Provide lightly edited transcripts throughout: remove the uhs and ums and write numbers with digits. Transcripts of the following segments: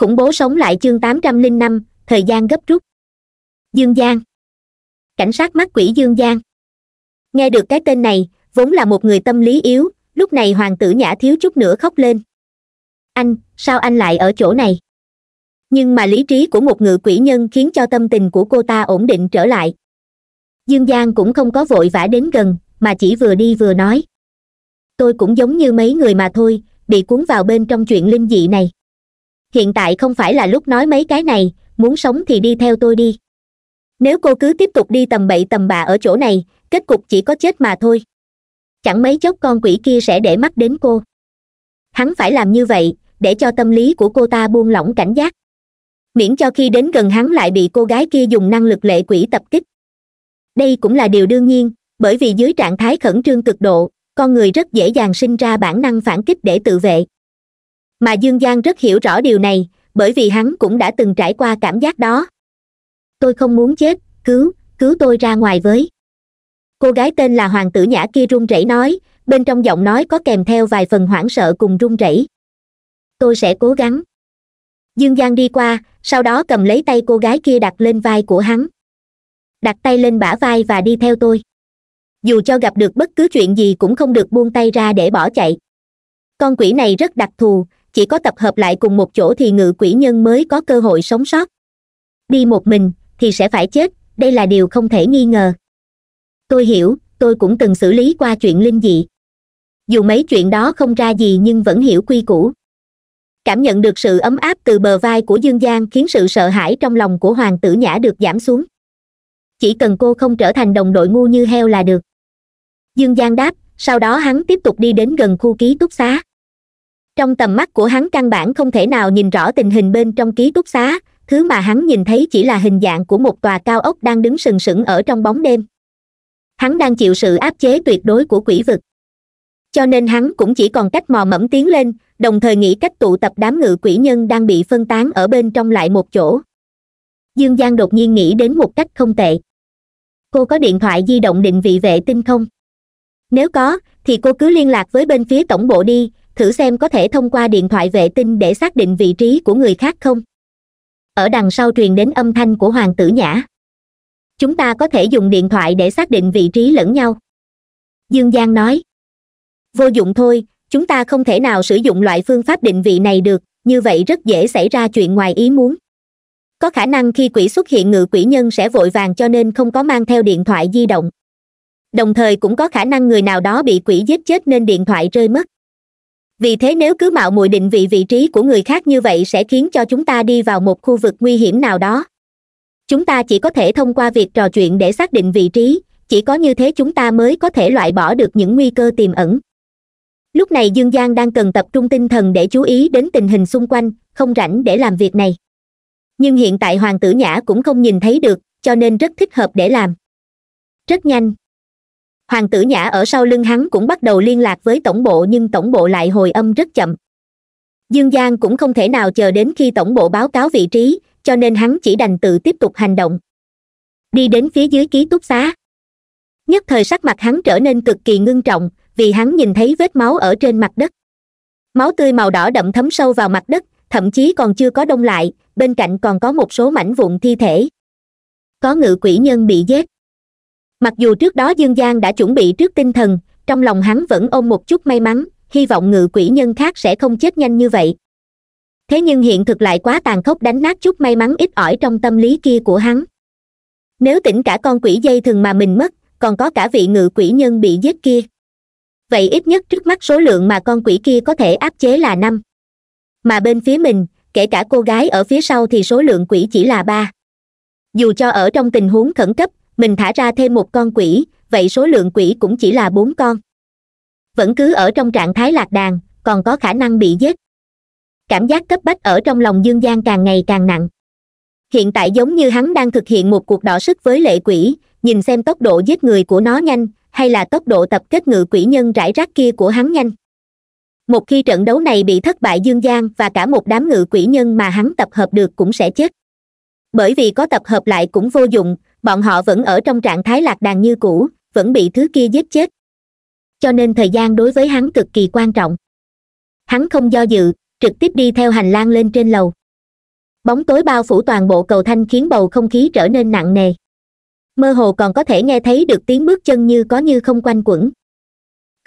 Khủng bố sống lại chương 805, thời gian gấp rút. Dương Giang. Cảnh sát mắt quỷ Dương Giang. Nghe được cái tên này, vốn là một người tâm lý yếu, lúc này Hoàng Tử Nhã thiếu chút nữa khóc lên. Anh, sao anh lại ở chỗ này? Nhưng mà lý trí của một ngự quỷ nhân khiến cho tâm tình của cô ta ổn định trở lại. Dương Giang cũng không có vội vã đến gần, mà chỉ vừa đi vừa nói. Tôi cũng giống như mấy người mà thôi, bị cuốn vào bên trong chuyện linh dị này. Hiện tại không phải là lúc nói mấy cái này, muốn sống thì đi theo tôi đi. Nếu cô cứ tiếp tục đi tầm bậy tầm bạ ở chỗ này, kết cục chỉ có chết mà thôi. Chẳng mấy chốc con quỷ kia sẽ để mắt đến cô. Hắn phải làm như vậy, để cho tâm lý của cô ta buông lỏng cảnh giác. Miễn cho khi đến gần hắn lại bị cô gái kia dùng năng lực lệ quỷ tập kích. Đây cũng là điều đương nhiên, bởi vì dưới trạng thái khẩn trương cực độ, con người rất dễ dàng sinh ra bản năng phản kích để tự vệ. Mà Dương Giang rất hiểu rõ điều này, bởi vì hắn cũng đã từng trải qua cảm giác đó. Tôi không muốn chết, cứu tôi ra ngoài với. Cô gái tên là Hoàng Tử Nhã kia run rẩy nói, bên trong giọng nói có kèm theo vài phần hoảng sợ cùng run rẩy. Tôi sẽ cố gắng. Dương Giang đi qua, sau đó cầm lấy tay cô gái kia đặt lên vai của hắn. Đặt tay lên bả vai và đi theo tôi. Dù cho gặp được bất cứ chuyện gì cũng không được buông tay ra để bỏ chạy. Con quỷ này rất đặc thù, chỉ có tập hợp lại cùng một chỗ thì ngự quỷ nhân mới có cơ hội sống sót. Đi một mình thì sẽ phải chết, đây là điều không thể nghi ngờ. Tôi hiểu, tôi cũng từng xử lý qua chuyện linh dị. Dù mấy chuyện đó không ra gì nhưng vẫn hiểu quy củ. Cảm nhận được sự ấm áp từ bờ vai của Dương Giang khiến sự sợ hãi trong lòng của Hoàng Tử Nhã được giảm xuống. Chỉ cần cô không trở thành đồng đội ngu như heo là được. Dương Giang đáp, sau đó hắn tiếp tục đi đến gần khu ký túc xá. Trong tầm mắt của hắn căn bản không thể nào nhìn rõ tình hình bên trong ký túc xá, thứ mà hắn nhìn thấy chỉ là hình dạng của một tòa cao ốc đang đứng sừng sững ở trong bóng đêm. Hắn đang chịu sự áp chế tuyệt đối của quỷ vực. Cho nên hắn cũng chỉ còn cách mò mẫm tiến lên, đồng thời nghĩ cách tụ tập đám ngự quỷ nhân đang bị phân tán ở bên trong lại một chỗ. Dương Giang đột nhiên nghĩ đến một cách không tệ. Cô có điện thoại di động định vị vệ tinh không? Nếu có, thì cô cứ liên lạc với bên phía tổng bộ đi, thử xem có thể thông qua điện thoại vệ tinh để xác định vị trí của người khác không? Ở đằng sau truyền đến âm thanh của Hoàng Tử Nhã. Chúng ta có thể dùng điện thoại để xác định vị trí lẫn nhau. Dương Giang nói. Vô dụng thôi, chúng ta không thể nào sử dụng loại phương pháp định vị này được, như vậy rất dễ xảy ra chuyện ngoài ý muốn. Có khả năng khi quỷ xuất hiện ngự quỷ nhân sẽ vội vàng cho nên không có mang theo điện thoại di động. Đồng thời cũng có khả năng người nào đó bị quỷ giết chết nên điện thoại rơi mất. Vì thế nếu cứ mạo muội định vị vị trí của người khác như vậy sẽ khiến cho chúng ta đi vào một khu vực nguy hiểm nào đó. Chúng ta chỉ có thể thông qua việc trò chuyện để xác định vị trí, chỉ có như thế chúng ta mới có thể loại bỏ được những nguy cơ tiềm ẩn. Lúc này Dương Giang đang cần tập trung tinh thần để chú ý đến tình hình xung quanh, không rảnh để làm việc này. Nhưng hiện tại Hoàng Tử Nhã cũng không nhìn thấy được, cho nên rất thích hợp để làm. Rất nhanh. Hoàng Tử Nhã ở sau lưng hắn cũng bắt đầu liên lạc với tổng bộ nhưng tổng bộ lại hồi âm rất chậm. Dương Giang cũng không thể nào chờ đến khi tổng bộ báo cáo vị trí, cho nên hắn chỉ đành tự tiếp tục hành động. Đi đến phía dưới ký túc xá. Nhất thời sắc mặt hắn trở nên cực kỳ ngưng trọng, vì hắn nhìn thấy vết máu ở trên mặt đất. Máu tươi màu đỏ đậm thấm sâu vào mặt đất, thậm chí còn chưa có đông lại, bên cạnh còn có một số mảnh vụn thi thể. Có ngự quỷ nhân bị giết. Mặc dù trước đó Dương Giang đã chuẩn bị trước tinh thần, trong lòng hắn vẫn ôm một chút may mắn, hy vọng ngự quỷ nhân khác sẽ không chết nhanh như vậy. Thế nhưng hiện thực lại quá tàn khốc đánh nát chút may mắn ít ỏi trong tâm lý kia của hắn. Nếu tỉnh cả con quỷ dây thừng mà mình mất, còn có cả vị ngự quỷ nhân bị giết kia. Vậy ít nhất trước mắt số lượng mà con quỷ kia có thể áp chế là 5. Mà bên phía mình, kể cả cô gái ở phía sau thì số lượng quỷ chỉ là 3. Dù cho ở trong tình huống khẩn cấp, mình thả ra thêm một con quỷ, vậy số lượng quỷ cũng chỉ là 4 con. Vẫn cứ ở trong trạng thái lạc đàn, còn có khả năng bị giết. Cảm giác cấp bách ở trong lòng Dương Giang càng ngày càng nặng. Hiện tại giống như hắn đang thực hiện một cuộc đọ sức với lệ quỷ, nhìn xem tốc độ giết người của nó nhanh, hay là tốc độ tập kết ngự quỷ nhân rải rác kia của hắn nhanh. Một khi trận đấu này bị thất bại, Dương Giang và cả một đám ngự quỷ nhân mà hắn tập hợp được cũng sẽ chết. Bởi vì có tập hợp lại cũng vô dụng, bọn họ vẫn ở trong trạng thái lạc đàn như cũ, vẫn bị thứ kia giết chết. Cho nên thời gian đối với hắn cực kỳ quan trọng. Hắn không do dự, trực tiếp đi theo hành lang lên trên lầu. Bóng tối bao phủ toàn bộ cầu thanh khiến bầu không khí trở nên nặng nề. Mơ hồ còn có thể nghe thấy được tiếng bước chân như có như không quanh quẩn.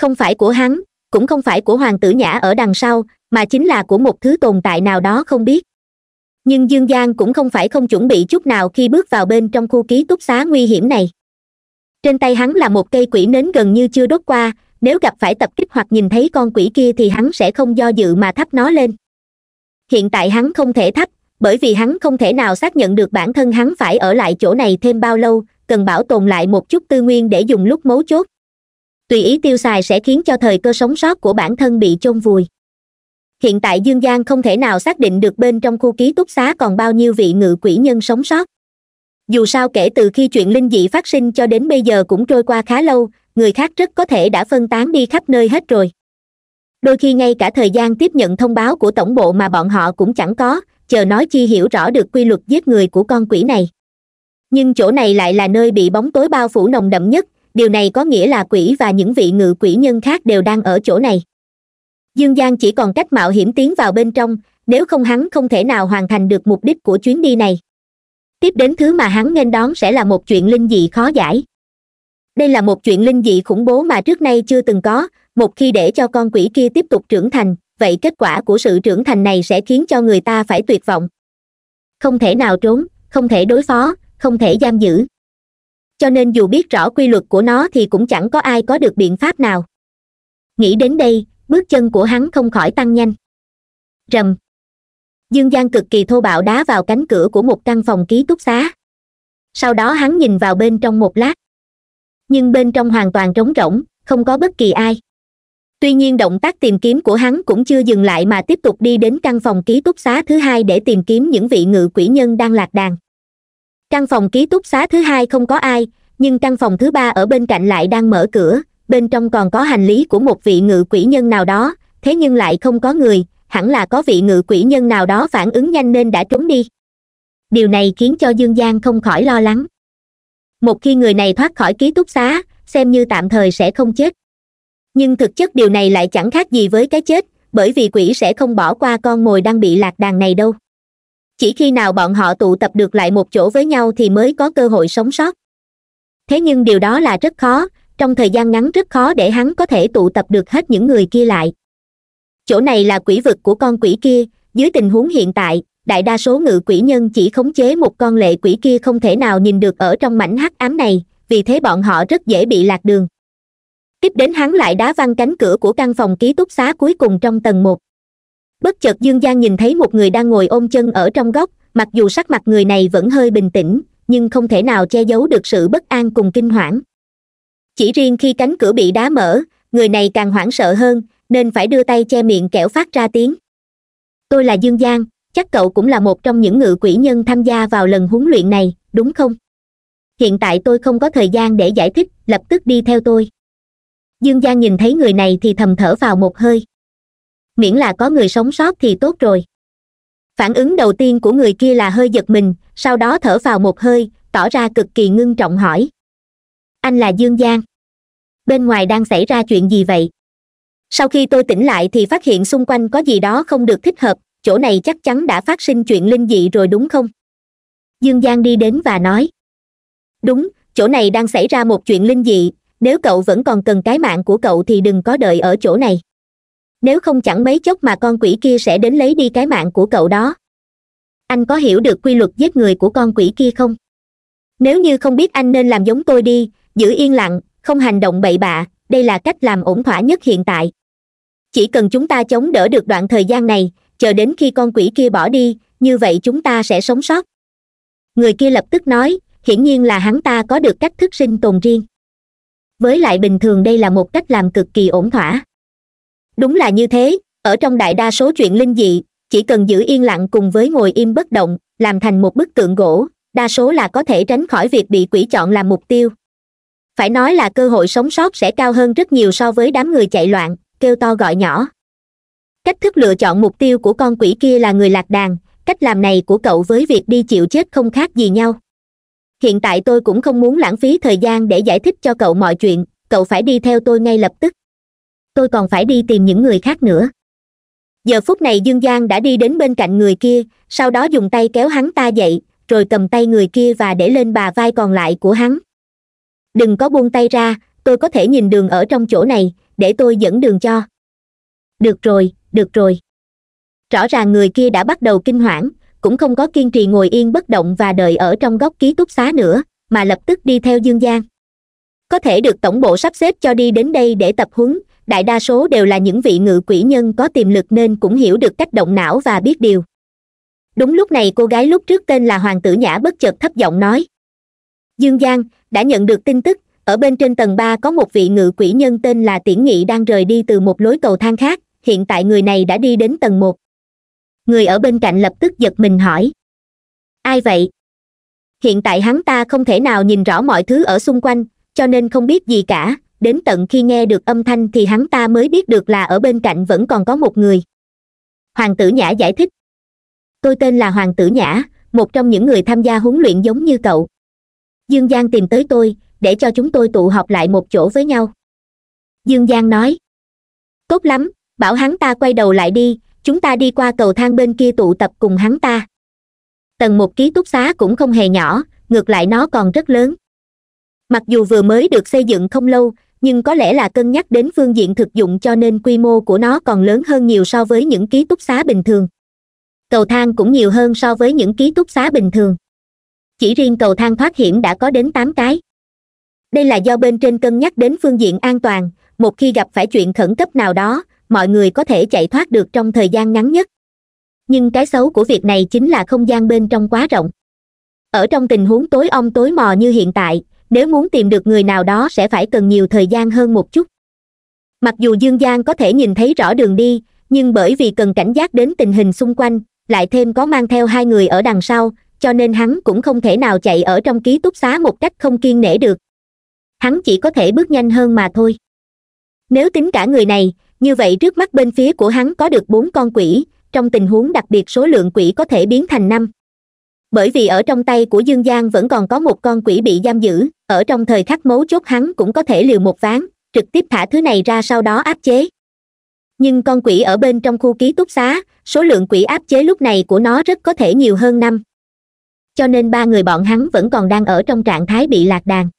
Không phải của hắn, cũng không phải của Hoàng Tử Nhã ở đằng sau, mà chính là của một thứ tồn tại nào đó không biết. Nhưng Dương Giang cũng không phải không chuẩn bị chút nào khi bước vào bên trong khu ký túc xá nguy hiểm này. Trên tay hắn là một cây quỷ nến gần như chưa đốt qua, nếu gặp phải tập kích hoặc nhìn thấy con quỷ kia thì hắn sẽ không do dự mà thắp nó lên. Hiện tại hắn không thể thắp, bởi vì hắn không thể nào xác nhận được bản thân hắn phải ở lại chỗ này thêm bao lâu, cần bảo tồn lại một chút tư nguyên để dùng lúc mấu chốt. Tùy ý tiêu xài sẽ khiến cho thời cơ sống sót của bản thân bị chôn vùi. Hiện tại Dương Giang không thể nào xác định được bên trong khu ký túc xá còn bao nhiêu vị ngự quỷ nhân sống sót. Dù sao kể từ khi chuyện linh dị phát sinh cho đến bây giờ cũng trôi qua khá lâu, người khác rất có thể đã phân tán đi khắp nơi hết rồi. Đôi khi ngay cả thời gian tiếp nhận thông báo của tổng bộ mà bọn họ cũng chẳng có, chờ nói chi hiểu rõ được quy luật giết người của con quỷ này. Nhưng chỗ này lại là nơi bị bóng tối bao phủ nồng đậm nhất, điều này có nghĩa là quỷ và những vị ngự quỷ nhân khác đều đang ở chỗ này. Dương Giang chỉ còn cách mạo hiểm tiến vào bên trong, nếu không hắn không thể nào hoàn thành được mục đích của chuyến đi này. Tiếp đến thứ mà hắn nghênh đón sẽ là một chuyện linh dị khó giải. Đây là một chuyện linh dị khủng bố mà trước nay chưa từng có, một khi để cho con quỷ kia tiếp tục trưởng thành, vậy kết quả của sự trưởng thành này sẽ khiến cho người ta phải tuyệt vọng. Không thể nào trốn, không thể đối phó, không thể giam giữ. Cho nên dù biết rõ quy luật của nó thì cũng chẳng có ai có được biện pháp nào. Nghĩ đến đây, bước chân của hắn không khỏi tăng nhanh. Rầm. Dương Giang cực kỳ thô bạo đá vào cánh cửa của một căn phòng ký túc xá. Sau đó hắn nhìn vào bên trong một lát. Nhưng bên trong hoàn toàn trống rỗng, không có bất kỳ ai. Tuy nhiên động tác tìm kiếm của hắn cũng chưa dừng lại mà tiếp tục đi đến căn phòng ký túc xá thứ hai để tìm kiếm những vị ngự quỷ nhân đang lạc đàn. Căn phòng ký túc xá thứ hai không có ai, nhưng căn phòng thứ ba ở bên cạnh lại đang mở cửa, bên trong còn có hành lý của một vị ngự quỷ nhân nào đó, thế nhưng lại không có người, hẳn là có vị ngự quỷ nhân nào đó phản ứng nhanh nên đã trốn đi. Điều này khiến cho Dương Giang không khỏi lo lắng. Một khi người này thoát khỏi ký túc xá, xem như tạm thời sẽ không chết. Nhưng thực chất điều này lại chẳng khác gì với cái chết, bởi vì quỷ sẽ không bỏ qua con mồi đang bị lạc đàn này đâu. Chỉ khi nào bọn họ tụ tập được lại một chỗ với nhau thì mới có cơ hội sống sót. Thế nhưng điều đó là rất khó, trong thời gian ngắn rất khó để hắn có thể tụ tập được hết những người kia lại. Chỗ này là quỷ vực của con quỷ kia, dưới tình huống hiện tại, đại đa số ngự quỷ nhân chỉ khống chế một con lệ quỷ kia không thể nào nhìn được ở trong mảnh hắc ám này, vì thế bọn họ rất dễ bị lạc đường. Tiếp đến hắn lại đá văng cánh cửa của căn phòng ký túc xá cuối cùng trong tầng 1. Bất chợt Dương Giang nhìn thấy một người đang ngồi ôm chân ở trong góc, mặc dù sắc mặt người này vẫn hơi bình tĩnh, nhưng không thể nào che giấu được sự bất an cùng kinh hoảng. Chỉ riêng khi cánh cửa bị đá mở, người này càng hoảng sợ hơn, nên phải đưa tay che miệng kẻo phát ra tiếng. Tôi là Dương Giang, chắc cậu cũng là một trong những ngự quỷ nhân tham gia vào lần huấn luyện này, đúng không? Hiện tại tôi không có thời gian để giải thích, lập tức đi theo tôi. Dương Giang nhìn thấy người này thì thầm thở vào một hơi. Miễn là có người sống sót thì tốt rồi. Phản ứng đầu tiên của người kia là hơi giật mình, sau đó thở vào một hơi, tỏ ra cực kỳ ngưng trọng hỏi. Anh là Dương Giang. Bên ngoài đang xảy ra chuyện gì vậy? Sau khi tôi tỉnh lại thì phát hiện xung quanh có gì đó không được thích hợp, chỗ này chắc chắn đã phát sinh chuyện linh dị rồi đúng không? Dương Giang đi đến và nói. Đúng, chỗ này đang xảy ra một chuyện linh dị, nếu cậu vẫn còn cần cái mạng của cậu thì đừng có đợi ở chỗ này. Nếu không chẳng mấy chốc mà con quỷ kia sẽ đến lấy đi cái mạng của cậu đó. Anh có hiểu được quy luật giết người của con quỷ kia không? Nếu như không biết anh nên làm giống tôi đi, giữ yên lặng, không hành động bậy bạ, đây là cách làm ổn thỏa nhất hiện tại. Chỉ cần chúng ta chống đỡ được đoạn thời gian này, chờ đến khi con quỷ kia bỏ đi, như vậy chúng ta sẽ sống sót. Người kia lập tức nói, hiển nhiên là hắn ta có được cách thức sinh tồn riêng. Với lại bình thường đây là một cách làm cực kỳ ổn thỏa. Đúng là như thế, ở trong đại đa số chuyện linh dị, chỉ cần giữ yên lặng cùng với ngồi im bất động, làm thành một bức tượng gỗ, đa số là có thể tránh khỏi việc bị quỷ chọn làm mục tiêu. Phải nói là cơ hội sống sót sẽ cao hơn rất nhiều so với đám người chạy loạn, kêu to gọi nhỏ. Cách thức lựa chọn mục tiêu của con quỷ kia là người lạc đàn, cách làm này của cậu với việc đi chịu chết không khác gì nhau. Hiện tại tôi cũng không muốn lãng phí thời gian để giải thích cho cậu mọi chuyện, cậu phải đi theo tôi ngay lập tức. Tôi còn phải đi tìm những người khác nữa. Giờ phút này Dương Giang đã đi đến bên cạnh người kia, sau đó dùng tay kéo hắn ta dậy, rồi cầm tay người kia và để lên bà vai còn lại của hắn. Đừng có buông tay ra, tôi có thể nhìn đường ở trong chỗ này, để tôi dẫn đường cho. Được rồi, được rồi. Rõ ràng người kia đã bắt đầu kinh hoảng, cũng không có kiên trì ngồi yên bất động và đợi ở trong góc ký túc xá nữa, mà lập tức đi theo Dương Giang. Có thể được tổng bộ sắp xếp cho đi đến đây để tập huấn, đại đa số đều là những vị ngự quỷ nhân có tiềm lực nên cũng hiểu được cách động não và biết điều. Đúng lúc này cô gái lúc trước tên là Hoàng Tử Nhã bất chợt thấp giọng nói. Dương Giang đã nhận được tin tức, ở bên trên tầng 3 có một vị ngự quỷ nhân tên là Tiễn Nghị đang rời đi từ một lối cầu thang khác, hiện tại người này đã đi đến tầng 1. Người ở bên cạnh lập tức giật mình hỏi. Ai vậy? Hiện tại hắn ta không thể nào nhìn rõ mọi thứ ở xung quanh, cho nên không biết gì cả, đến tận khi nghe được âm thanh thì hắn ta mới biết được là ở bên cạnh vẫn còn có một người. Hoàng Tử Nhã giải thích. Tôi tên là Hoàng Tử Nhã, một trong những người tham gia huấn luyện giống như cậu. Dương Giang tìm tới tôi, để cho chúng tôi tụ họp lại một chỗ với nhau. Dương Giang nói. Tốt lắm, bảo hắn ta quay đầu lại đi, chúng ta đi qua cầu thang bên kia tụ tập cùng hắn ta. Tầng 1 ký túc xá cũng không hề nhỏ, ngược lại nó còn rất lớn. Mặc dù vừa mới được xây dựng không lâu, nhưng có lẽ là cân nhắc đến phương diện thực dụng cho nên quy mô của nó còn lớn hơn nhiều so với những ký túc xá bình thường. Cầu thang cũng nhiều hơn so với những ký túc xá bình thường. Chỉ riêng cầu thang thoát hiểm đã có đến 8 cái. Đây là do bên trên cân nhắc đến phương diện an toàn, một khi gặp phải chuyện khẩn cấp nào đó, mọi người có thể chạy thoát được trong thời gian ngắn nhất. Nhưng cái xấu của việc này chính là không gian bên trong quá rộng. Ở trong tình huống tối om tối mò như hiện tại, nếu muốn tìm được người nào đó sẽ phải cần nhiều thời gian hơn một chút. Mặc dù Dương Giang có thể nhìn thấy rõ đường đi, nhưng bởi vì cần cảnh giác đến tình hình xung quanh, lại thêm có mang theo hai người ở đằng sau, cho nên hắn cũng không thể nào chạy ở trong ký túc xá một cách không kiêng nể được. Hắn chỉ có thể bước nhanh hơn mà thôi. Nếu tính cả người này, như vậy trước mắt bên phía của hắn có được 4 con quỷ, trong tình huống đặc biệt số lượng quỷ có thể biến thành 5. Bởi vì ở trong tay của Dương Giang vẫn còn có một con quỷ bị giam giữ, ở trong thời khắc mấu chốt hắn cũng có thể liều một ván, trực tiếp thả thứ này ra sau đó áp chế. Nhưng con quỷ ở bên trong khu ký túc xá, số lượng quỷ áp chế lúc này của nó rất có thể nhiều hơn 5. Cho nên ba người bọn hắn vẫn còn đang ở trong trạng thái bị lạc đàn.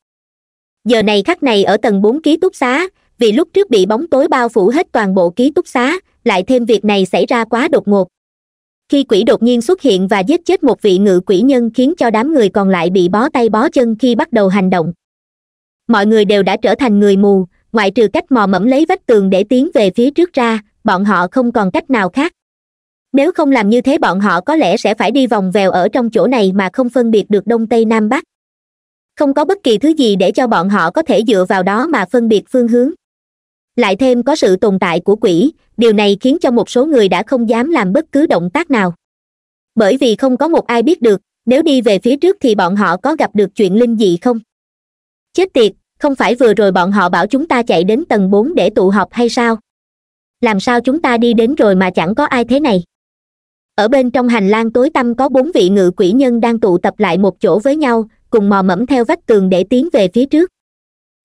Giờ này khắc này ở tầng 4 ký túc xá, vì lúc trước bị bóng tối bao phủ hết toàn bộ ký túc xá, lại thêm việc này xảy ra quá đột ngột. Khi quỷ đột nhiên xuất hiện và giết chết một vị ngự quỷ nhân khiến cho đám người còn lại bị bó tay bó chân khi bắt đầu hành động. Mọi người đều đã trở thành người mù, ngoại trừ cách mò mẫm lấy vách tường để tiến về phía trước ra, bọn họ không còn cách nào khác. Nếu không làm như thế bọn họ có lẽ sẽ phải đi vòng vèo ở trong chỗ này mà không phân biệt được Đông Tây Nam Bắc. Không có bất kỳ thứ gì để cho bọn họ có thể dựa vào đó mà phân biệt phương hướng. Lại thêm có sự tồn tại của quỷ, điều này khiến cho một số người đã không dám làm bất cứ động tác nào. Bởi vì không có một ai biết được, nếu đi về phía trước thì bọn họ có gặp được chuyện linh dị không? Chết tiệt, không phải vừa rồi bọn họ bảo chúng ta chạy đến tầng 4 để tụ họp hay sao? Làm sao chúng ta đi đến rồi mà chẳng có ai thế này? Ở bên trong hành lang tối tăm có 4 vị ngự quỷ nhân đang tụ tập lại một chỗ với nhau, cùng mò mẫm theo vách tường để tiến về phía trước.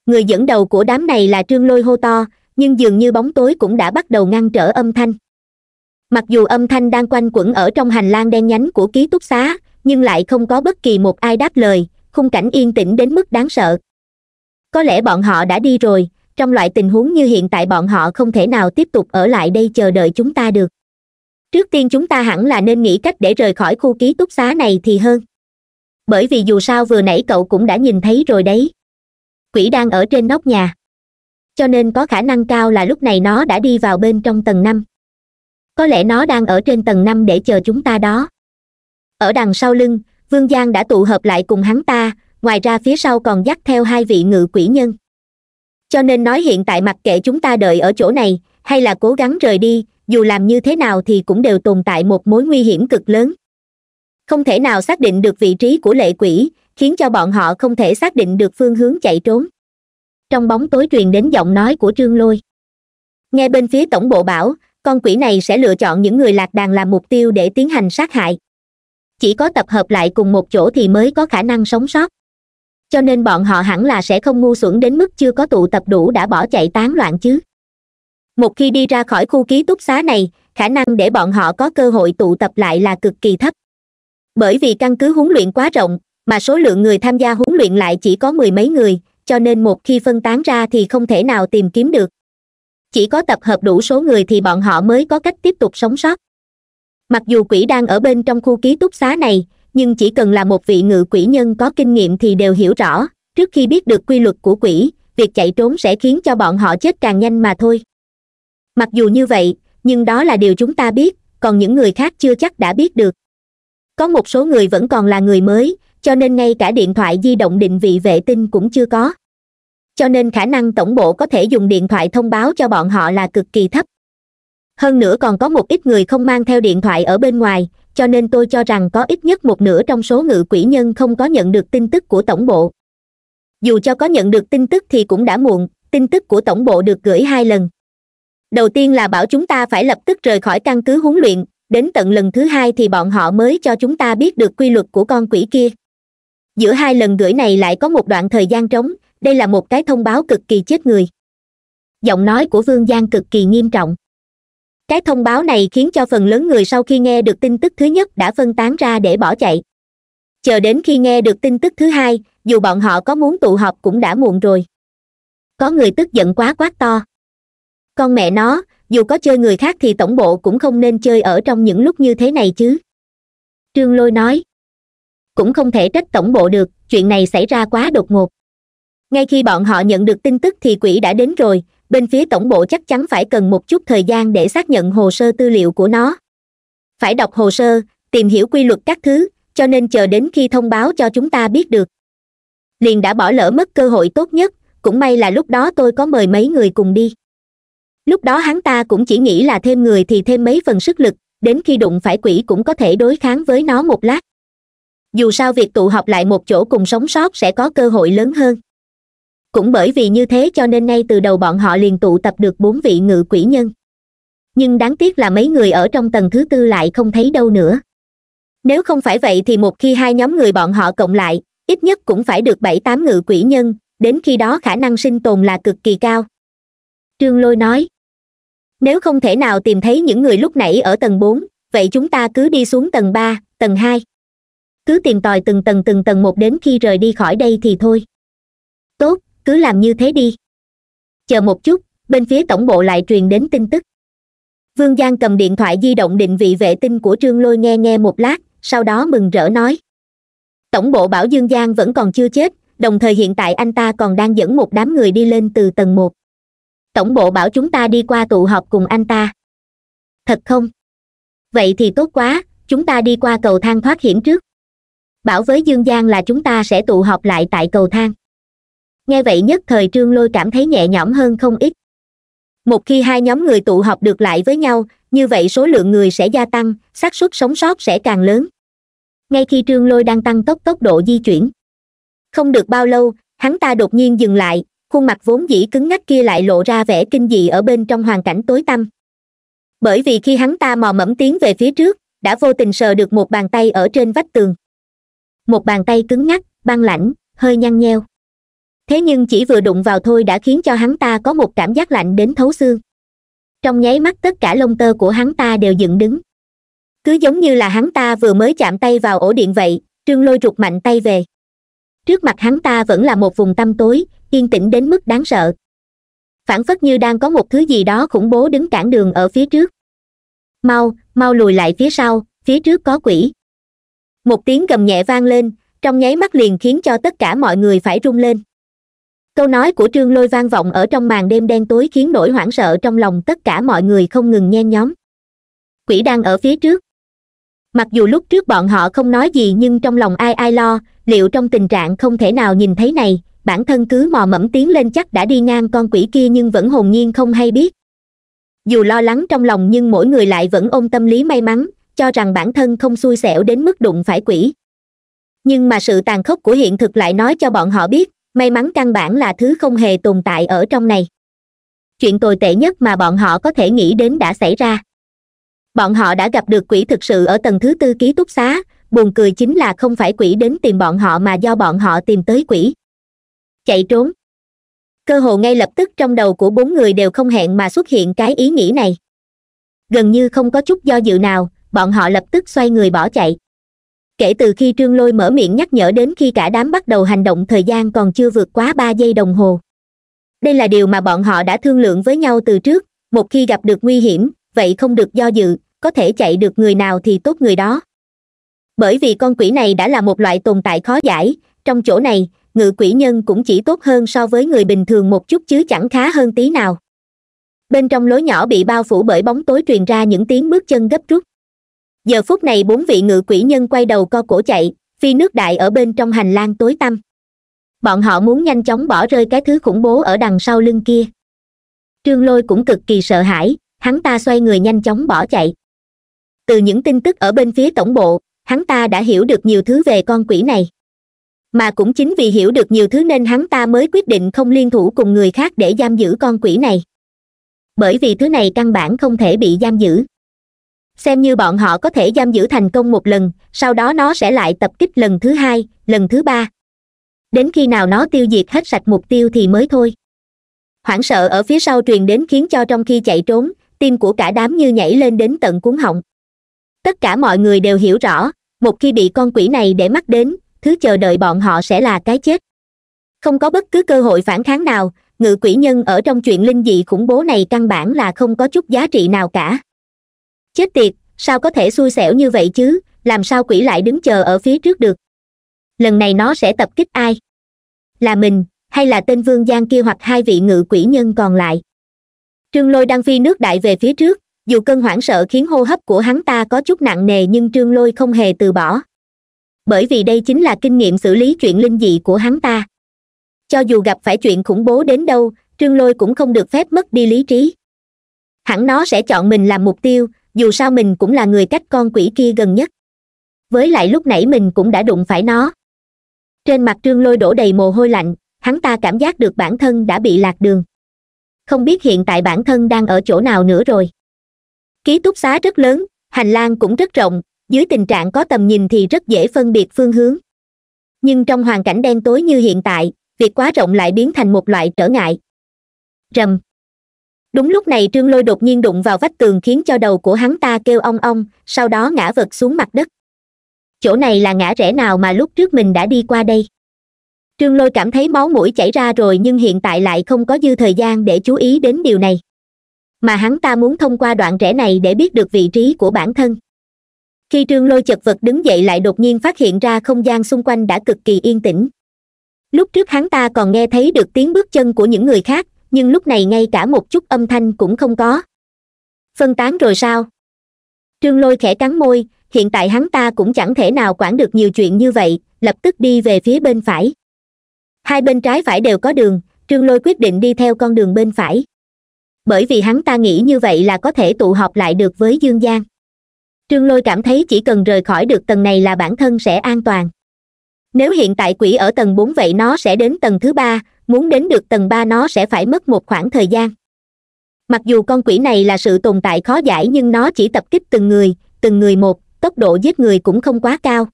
Người dẫn đầu của đám này là Trương Lôi hô to, nhưng dường như bóng tối cũng đã bắt đầu ngăn trở âm thanh. Mặc dù âm thanh đang quanh quẩn ở trong hành lang đen nhánh của ký túc xá, nhưng lại không có bất kỳ một ai đáp lời, khung cảnh yên tĩnh đến mức đáng sợ. Có lẽ bọn họ đã đi rồi, trong loại tình huống như hiện tại bọn họ không thể nào tiếp tục ở lại đây chờ đợi chúng ta được. Trước tiên chúng ta hẳn là nên nghĩ cách để rời khỏi khu ký túc xá này thì hơn. Bởi vì dù sao vừa nãy cậu cũng đã nhìn thấy rồi đấy. Quỷ đang ở trên nóc nhà. Cho nên có khả năng cao là lúc này nó đã đi vào bên trong tầng 5. Có lẽ nó đang ở trên tầng 5 để chờ chúng ta đó. Ở đằng sau lưng, Vương Giang đã tụ hợp lại cùng hắn ta, ngoài ra phía sau còn dắt theo hai vị ngự quỷ nhân. Cho nên nói hiện tại mặc kệ chúng ta đợi ở chỗ này, hay là cố gắng rời đi, dù làm như thế nào thì cũng đều tồn tại một mối nguy hiểm cực lớn. Không thể nào xác định được vị trí của lệ quỷ, khiến cho bọn họ không thể xác định được phương hướng chạy trốn. Trong bóng tối truyền đến giọng nói của Trương Lôi. Nghe bên phía tổng bộ bảo, con quỷ này sẽ lựa chọn những người lạc đàn làm mục tiêu để tiến hành sát hại. Chỉ có tập hợp lại cùng một chỗ thì mới có khả năng sống sót. Cho nên bọn họ hẳn là sẽ không ngu xuẩn đến mức chưa có tụ tập đủ đã bỏ chạy tán loạn chứ. Một khi đi ra khỏi khu ký túc xá này, khả năng để bọn họ có cơ hội tụ tập lại là cực kỳ thấp. Bởi vì căn cứ huấn luyện quá rộng, mà số lượng người tham gia huấn luyện lại chỉ có mười mấy người, cho nên một khi phân tán ra thì không thể nào tìm kiếm được. Chỉ có tập hợp đủ số người thì bọn họ mới có cách tiếp tục sống sót. Mặc dù quỷ đang ở bên trong khu ký túc xá này, nhưng chỉ cần là một vị ngự quỷ nhân có kinh nghiệm thì đều hiểu rõ, trước khi biết được quy luật của quỷ, việc chạy trốn sẽ khiến cho bọn họ chết càng nhanh mà thôi. Mặc dù như vậy, nhưng đó là điều chúng ta biết, còn những người khác chưa chắc đã biết được. Có một số người vẫn còn là người mới, cho nên ngay cả điện thoại di động định vị vệ tinh cũng chưa có. Cho nên khả năng tổng bộ có thể dùng điện thoại thông báo cho bọn họ là cực kỳ thấp. Hơn nữa còn có một ít người không mang theo điện thoại ở bên ngoài, cho nên tôi cho rằng có ít nhất một nửa trong số ngự quỷ nhân không có nhận được tin tức của tổng bộ. Dù cho có nhận được tin tức thì cũng đã muộn, tin tức của tổng bộ được gửi hai lần. Đầu tiên là bảo chúng ta phải lập tức rời khỏi căn cứ huấn luyện, đến tận lần thứ hai thì bọn họ mới cho chúng ta biết được quy luật của con quỷ kia. Giữa hai lần gửi này lại có một đoạn thời gian trống, đây là một cái thông báo cực kỳ chết người. Giọng nói của Vương Giang cực kỳ nghiêm trọng. Cái thông báo này khiến cho phần lớn người sau khi nghe được tin tức thứ nhất đã phân tán ra để bỏ chạy. Chờ đến khi nghe được tin tức thứ hai, dù bọn họ có muốn tụ họp cũng đã muộn rồi. Có người tức giận quá quát to. Con mẹ nó, dù có chơi người khác thì tổng bộ cũng không nên chơi ở trong những lúc như thế này chứ. Trương Lôi nói. Cũng không thể trách tổng bộ được, chuyện này xảy ra quá đột ngột. Ngay khi bọn họ nhận được tin tức thì quỷ đã đến rồi, bên phía tổng bộ chắc chắn phải cần một chút thời gian để xác nhận hồ sơ tư liệu của nó. Phải đọc hồ sơ, tìm hiểu quy luật các thứ, cho nên chờ đến khi thông báo cho chúng ta biết được. Liền đã bỏ lỡ mất cơ hội tốt nhất, cũng may là lúc đó tôi có mời mấy người cùng đi. Lúc đó hắn ta cũng chỉ nghĩ là thêm người thì thêm mấy phần sức lực, đến khi đụng phải quỷ cũng có thể đối kháng với nó một lát. Dù sao việc tụ họp lại một chỗ cùng sống sót sẽ có cơ hội lớn hơn. Cũng bởi vì như thế cho nên ngay từ đầu bọn họ liền tụ tập được 4 vị ngự quỷ nhân. Nhưng đáng tiếc là mấy người ở trong tầng thứ tư lại không thấy đâu nữa. Nếu không phải vậy thì một khi hai nhóm người bọn họ cộng lại, ít nhất cũng phải được 7-8 ngự quỷ nhân, đến khi đó khả năng sinh tồn là cực kỳ cao. Trương Lôi nói. Nếu không thể nào tìm thấy những người lúc nãy ở tầng 4, vậy chúng ta cứ đi xuống tầng 3, tầng 2. Cứ tìm tòi từng tầng một đến khi rời đi khỏi đây thì thôi. Tốt, cứ làm như thế đi. Chờ một chút, bên phía tổng bộ lại truyền đến tin tức. Vương Giang cầm điện thoại di động định vị vệ tinh của Trương Lôi nghe một lát, sau đó mừng rỡ nói. Tổng bộ bảo Dương Giang vẫn còn chưa chết, đồng thời hiện tại anh ta còn đang dẫn một đám người đi lên từ tầng 1. Tổng bộ bảo chúng ta đi qua tụ họp cùng anh ta. Thật không? Vậy thì tốt quá, chúng ta đi qua cầu thang thoát hiểm trước. Bảo với Dương Giang là chúng ta sẽ tụ họp lại tại cầu thang. Nghe vậy nhất thời Trương Lôi cảm thấy nhẹ nhõm hơn không ít. Một khi hai nhóm người tụ họp được lại với nhau, như vậy số lượng người sẽ gia tăng, xác suất sống sót sẽ càng lớn. Ngay khi Trương Lôi đang tăng tốc độ di chuyển, không được bao lâu, hắn ta đột nhiên dừng lại, khuôn mặt vốn dĩ cứng ngắc kia lại lộ ra vẻ kinh dị ở bên trong hoàn cảnh tối tăm. Bởi vì khi hắn ta mò mẫm tiến về phía trước, đã vô tình sờ được một bàn tay ở trên vách tường. Một bàn tay cứng ngắc, băng lãnh, hơi nhăn nheo. Thế nhưng chỉ vừa đụng vào thôi đã khiến cho hắn ta có một cảm giác lạnh đến thấu xương. Trong nháy mắt tất cả lông tơ của hắn ta đều dựng đứng. Cứ giống như là hắn ta vừa mới chạm tay vào ổ điện vậy, Trương Lôi rụt mạnh tay về. Trước mặt hắn ta vẫn là một vùng tăm tối, yên tĩnh đến mức đáng sợ. Phảng phất như đang có một thứ gì đó khủng bố đứng cản đường ở phía trước. Mau, mau lùi lại phía sau, phía trước có quỷ. Một tiếng gầm nhẹ vang lên, trong nháy mắt liền khiến cho tất cả mọi người phải rung lên. Câu nói của Trương Lôi vang vọng ở trong màn đêm đen tối khiến nỗi hoảng sợ trong lòng tất cả mọi người không ngừng nhen nhóm. Quỷ đang ở phía trước. Mặc dù lúc trước bọn họ không nói gì nhưng trong lòng ai lo, liệu trong tình trạng không thể nào nhìn thấy này, bản thân cứ mò mẫm tiến lên chắc đã đi ngang con quỷ kia nhưng vẫn hồn nhiên không hay biết. Dù lo lắng trong lòng nhưng mỗi người lại vẫn ôm tâm lý may mắn, cho rằng bản thân không xui xẻo đến mức đụng phải quỷ. Nhưng mà sự tàn khốc của hiện thực lại nói cho bọn họ biết, may mắn căn bản là thứ không hề tồn tại ở trong này. Chuyện tồi tệ nhất mà bọn họ có thể nghĩ đến đã xảy ra. Bọn họ đã gặp được quỷ thực sự ở tầng thứ tư ký túc xá, buồn cười chính là không phải quỷ đến tìm bọn họ mà do bọn họ tìm tới quỷ. Chạy trốn. Cơ hồ ngay lập tức trong đầu của 4 người đều không hẹn mà xuất hiện cái ý nghĩ này. Gần như không có chút do dự nào, bọn họ lập tức xoay người bỏ chạy. Kể từ khi Trương Lôi mở miệng nhắc nhở đến khi cả đám bắt đầu hành động, thời gian còn chưa vượt quá 3 giây đồng hồ. Đây là điều mà bọn họ đã thương lượng với nhau từ trước, một khi gặp được nguy hiểm, vậy không được do dự, có thể chạy được người nào thì tốt người đó. Bởi vì con quỷ này đã là một loại tồn tại khó giải, trong chỗ này, ngự quỷ nhân cũng chỉ tốt hơn so với người bình thường một chút chứ chẳng khá hơn tí nào. Bên trong lối nhỏ bị bao phủ bởi bóng tối truyền ra những tiếng bước chân gấp rút. Giờ phút này 4 vị ngự quỷ nhân quay đầu co cổ chạy, phi nước đại ở bên trong hành lang tối tăm. Bọn họ muốn nhanh chóng bỏ rơi cái thứ khủng bố ở đằng sau lưng kia. Trương Lôi cũng cực kỳ sợ hãi, hắn ta xoay người nhanh chóng bỏ chạy. Từ những tin tức ở bên phía tổng bộ, hắn ta đã hiểu được nhiều thứ về con quỷ này. Mà cũng chính vì hiểu được nhiều thứ nên hắn ta mới quyết định không liên thủ cùng người khác để giam giữ con quỷ này. Bởi vì thứ này căn bản không thể bị giam giữ. Xem như bọn họ có thể giam giữ thành công một lần, sau đó nó sẽ lại tập kích lần thứ 2, lần thứ 3. Đến khi nào nó tiêu diệt hết sạch mục tiêu thì mới thôi. Hoảng sợ ở phía sau truyền đến khiến cho trong khi chạy trốn, tim của cả đám như nhảy lên đến tận cuống họng. Tất cả mọi người đều hiểu rõ, một khi bị con quỷ này để mắt đến, thứ chờ đợi bọn họ sẽ là cái chết. Không có bất cứ cơ hội phản kháng nào, ngự quỷ nhân ở trong chuyện linh dị khủng bố này căn bản là không có chút giá trị nào cả. Chết tiệt, sao có thể xui xẻo như vậy chứ, làm sao quỷ lại đứng chờ ở phía trước được? Lần này nó sẽ tập kích ai? Là mình, hay là tên Vương Giang kia, hoặc 2 vị ngự quỷ nhân còn lại? Trương Lôi đang phi nước đại về phía trước, dù cơn hoảng sợ khiến hô hấp của hắn ta có chút nặng nề nhưng Trương Lôi không hề từ bỏ. Bởi vì đây chính là kinh nghiệm xử lý chuyện linh dị của hắn ta. Cho dù gặp phải chuyện khủng bố đến đâu, Trương Lôi cũng không được phép mất đi lý trí. Hẳn nó sẽ chọn mình làm mục tiêu, dù sao mình cũng là người cách con quỷ kia gần nhất. Với lại lúc nãy mình cũng đã đụng phải nó. Trên mặt Trương Lôi đổ đầy mồ hôi lạnh, hắn ta cảm giác được bản thân đã bị lạc đường. Không biết hiện tại bản thân đang ở chỗ nào nữa rồi. Ký túc xá rất lớn, hành lang cũng rất rộng, dưới tình trạng có tầm nhìn thì rất dễ phân biệt phương hướng. Nhưng trong hoàn cảnh đen tối như hiện tại, việc quá rộng lại biến thành một loại trở ngại. Rầm. Đúng lúc này Trương Lôi đột nhiên đụng vào vách tường khiến cho đầu của hắn ta kêu ong ong, sau đó ngã vật xuống mặt đất. Chỗ này là ngã rẽ nào mà lúc trước mình đã đi qua đây? Trương Lôi cảm thấy máu mũi chảy ra rồi nhưng hiện tại lại không có dư thời gian để chú ý đến điều này. Mà hắn ta muốn thông qua đoạn rẽ này để biết được vị trí của bản thân. Khi Trương Lôi chật vật đứng dậy lại đột nhiên phát hiện ra không gian xung quanh đã cực kỳ yên tĩnh. Lúc trước hắn ta còn nghe thấy được tiếng bước chân của những người khác, nhưng lúc này ngay cả một chút âm thanh cũng không có. Phân tán rồi sao? Trương Lôi khẽ cắn môi, hiện tại hắn ta cũng chẳng thể nào quản được nhiều chuyện như vậy, lập tức đi về phía bên phải. Hai bên trái phải đều có đường, Trương Lôi quyết định đi theo con đường bên phải. Bởi vì hắn ta nghĩ như vậy là có thể tụ họp lại được với Dương Giang. Trương Lôi cảm thấy chỉ cần rời khỏi được tầng này là bản thân sẽ an toàn. Nếu hiện tại quỷ ở tầng 4 vậy nó sẽ đến tầng thứ 3, muốn đến được tầng 3 nó sẽ phải mất một khoảng thời gian. Mặc dù con quỷ này là sự tồn tại khó giải nhưng nó chỉ tập kích từng người một, tốc độ giết người cũng không quá cao.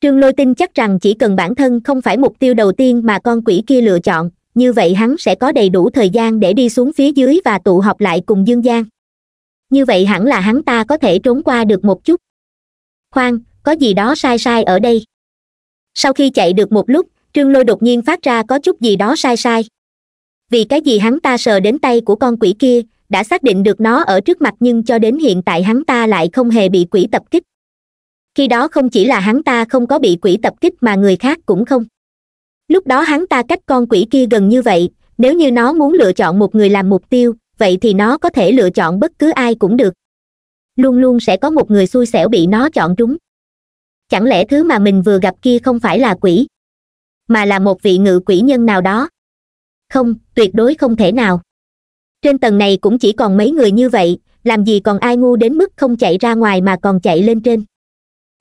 Trương Lôi tin chắc rằng chỉ cần bản thân không phải mục tiêu đầu tiên mà con quỷ kia lựa chọn, như vậy hắn sẽ có đầy đủ thời gian để đi xuống phía dưới và tụ họp lại cùng Dương Giang. Như vậy hẳn là hắn ta có thể trốn qua được một chút. Khoan, có gì đó sai sai ở đây. Sau khi chạy được một lúc, Trương Lôi đột nhiên phát ra có chút gì đó sai sai. Vì cái gì hắn ta sờ đến tay của con quỷ kia, đã xác định được nó ở trước mặt nhưng cho đến hiện tại hắn ta lại không hề bị quỷ tập kích. Khi đó không chỉ là hắn ta không có bị quỷ tập kích mà người khác cũng không. Lúc đó hắn ta cách con quỷ kia gần như vậy, nếu như nó muốn lựa chọn một người làm mục tiêu, vậy thì nó có thể lựa chọn bất cứ ai cũng được. Luôn luôn sẽ có một người xui xẻo bị nó chọn trúng. Chẳng lẽ thứ mà mình vừa gặp kia không phải là quỷ, mà là một vị ngự quỷ nhân nào đó? Không, tuyệt đối không thể nào. Trên tầng này cũng chỉ còn mấy người như vậy, làm gì còn ai ngu đến mức không chạy ra ngoài mà còn chạy lên trên.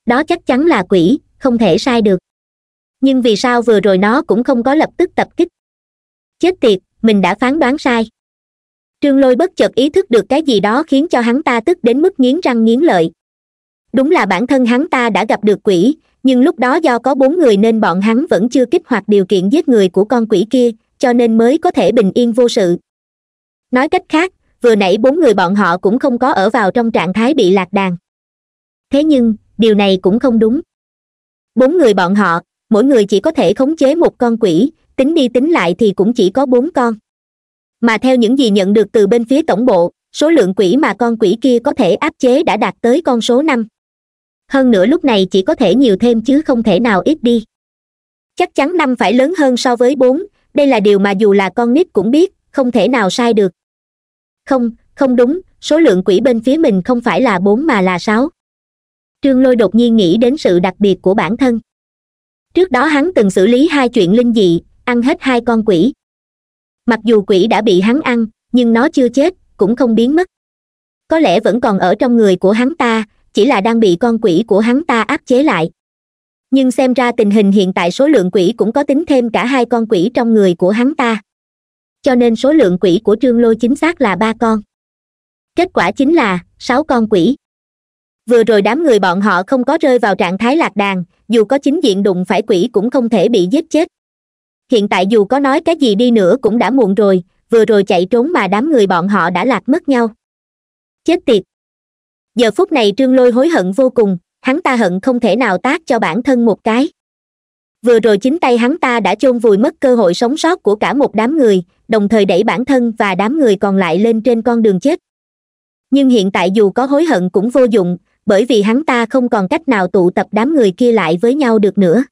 Đó chắc chắn là quỷ, không thể sai được. Nhưng vì sao vừa rồi nó cũng không có lập tức tập kích? Chết tiệt, mình đã phán đoán sai. Trương Lôi bất chợt ý thức được cái gì đó khiến cho hắn ta tức đến mức nghiến răng nghiến lợi. Đúng là bản thân hắn ta đã gặp được quỷ, nhưng lúc đó do có 4 người nên bọn hắn vẫn chưa kích hoạt điều kiện giết người của con quỷ kia, cho nên mới có thể bình yên vô sự. Nói cách khác, vừa nãy bốn người bọn họ cũng không có ở vào trong trạng thái bị lạc đàn. Thế nhưng, điều này cũng không đúng. Bốn người bọn họ, mỗi người chỉ có thể khống chế một con quỷ, tính đi tính lại thì cũng chỉ có 4 con. Mà theo những gì nhận được từ bên phía tổng bộ, số lượng quỷ mà con quỷ kia có thể áp chế đã đạt tới con số 5. Hơn nữa lúc này chỉ có thể nhiều thêm chứ không thể nào ít đi. Chắc chắn 5 phải lớn hơn so với 4, đây là điều mà dù là con nít cũng biết, không thể nào sai được. Không, không đúng, số lượng quỷ bên phía mình không phải là 4 mà là 6. Trương Lôi đột nhiên nghĩ đến sự đặc biệt của bản thân. Trước đó hắn từng xử lý 2 chuyện linh dị, ăn hết 2 con quỷ. Mặc dù quỷ đã bị hắn ăn, nhưng nó chưa chết, cũng không biến mất. Có lẽ vẫn còn ở trong người của hắn ta, chỉ là đang bị con quỷ của hắn ta áp chế lại. Nhưng xem ra tình hình hiện tại số lượng quỷ cũng có tính thêm cả 2 con quỷ trong người của hắn ta. Cho nên số lượng quỷ của Trương Lôi chính xác là 3 con. Kết quả chính là 6 con quỷ. Vừa rồi đám người bọn họ không có rơi vào trạng thái lạc đàn, dù có chính diện đụng phải quỷ cũng không thể bị giết chết. Hiện tại dù có nói cái gì đi nữa cũng đã muộn rồi, vừa rồi chạy trốn mà đám người bọn họ đã lạc mất nhau. Chết tiệt! Giờ phút này Trương Lôi hối hận vô cùng, hắn ta hận không thể nào tát cho bản thân một cái. Vừa rồi chính tay hắn ta đã chôn vùi mất cơ hội sống sót của cả một đám người, đồng thời đẩy bản thân và đám người còn lại lên trên con đường chết. Nhưng hiện tại dù có hối hận cũng vô dụng, bởi vì hắn ta không còn cách nào tụ tập đám người kia lại với nhau được nữa.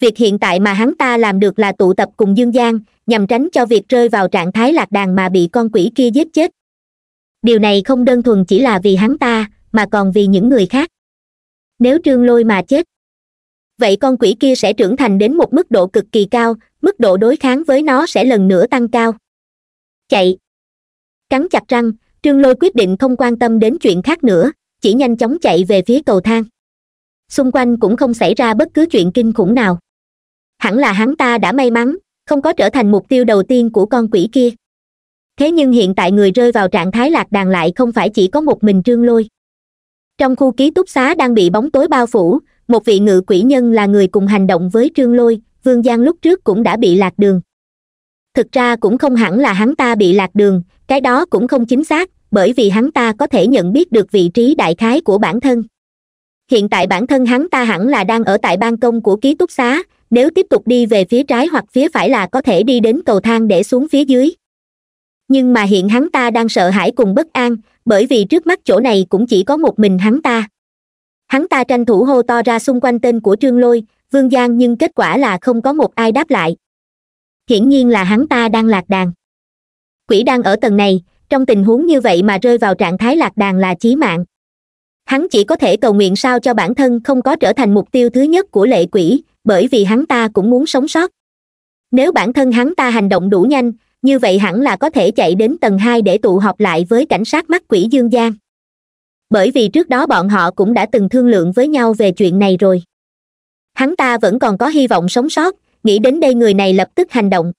Việc hiện tại mà hắn ta làm được là tụ tập cùng Dương Giang, nhằm tránh cho việc rơi vào trạng thái lạc đàn mà bị con quỷ kia giết chết. Điều này không đơn thuần chỉ là vì hắn ta, mà còn vì những người khác. Nếu Trương Lôi mà chết, vậy con quỷ kia sẽ trưởng thành đến một mức độ cực kỳ cao, mức độ đối kháng với nó sẽ lần nữa tăng cao. Chạy! Cắn chặt răng, Trương Lôi quyết định không quan tâm đến chuyện khác nữa, chỉ nhanh chóng chạy về phía cầu thang. Xung quanh cũng không xảy ra bất cứ chuyện kinh khủng nào. Hẳn là hắn ta đã may mắn, không có trở thành mục tiêu đầu tiên của con quỷ kia. Thế nhưng hiện tại người rơi vào trạng thái lạc đàn lại không phải chỉ có một mình Trương Lôi. Trong khu ký túc xá đang bị bóng tối bao phủ, một vị ngự quỷ nhân là người cùng hành động với Trương Lôi, Vương Giang lúc trước cũng đã bị lạc đường. Thực ra cũng không hẳn là hắn ta bị lạc đường, cái đó cũng không chính xác, bởi vì hắn ta có thể nhận biết được vị trí đại khái của bản thân. Hiện tại bản thân hắn ta hẳn là đang ở tại ban công của ký túc xá, nếu tiếp tục đi về phía trái hoặc phía phải là có thể đi đến cầu thang để xuống phía dưới. Nhưng mà hiện hắn ta đang sợ hãi cùng bất an, bởi vì trước mắt chỗ này cũng chỉ có một mình hắn ta. Hắn ta tranh thủ hô to ra xung quanh tên của Trương Lôi, Vương Giang nhưng kết quả là không có một ai đáp lại. Hiển nhiên là hắn ta đang lạc đàn. Quỷ đang ở tầng này, trong tình huống như vậy mà rơi vào trạng thái lạc đàn là chí mạng. Hắn chỉ có thể cầu nguyện sao cho bản thân không có trở thành mục tiêu thứ nhất của lệ quỷ, bởi vì hắn ta cũng muốn sống sót. Nếu bản thân hắn ta hành động đủ nhanh, như vậy hẳn là có thể chạy đến tầng 2 để tụ họp lại với cảnh sát mắt quỷ Dương Giang. Bởi vì trước đó bọn họ cũng đã từng thương lượng với nhau về chuyện này rồi. Hắn ta vẫn còn có hy vọng sống sót, nghĩ đến đây người này lập tức hành động.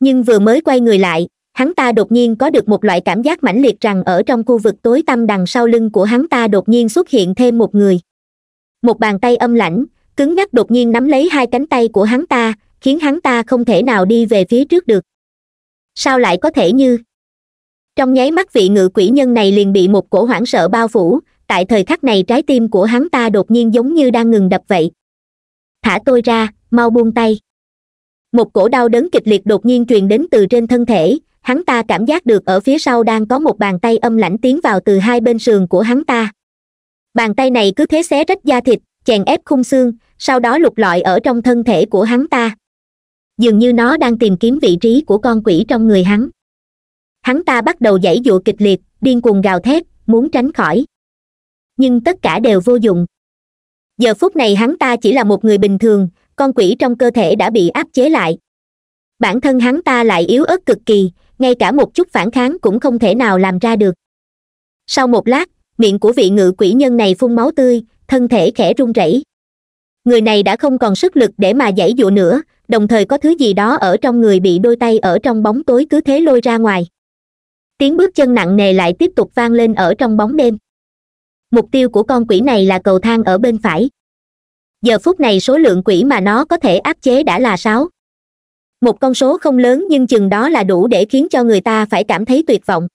Nhưng vừa mới quay người lại, hắn ta đột nhiên có được một loại cảm giác mãnh liệt rằng ở trong khu vực tối tăm đằng sau lưng của hắn ta đột nhiên xuất hiện thêm một người. Một bàn tay âm lãnh, cứng ngắc đột nhiên nắm lấy 2 cánh tay của hắn ta, khiến hắn ta không thể nào đi về phía trước được. Sao lại có thể như? Trong nháy mắt vị ngự quỷ nhân này liền bị một cổ hoảng sợ bao phủ, tại thời khắc này trái tim của hắn ta đột nhiên giống như đang ngừng đập vậy. Thả tôi ra, mau buông tay. Một cổ đau đớn kịch liệt đột nhiên truyền đến từ trên thân thể, hắn ta cảm giác được ở phía sau đang có một bàn tay âm lãnh tiến vào từ 2 bên sườn của hắn ta. Bàn tay này cứ thế xé rách da thịt, chèn ép khung xương, sau đó lục lọi ở trong thân thể của hắn ta. Dường như nó đang tìm kiếm vị trí của con quỷ trong người hắn. Hắn ta bắt đầu giãy giụa kịch liệt, điên cuồng gào thét, muốn tránh khỏi. Nhưng tất cả đều vô dụng. Giờ phút này hắn ta chỉ là một người bình thường, con quỷ trong cơ thể đã bị áp chế lại. Bản thân hắn ta lại yếu ớt cực kỳ, ngay cả một chút phản kháng cũng không thể nào làm ra được. Sau một lát, miệng của vị ngự quỷ nhân này phun máu tươi, thân thể khẽ run rẩy. Người này đã không còn sức lực để mà giãy giụa nữa, đồng thời có thứ gì đó ở trong người bị đôi tay ở trong bóng tối cứ thế lôi ra ngoài. Tiếng bước chân nặng nề lại tiếp tục vang lên ở trong bóng đêm. Mục tiêu của con quỷ này là cầu thang ở bên phải. Giờ phút này số lượng quỷ mà nó có thể áp chế đã là 6. Một con số không lớn nhưng chừng đó là đủ để khiến cho người ta phải cảm thấy tuyệt vọng.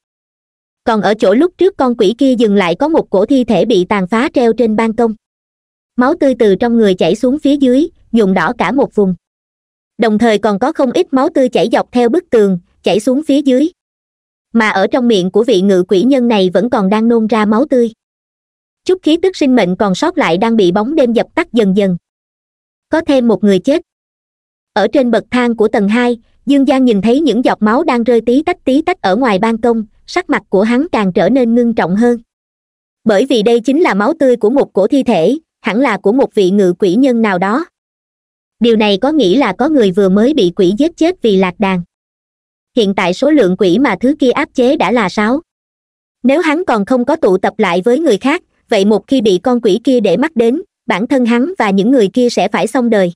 còn ở chỗ lúc trước con quỷ kia dừng lại có một cổ thi thể bị tàn phá treo trên ban công. Máu tươi từ trong người chảy xuống phía dưới, nhuộm đỏ cả một vùng. Đồng thời còn có không ít máu tươi chảy dọc theo bức tường, chảy xuống phía dưới. Mà ở trong miệng của vị ngự quỷ nhân này vẫn còn đang nôn ra máu tươi. Chút khí tức sinh mệnh còn sót lại đang bị bóng đêm dập tắt dần dần. Có thêm một người chết. Ở trên bậc thang của tầng 2, Dương Giang nhìn thấy những giọt máu đang rơi tí tách ở ngoài ban công, sắc mặt của hắn càng trở nên ngưng trọng hơn. Bởi vì đây chính là máu tươi của một cổ thi thể, hẳn là của một vị ngự quỷ nhân nào đó. Điều này có nghĩa là có người vừa mới bị quỷ giết chết vì lạc đàn. Hiện tại số lượng quỷ mà thứ kia áp chế đã là 6. Nếu hắn còn không có tụ tập lại với người khác, vậy một khi bị con quỷ kia để mắt đến, bản thân hắn và những người kia sẽ phải xong đời.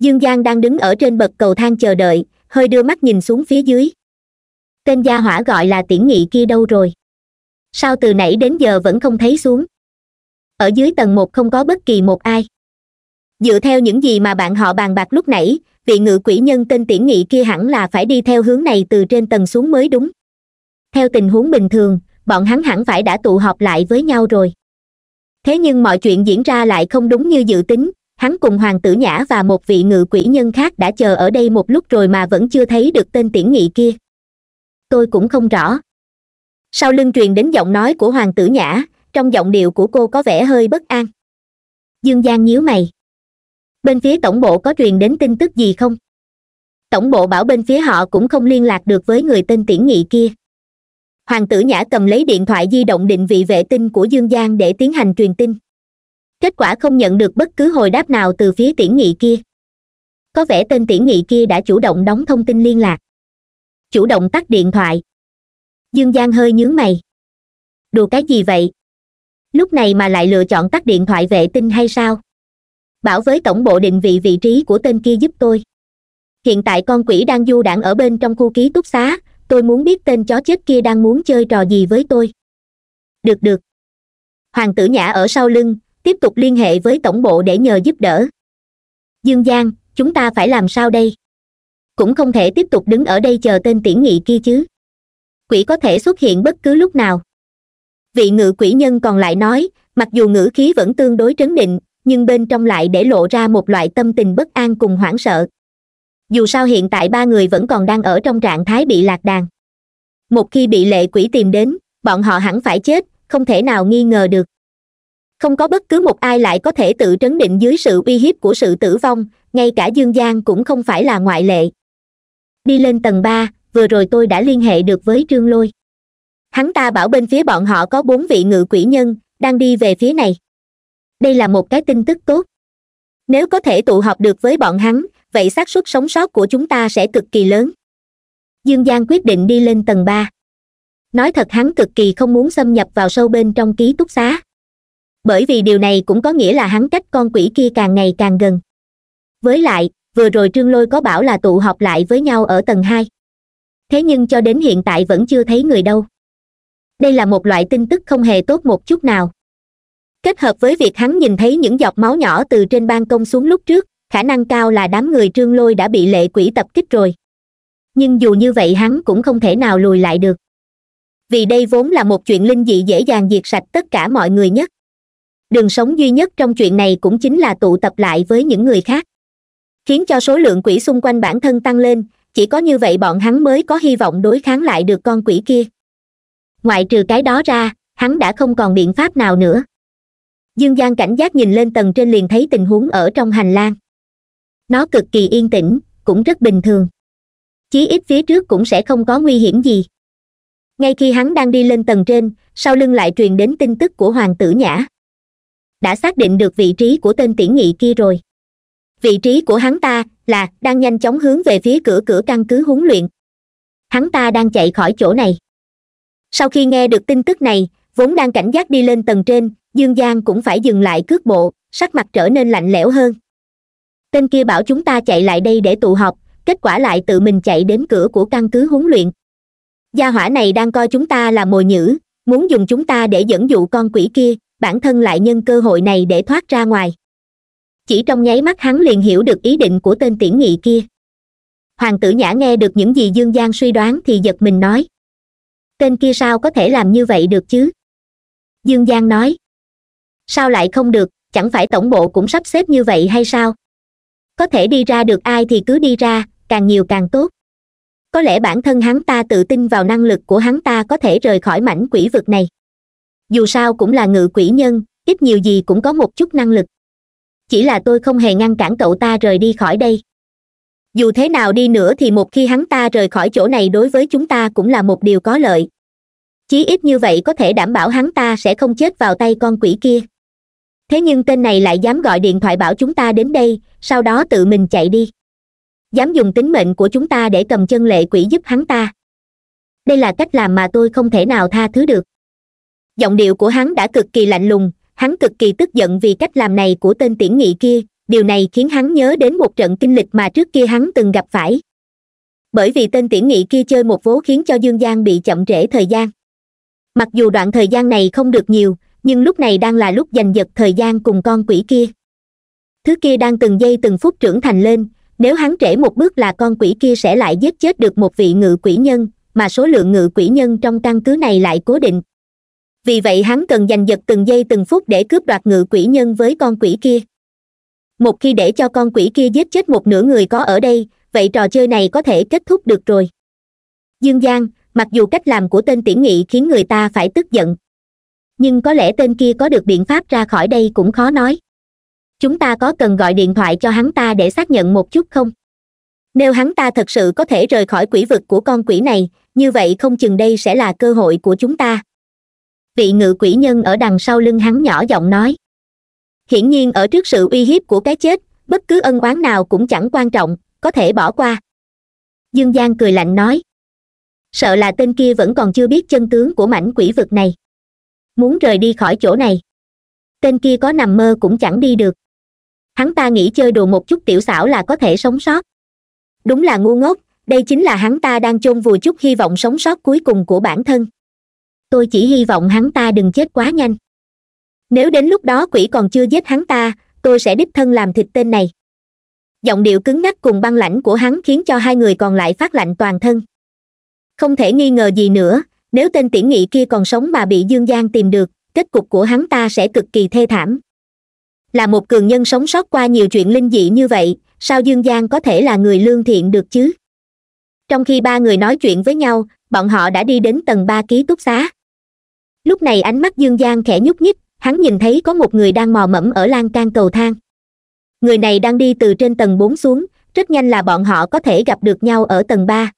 Dương Giang đang đứng ở trên bậc cầu thang chờ đợi, hơi đưa mắt nhìn xuống phía dưới. Tên gia hỏa gọi là Tiễn Nghị kia đâu rồi? Sao từ nãy đến giờ vẫn không thấy xuống? Ở dưới tầng 1 không có bất kỳ một ai. Dựa theo những gì mà bạn họ bàn bạc lúc nãy, vị ngự quỷ nhân tên Tiễn Nghị kia hẳn là phải đi theo hướng này từ trên tầng xuống mới đúng. Theo tình huống bình thường, bọn hắn hẳn phải đã tụ họp lại với nhau rồi. Thế nhưng mọi chuyện diễn ra lại không đúng như dự tính. Hắn cùng Hoàng Tử Nhã và một vị ngự quỷ nhân khác đã chờ ở đây một lúc rồi mà vẫn chưa thấy được tên Tiễn Nghị kia. Tôi cũng không rõ. Sau lưng truyền đến giọng nói của Hoàng Tử Nhã, trong giọng điệu của cô có vẻ hơi bất an. Dương Giang nhíu mày. Bên phía tổng bộ có truyền đến tin tức gì không? Tổng bộ bảo bên phía họ cũng không liên lạc được với người tên Tiễn Nghị kia. Hoàng Tử Nhã cầm lấy điện thoại di động định vị vệ tinh của Dương Giang để tiến hành truyền tin. Kết quả không nhận được bất cứ hồi đáp nào từ phía Tiễn Nghị kia. Có vẻ tên Tiễn Nghị kia đã chủ động đóng thông tin liên lạc. Chủ động tắt điện thoại. Dương Giang hơi nhướng mày. Đùa cái gì vậy? Lúc này mà lại lựa chọn tắt điện thoại vệ tinh hay sao? Bảo với tổng bộ định vị vị trí của tên kia giúp tôi. Hiện tại con quỷ đang du đãng ở bên trong khu ký túc xá. Tôi muốn biết tên chó chết kia đang muốn chơi trò gì với tôi. Được được. Hoàng Tử Nhã ở sau lưng tiếp tục liên hệ với tổng bộ để nhờ giúp đỡ. Dương Giang, chúng ta phải làm sao đây? Cũng không thể tiếp tục đứng ở đây chờ tên Tiễn Nghị kia chứ. Quỷ có thể xuất hiện bất cứ lúc nào. Vị ngự quỷ nhân còn lại nói, mặc dù ngữ khí vẫn tương đối trấn định, nhưng bên trong lại để lộ ra một loại tâm tình bất an cùng hoảng sợ. Dù sao hiện tại ba người vẫn còn đang ở trong trạng thái bị lạc đàn. Một khi bị lệ quỷ tìm đến, bọn họ hẳn phải chết, không thể nào nghi ngờ được. Không có bất cứ một ai lại có thể tự trấn định dưới sự uy hiếp của sự tử vong, ngay cả Dương Giang cũng không phải là ngoại lệ. Đi lên tầng 3, vừa rồi tôi đã liên hệ được với Trương Lôi. Hắn ta bảo bên phía bọn họ có 4 vị ngự quỷ nhân, đang đi về phía này. Đây là một cái tin tức tốt. Nếu có thể tụ họp được với bọn hắn, vậy xác suất sống sót của chúng ta sẽ cực kỳ lớn. Dương Giang quyết định đi lên tầng 3. Nói thật hắn cực kỳ không muốn xâm nhập vào sâu bên trong ký túc xá. Bởi vì điều này cũng có nghĩa là hắn cách con quỷ kia càng ngày càng gần. Với lại, vừa rồi Trương Lôi có bảo là tụ họp lại với nhau ở tầng 2. Thế nhưng cho đến hiện tại vẫn chưa thấy người đâu. Đây là một loại tin tức không hề tốt một chút nào. Kết hợp với việc hắn nhìn thấy những giọt máu nhỏ từ trên ban công xuống lúc trước, khả năng cao là đám người Trương Lôi đã bị lệ quỷ tập kích rồi. Nhưng dù như vậy hắn cũng không thể nào lùi lại được. Vì đây vốn là một chuyện linh dị dễ dàng diệt sạch tất cả mọi người nhất. Đường sống duy nhất trong chuyện này cũng chính là tụ tập lại với những người khác, khiến cho số lượng quỷ xung quanh bản thân tăng lên. Chỉ có như vậy bọn hắn mới có hy vọng đối kháng lại được con quỷ kia. Ngoại trừ cái đó ra, hắn đã không còn biện pháp nào nữa. Dương Giang cảnh giác nhìn lên tầng trên liền thấy tình huống ở trong hành lang. Nó cực kỳ yên tĩnh, cũng rất bình thường. Chí ít phía trước cũng sẽ không có nguy hiểm gì. Ngay khi hắn đang đi lên tầng trên, sau lưng lại truyền đến tin tức của Hoàng Tử Nhã. Đã xác định được vị trí của tên Tiễn Nghị kia rồi. Vị trí của hắn ta là đang nhanh chóng hướng về phía cửa căn cứ huấn luyện. Hắn ta đang chạy khỏi chỗ này. Sau khi nghe được tin tức này, vốn đang cảnh giác đi lên tầng trên, Dương Giang cũng phải dừng lại cước bộ, sắc mặt trở nên lạnh lẽo hơn. Tên kia bảo chúng ta chạy lại đây để tụ họp, kết quả lại tự mình chạy đến cửa của căn cứ huấn luyện. Gia hỏa này đang coi chúng ta là mồi nhử, muốn dùng chúng ta để dẫn dụ con quỷ kia. Bản thân lại nhân cơ hội này để thoát ra ngoài. Chỉ trong nháy mắt hắn liền hiểu được ý định của tên Tiễn Nghị kia. Hoàng Tử Nhã nghe được những gì Dương Giang suy đoán thì giật mình nói. tên kia sao có thể làm như vậy được chứ? Dương Giang nói. Sao lại không được, chẳng phải tổng bộ cũng sắp xếp như vậy hay sao? Có thể đi ra được ai thì cứ đi ra, càng nhiều càng tốt. Có lẽ bản thân hắn ta tự tin vào năng lực của hắn ta có thể rời khỏi mảnh quỷ vực này. Dù sao cũng là ngự quỷ nhân, ít nhiều gì cũng có một chút năng lực. Chỉ là tôi không hề ngăn cản cậu ta rời đi khỏi đây. Dù thế nào đi nữa thì một khi hắn ta rời khỏi chỗ này đối với chúng ta cũng là một điều có lợi. Chí ít như vậy có thể đảm bảo hắn ta sẽ không chết vào tay con quỷ kia. Thế nhưng tên này lại dám gọi điện thoại bảo chúng ta đến đây, sau đó tự mình chạy đi. Dám dùng tính mệnh của chúng ta để cầm chân lệ quỷ giúp hắn ta. Đây là cách làm mà tôi không thể nào tha thứ được. Giọng điệu của hắn đã cực kỳ lạnh lùng, hắn cực kỳ tức giận vì cách làm này của tên Tiễn Nghị kia. Điều này khiến hắn nhớ đến một trận kinh lịch mà trước kia hắn từng gặp phải. Bởi vì tên Tiễn Nghị kia chơi một vố khiến cho Dương Giang bị chậm trễ thời gian. Mặc dù đoạn thời gian này không được nhiều, nhưng lúc này đang là lúc giành giật thời gian cùng con quỷ kia. Thứ kia đang từng giây từng phút trưởng thành lên, nếu hắn trễ một bước là con quỷ kia sẽ lại giết chết được một vị ngự quỷ nhân, mà số lượng ngự quỷ nhân trong căn cứ này lại cố định. Vì vậy hắn cần giành giật từng giây từng phút để cướp đoạt ngự quỷ nhân với con quỷ kia. Một khi để cho con quỷ kia giết chết một nửa người có ở đây, vậy trò chơi này có thể kết thúc được rồi. Dương Giang, mặc dù cách làm của tên Tiễn Nghị khiến người ta phải tức giận, nhưng có lẽ tên kia có được biện pháp ra khỏi đây cũng khó nói. Chúng ta có cần gọi điện thoại cho hắn ta để xác nhận một chút không? Nếu hắn ta thật sự có thể rời khỏi quỷ vực của con quỷ này, như vậy không chừng đây sẽ là cơ hội của chúng ta. Vị ngự quỷ nhân ở đằng sau lưng hắn nhỏ giọng nói. Hiển nhiên ở trước sự uy hiếp của cái chết, bất cứ ân oán nào cũng chẳng quan trọng, có thể bỏ qua. Dương Giang cười lạnh nói. Sợ là tên kia vẫn còn chưa biết chân tướng của mảnh quỷ vực này. Muốn rời đi khỏi chỗ này, tên kia có nằm mơ cũng chẳng đi được. Hắn ta nghĩ chơi đùa một chút tiểu xảo là có thể sống sót. Đúng là ngu ngốc, đây chính là hắn ta đang chôn vùi chút hy vọng sống sót cuối cùng của bản thân. Tôi chỉ hy vọng hắn ta đừng chết quá nhanh. Nếu đến lúc đó quỷ còn chưa giết hắn ta, tôi sẽ đích thân làm thịt tên này. Giọng điệu cứng ngắc cùng băng lãnh của hắn khiến cho hai người còn lại phát lạnh toàn thân. Không thể nghi ngờ gì nữa, nếu tên Tiễn Nghị kia còn sống mà bị Dương Giang tìm được, kết cục của hắn ta sẽ cực kỳ thê thảm. Là một cường nhân sống sót qua nhiều chuyện linh dị như vậy, sao Dương Giang có thể là người lương thiện được chứ? Trong khi ba người nói chuyện với nhau, bọn họ đã đi đến tầng 3 ký túc xá. Lúc này ánh mắt Dương Giang khẽ nhúc nhích, hắn nhìn thấy có một người đang mò mẫm ở lan can cầu thang. Người này đang đi từ trên tầng 4 xuống, rất nhanh là bọn họ có thể gặp được nhau ở tầng 3.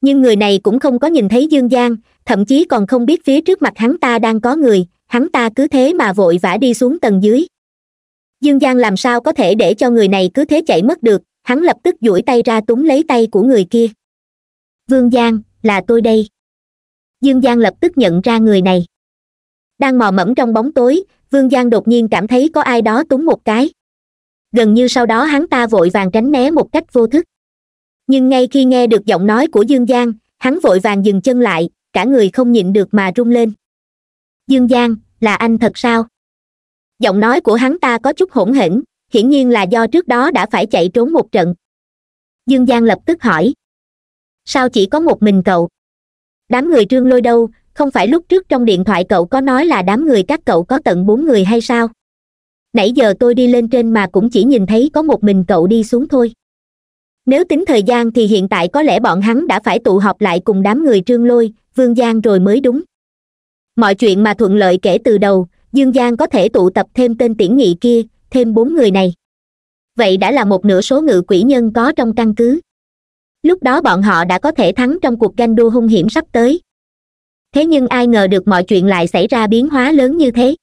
Nhưng người này cũng không có nhìn thấy Dương Giang, thậm chí còn không biết phía trước mặt hắn ta đang có người, hắn ta cứ thế mà vội vã đi xuống tầng dưới. Dương Giang làm sao có thể để cho người này cứ thế chạy mất được, hắn lập tức duỗi tay ra túm lấy tay của người kia. Vương Giang, là tôi đây. Dương Giang lập tức nhận ra người này. Đang mò mẫm trong bóng tối, Vương Giang đột nhiên cảm thấy có ai đó túm một cái. Gần như sau đó hắn ta vội vàng tránh né một cách vô thức. Nhưng ngay khi nghe được giọng nói của Dương Giang, hắn vội vàng dừng chân lại, cả người không nhịn được mà run lên. Dương Giang, là anh thật sao? Giọng nói của hắn ta có chút hỗn hển, hiển nhiên là do trước đó đã phải chạy trốn một trận. Dương Giang lập tức hỏi. Sao chỉ có một mình cậu? Đám người Trương Lôi đâu? Không phải lúc trước trong điện thoại cậu có nói là đám người các cậu có tận 4 người hay sao? Nãy giờ tôi đi lên trên mà cũng chỉ nhìn thấy có một mình cậu đi xuống thôi. Nếu tính thời gian thì hiện tại có lẽ bọn hắn đã phải tụ họp lại cùng đám người Trương Lôi, Vương Giang rồi mới đúng. Mọi chuyện mà thuận lợi kể từ đầu, Dương Giang có thể tụ tập thêm tên Tiễn Nghị kia, thêm 4 người này. Vậy đã là một nửa số ngự quỷ nhân có trong căn cứ. Lúc đó bọn họ đã có thể thắng trong cuộc ganh đua hung hiểm sắp tới. Thế nhưng ai ngờ được mọi chuyện lại xảy ra biến hóa lớn như thế.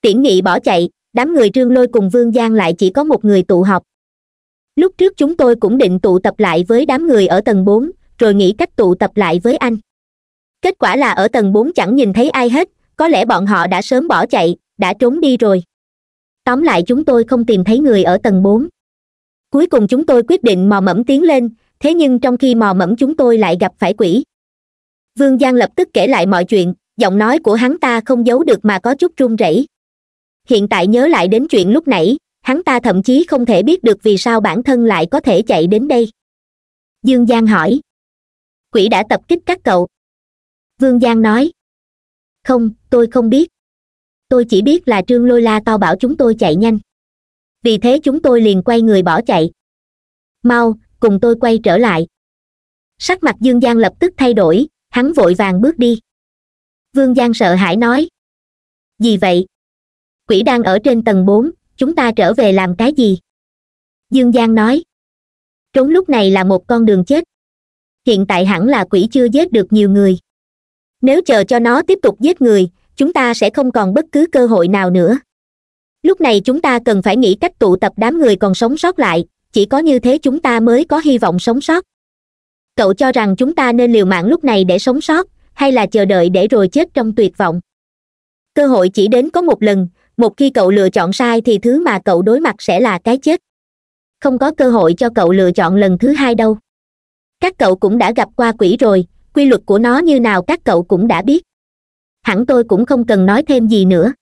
Tiễn Nghị bỏ chạy, đám người Trương Lôi cùng Vương Giang lại chỉ có một người tụ họp. Lúc trước chúng tôi cũng định tụ tập lại với đám người ở tầng 4, rồi nghĩ cách tụ tập lại với anh. Kết quả là ở tầng 4 chẳng nhìn thấy ai hết, có lẽ bọn họ đã sớm bỏ chạy, đã trốn đi rồi. Tóm lại chúng tôi không tìm thấy người ở tầng 4. Cuối cùng chúng tôi quyết định mò mẫm tiến lên, thế nhưng trong khi mò mẫm chúng tôi lại gặp phải quỷ. Vương Giang lập tức kể lại mọi chuyện, giọng nói của hắn ta không giấu được mà có chút run rẩy. Hiện tại nhớ lại đến chuyện lúc nãy, hắn ta thậm chí không thể biết được vì sao bản thân lại có thể chạy đến đây. Dương Giang hỏi. Quỷ đã tập kích các cậu. Vương Giang nói. Không, tôi không biết. Tôi chỉ biết là Trương Lôi la to bảo chúng tôi chạy nhanh. Vì thế chúng tôi liền quay người bỏ chạy. Mau, cùng tôi quay trở lại. Sắc mặt Dương Giang lập tức thay đổi, hắn vội vàng bước đi. Vương Giang sợ hãi nói. Gì vậy? Quỷ đang ở trên tầng 4, chúng ta trở về làm cái gì? Dương Giang nói. Trốn lúc này là một con đường chết. Hiện tại hẳn là quỷ chưa giết được nhiều người. Nếu chờ cho nó tiếp tục giết người, chúng ta sẽ không còn bất cứ cơ hội nào nữa. Lúc này chúng ta cần phải nghĩ cách tụ tập đám người còn sống sót lại, chỉ có như thế chúng ta mới có hy vọng sống sót. Cậu cho rằng chúng ta nên liều mạng lúc này để sống sót, hay là chờ đợi để rồi chết trong tuyệt vọng? Cơ hội chỉ đến có một lần, một khi cậu lựa chọn sai thì thứ mà cậu đối mặt sẽ là cái chết. Không có cơ hội cho cậu lựa chọn lần thứ hai đâu. Các cậu cũng đã gặp qua quỷ rồi, quy luật của nó như nào các cậu cũng đã biết. Hẳn tôi cũng không cần nói thêm gì nữa.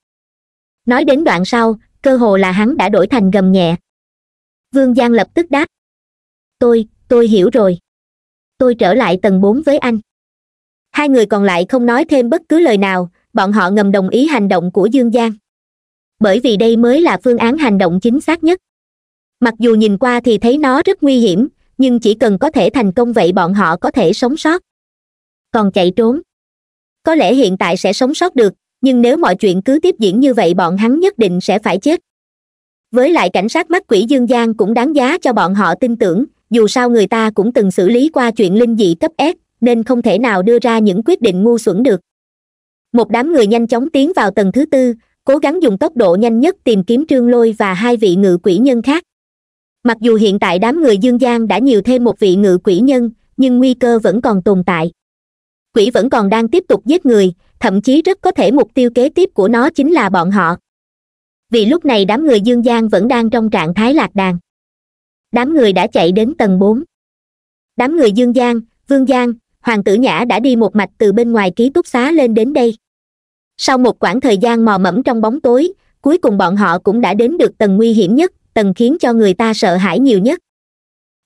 Nói đến đoạn sau, cơ hồ là hắn đã đổi thành gầm nhẹ. Vương Giang lập tức đáp. Tôi hiểu rồi. Tôi trở lại tầng 4 với anh. Hai người còn lại không nói thêm bất cứ lời nào, bọn họ ngầm đồng ý hành động của Dương Giang. Bởi vì đây mới là phương án hành động chính xác nhất. Mặc dù nhìn qua thì thấy nó rất nguy hiểm, nhưng chỉ cần có thể thành công vậy bọn họ có thể sống sót. Còn chạy trốn, có lẽ hiện tại sẽ sống sót được, nhưng nếu mọi chuyện cứ tiếp diễn như vậy bọn hắn nhất định sẽ phải chết. Với lại cảnh sát mắt quỷ Dương Giang cũng đáng giá cho bọn họ tin tưởng, dù sao người ta cũng từng xử lý qua chuyện linh dị cấp S, nên không thể nào đưa ra những quyết định ngu xuẩn được. Một đám người nhanh chóng tiến vào tầng thứ tư, cố gắng dùng tốc độ nhanh nhất tìm kiếm Trương Lôi và hai vị ngự quỷ nhân khác. Mặc dù hiện tại đám người Dương Giang đã nhiều thêm một vị ngự quỷ nhân, nhưng nguy cơ vẫn còn tồn tại. Quỷ vẫn còn đang tiếp tục giết người, thậm chí rất có thể mục tiêu kế tiếp của nó chính là bọn họ. Vì lúc này đám người Dương Giang vẫn đang trong trạng thái lạc đàn. Đám người đã chạy đến tầng 4. Đám người Dương Giang, Vương Giang, Hoàng Tử Nhã đã đi một mạch từ bên ngoài ký túc xá lên đến đây. Sau một quãng thời gian mò mẫm trong bóng tối, cuối cùng bọn họ cũng đã đến được tầng nguy hiểm nhất, tầng khiến cho người ta sợ hãi nhiều nhất.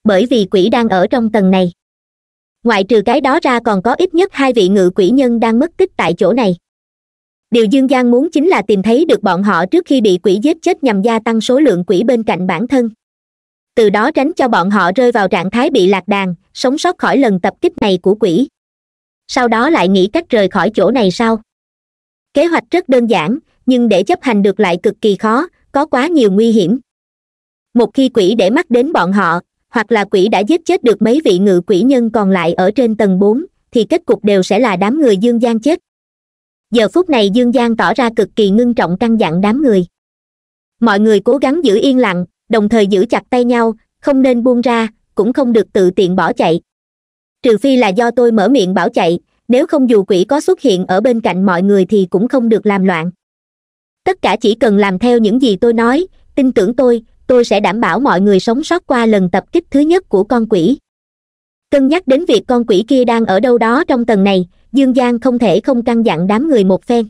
Bởi vì quỷ đang ở trong tầng này. Ngoại trừ cái đó ra còn có ít nhất hai vị ngự quỷ nhân đang mất tích tại chỗ này. Điều Dương Giang muốn chính là tìm thấy được bọn họ trước khi bị quỷ giết chết nhằm gia tăng số lượng quỷ bên cạnh bản thân. Từ đó tránh cho bọn họ rơi vào trạng thái bị lạc đàn, sống sót khỏi lần tập kích này của quỷ. Sau đó lại nghĩ cách rời khỏi chỗ này sau. Kế hoạch rất đơn giản, nhưng để chấp hành được lại cực kỳ khó, có quá nhiều nguy hiểm. Một khi quỷ để mắt đến bọn họ, hoặc là quỷ đã giết chết được mấy vị ngự quỷ nhân còn lại ở trên tầng 4, thì kết cục đều sẽ là đám người Dương Giang chết. Giờ phút này Dương Giang tỏ ra cực kỳ ngưng trọng căn dặn đám người. Mọi người cố gắng giữ yên lặng, đồng thời giữ chặt tay nhau, không nên buông ra, cũng không được tự tiện bỏ chạy. Trừ phi là do tôi mở miệng bảo chạy, nếu không dù quỷ có xuất hiện ở bên cạnh mọi người thì cũng không được làm loạn. Tất cả chỉ cần làm theo những gì tôi nói, tin tưởng tôi sẽ đảm bảo mọi người sống sót qua lần tập kích thứ nhất của con quỷ. Cân nhắc đến việc con quỷ kia đang ở đâu đó trong tầng này, Dương Giang không thể không căn dặn đám người một phen.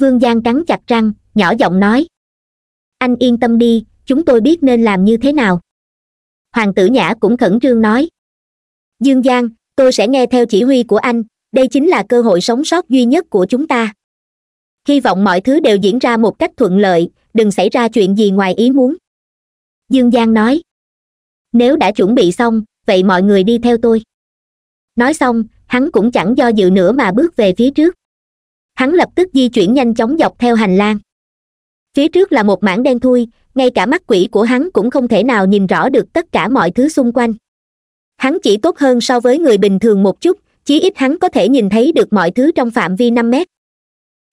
Vương Giang cắn chặt răng, nhỏ giọng nói. Anh yên tâm đi, chúng tôi biết nên làm như thế nào. Hoàng Tử Nhã cũng khẩn trương nói. Dương Giang, tôi sẽ nghe theo chỉ huy của anh, đây chính là cơ hội sống sót duy nhất của chúng ta. Hy vọng mọi thứ đều diễn ra một cách thuận lợi, đừng xảy ra chuyện gì ngoài ý muốn. Dương Giang nói. Nếu đã chuẩn bị xong, vậy mọi người đi theo tôi. Nói xong, hắn cũng chẳng do dự nữa mà bước về phía trước. Hắn lập tức di chuyển nhanh chóng dọc theo hành lang. Phía trước là một mảng đen thui, ngay cả mắt quỷ của hắn cũng không thể nào nhìn rõ được tất cả mọi thứ xung quanh. Hắn chỉ tốt hơn so với người bình thường một chút, chí ít hắn có thể nhìn thấy được mọi thứ trong phạm vi 5 mét.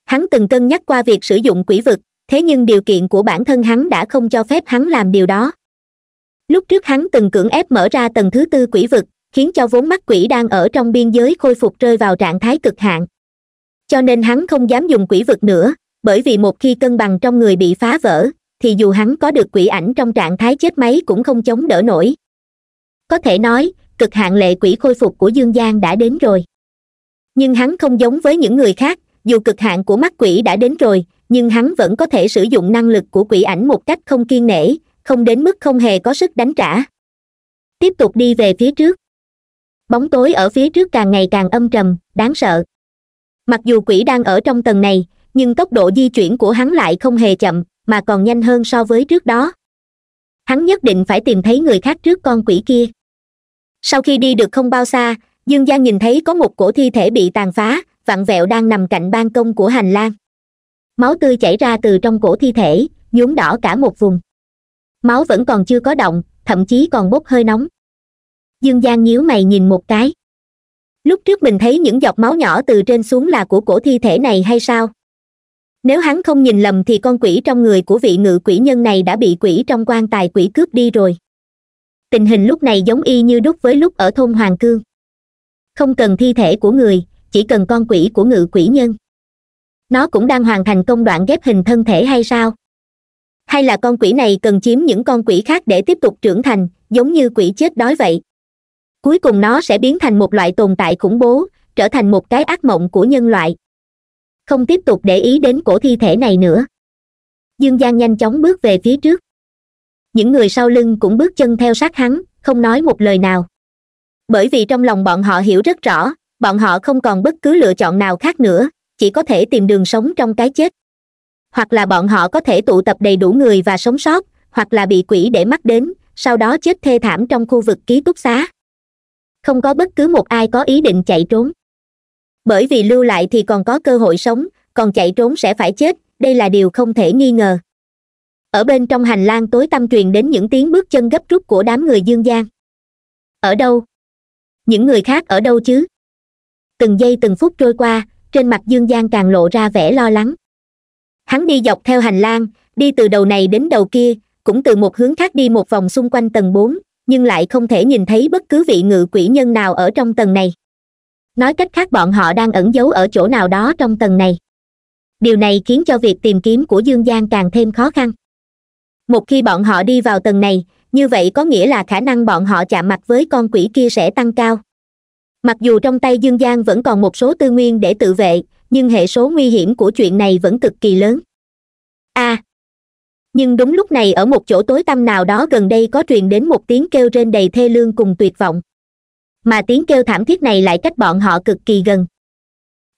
Hắn từng cân nhắc qua việc sử dụng quỷ vực, thế nhưng điều kiện của bản thân hắn đã không cho phép hắn làm điều đó. Lúc trước hắn từng cưỡng ép mở ra tầng thứ tư quỷ vực, khiến cho vốn mắt quỷ đang ở trong biên giới khôi phục rơi vào trạng thái cực hạn. Cho nên hắn không dám dùng quỷ vực nữa, bởi vì một khi cân bằng trong người bị phá vỡ, thì dù hắn có được quỷ ảnh trong trạng thái chết máy cũng không chống đỡ nổi. Có thể nói, cực hạn lệ quỷ khôi phục của Dương Giang đã đến rồi. Nhưng hắn không giống với những người khác, dù cực hạn của mắt quỷ đã đến rồi, nhưng hắn vẫn có thể sử dụng năng lực của quỷ ảnh một cách không kiêng nể, không đến mức không hề có sức đánh trả. Tiếp tục đi về phía trước. Bóng tối ở phía trước càng ngày càng âm trầm, đáng sợ. Mặc dù quỷ đang ở trong tầng này, nhưng tốc độ di chuyển của hắn lại không hề chậm, mà còn nhanh hơn so với trước đó. Hắn nhất định phải tìm thấy người khác trước con quỷ kia. Sau khi đi được không bao xa, Dương Giang nhìn thấy có một cổ thi thể bị tàn phá, vặn vẹo đang nằm cạnh ban công của hành lang. Máu tươi chảy ra từ trong cổ thi thể, nhuốm đỏ cả một vùng. Máu vẫn còn chưa có động, thậm chí còn bốc hơi nóng. Dương Giang nhíu mày nhìn một cái. Lúc trước mình thấy những giọt máu nhỏ từ trên xuống là của cổ thi thể này hay sao? Nếu hắn không nhìn lầm thì con quỷ trong người của vị ngự quỷ nhân này đã bị quỷ trong quan tài quỷ cướp đi rồi. Tình hình lúc này giống y như đúc với lúc ở thôn Hoàng Cương. Không cần thi thể của người, chỉ cần con quỷ của ngự quỷ nhân. Nó cũng đang hoàn thành công đoạn ghép hình thân thể hay sao? Hay là con quỷ này cần chiếm những con quỷ khác để tiếp tục trưởng thành, giống như quỷ chết đói vậy? Cuối cùng nó sẽ biến thành một loại tồn tại khủng bố, trở thành một cái ác mộng của nhân loại. Không tiếp tục để ý đến cổ thi thể này nữa. Dương Giang nhanh chóng bước về phía trước. Những người sau lưng cũng bước chân theo sát hắn, không nói một lời nào. Bởi vì trong lòng bọn họ hiểu rất rõ, bọn họ không còn bất cứ lựa chọn nào khác nữa, chỉ có thể tìm đường sống trong cái chết. Hoặc là bọn họ có thể tụ tập đầy đủ người và sống sót, hoặc là bị quỷ để mắt đến, sau đó chết thê thảm trong khu vực ký túc xá. Không có bất cứ một ai có ý định chạy trốn. Bởi vì lưu lại thì còn có cơ hội sống, còn chạy trốn sẽ phải chết, đây là điều không thể nghi ngờ. Ở bên trong hành lang tối tăm truyền đến những tiếng bước chân gấp rút của đám người Dương Giang. Ở đâu? Những người khác ở đâu chứ? Từng giây từng phút trôi qua, trên mặt Dương Giang càng lộ ra vẻ lo lắng. Hắn đi dọc theo hành lang, đi từ đầu này đến đầu kia, cũng từ một hướng khác đi một vòng xung quanh tầng 4, nhưng lại không thể nhìn thấy bất cứ vị ngự quỷ nhân nào ở trong tầng này. Nói cách khác bọn họ đang ẩn giấu ở chỗ nào đó trong tầng này. Điều này khiến cho việc tìm kiếm của Dương Giang càng thêm khó khăn. Một khi bọn họ đi vào tầng này, như vậy có nghĩa là khả năng bọn họ chạm mặt với con quỷ kia sẽ tăng cao. Mặc dù trong tay Dương Giang vẫn còn một số tư nguyên để tự vệ, nhưng hệ số nguy hiểm của chuyện này vẫn cực kỳ lớn. Nhưng đúng lúc này ở một chỗ tối tăm nào đó gần đây có truyền đến một tiếng kêu rên đầy thê lương cùng tuyệt vọng. Mà tiếng kêu thảm thiết này lại cách bọn họ cực kỳ gần.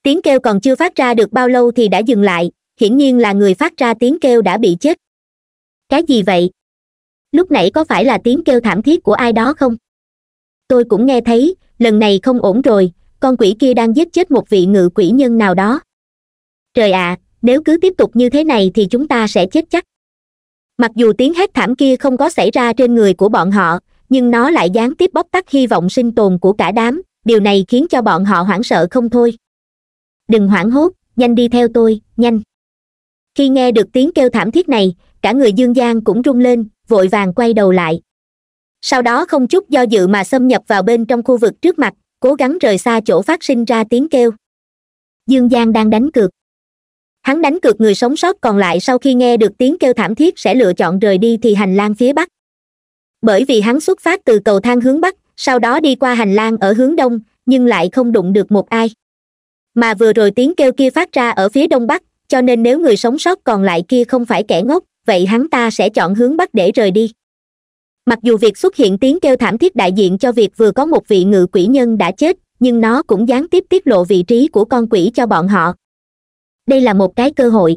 Tiếng kêu còn chưa phát ra được bao lâu thì đã dừng lại, hiển nhiên là người phát ra tiếng kêu đã bị chết. Cái gì vậy? Lúc nãy có phải là tiếng kêu thảm thiết của ai đó không? Tôi cũng nghe thấy, lần này không ổn rồi, con quỷ kia đang giết chết một vị ngự quỷ nhân nào đó. Trời ạ, nếu cứ tiếp tục như thế này thì chúng ta sẽ chết chắc. Mặc dù tiếng hét thảm kia không có xảy ra trên người của bọn họ, nhưng nó lại gián tiếp bóc tắt hy vọng sinh tồn của cả đám, điều này khiến cho bọn họ hoảng sợ không thôi. Đừng hoảng hốt, nhanh đi theo tôi, nhanh. Khi nghe được tiếng kêu thảm thiết này, cả người Dương Giang cũng run lên, vội vàng quay đầu lại. Sau đó không chút do dự mà xâm nhập vào bên trong khu vực trước mặt, cố gắng rời xa chỗ phát sinh ra tiếng kêu. Dương Giang đang đánh cược. Hắn đánh cược người sống sót còn lại sau khi nghe được tiếng kêu thảm thiết sẽ lựa chọn rời đi thì hành lang phía bắc. Bởi vì hắn xuất phát từ cầu thang hướng bắc, sau đó đi qua hành lang ở hướng đông, nhưng lại không đụng được một ai. Mà vừa rồi tiếng kêu kia phát ra ở phía đông bắc, cho nên nếu người sống sót còn lại kia không phải kẻ ngốc, vậy hắn ta sẽ chọn hướng bắc để rời đi. Mặc dù việc xuất hiện tiếng kêu thảm thiết đại diện cho việc vừa có một vị ngự quỷ nhân đã chết, nhưng nó cũng gián tiếp tiết lộ vị trí của con quỷ cho bọn họ. Đây là một cái cơ hội.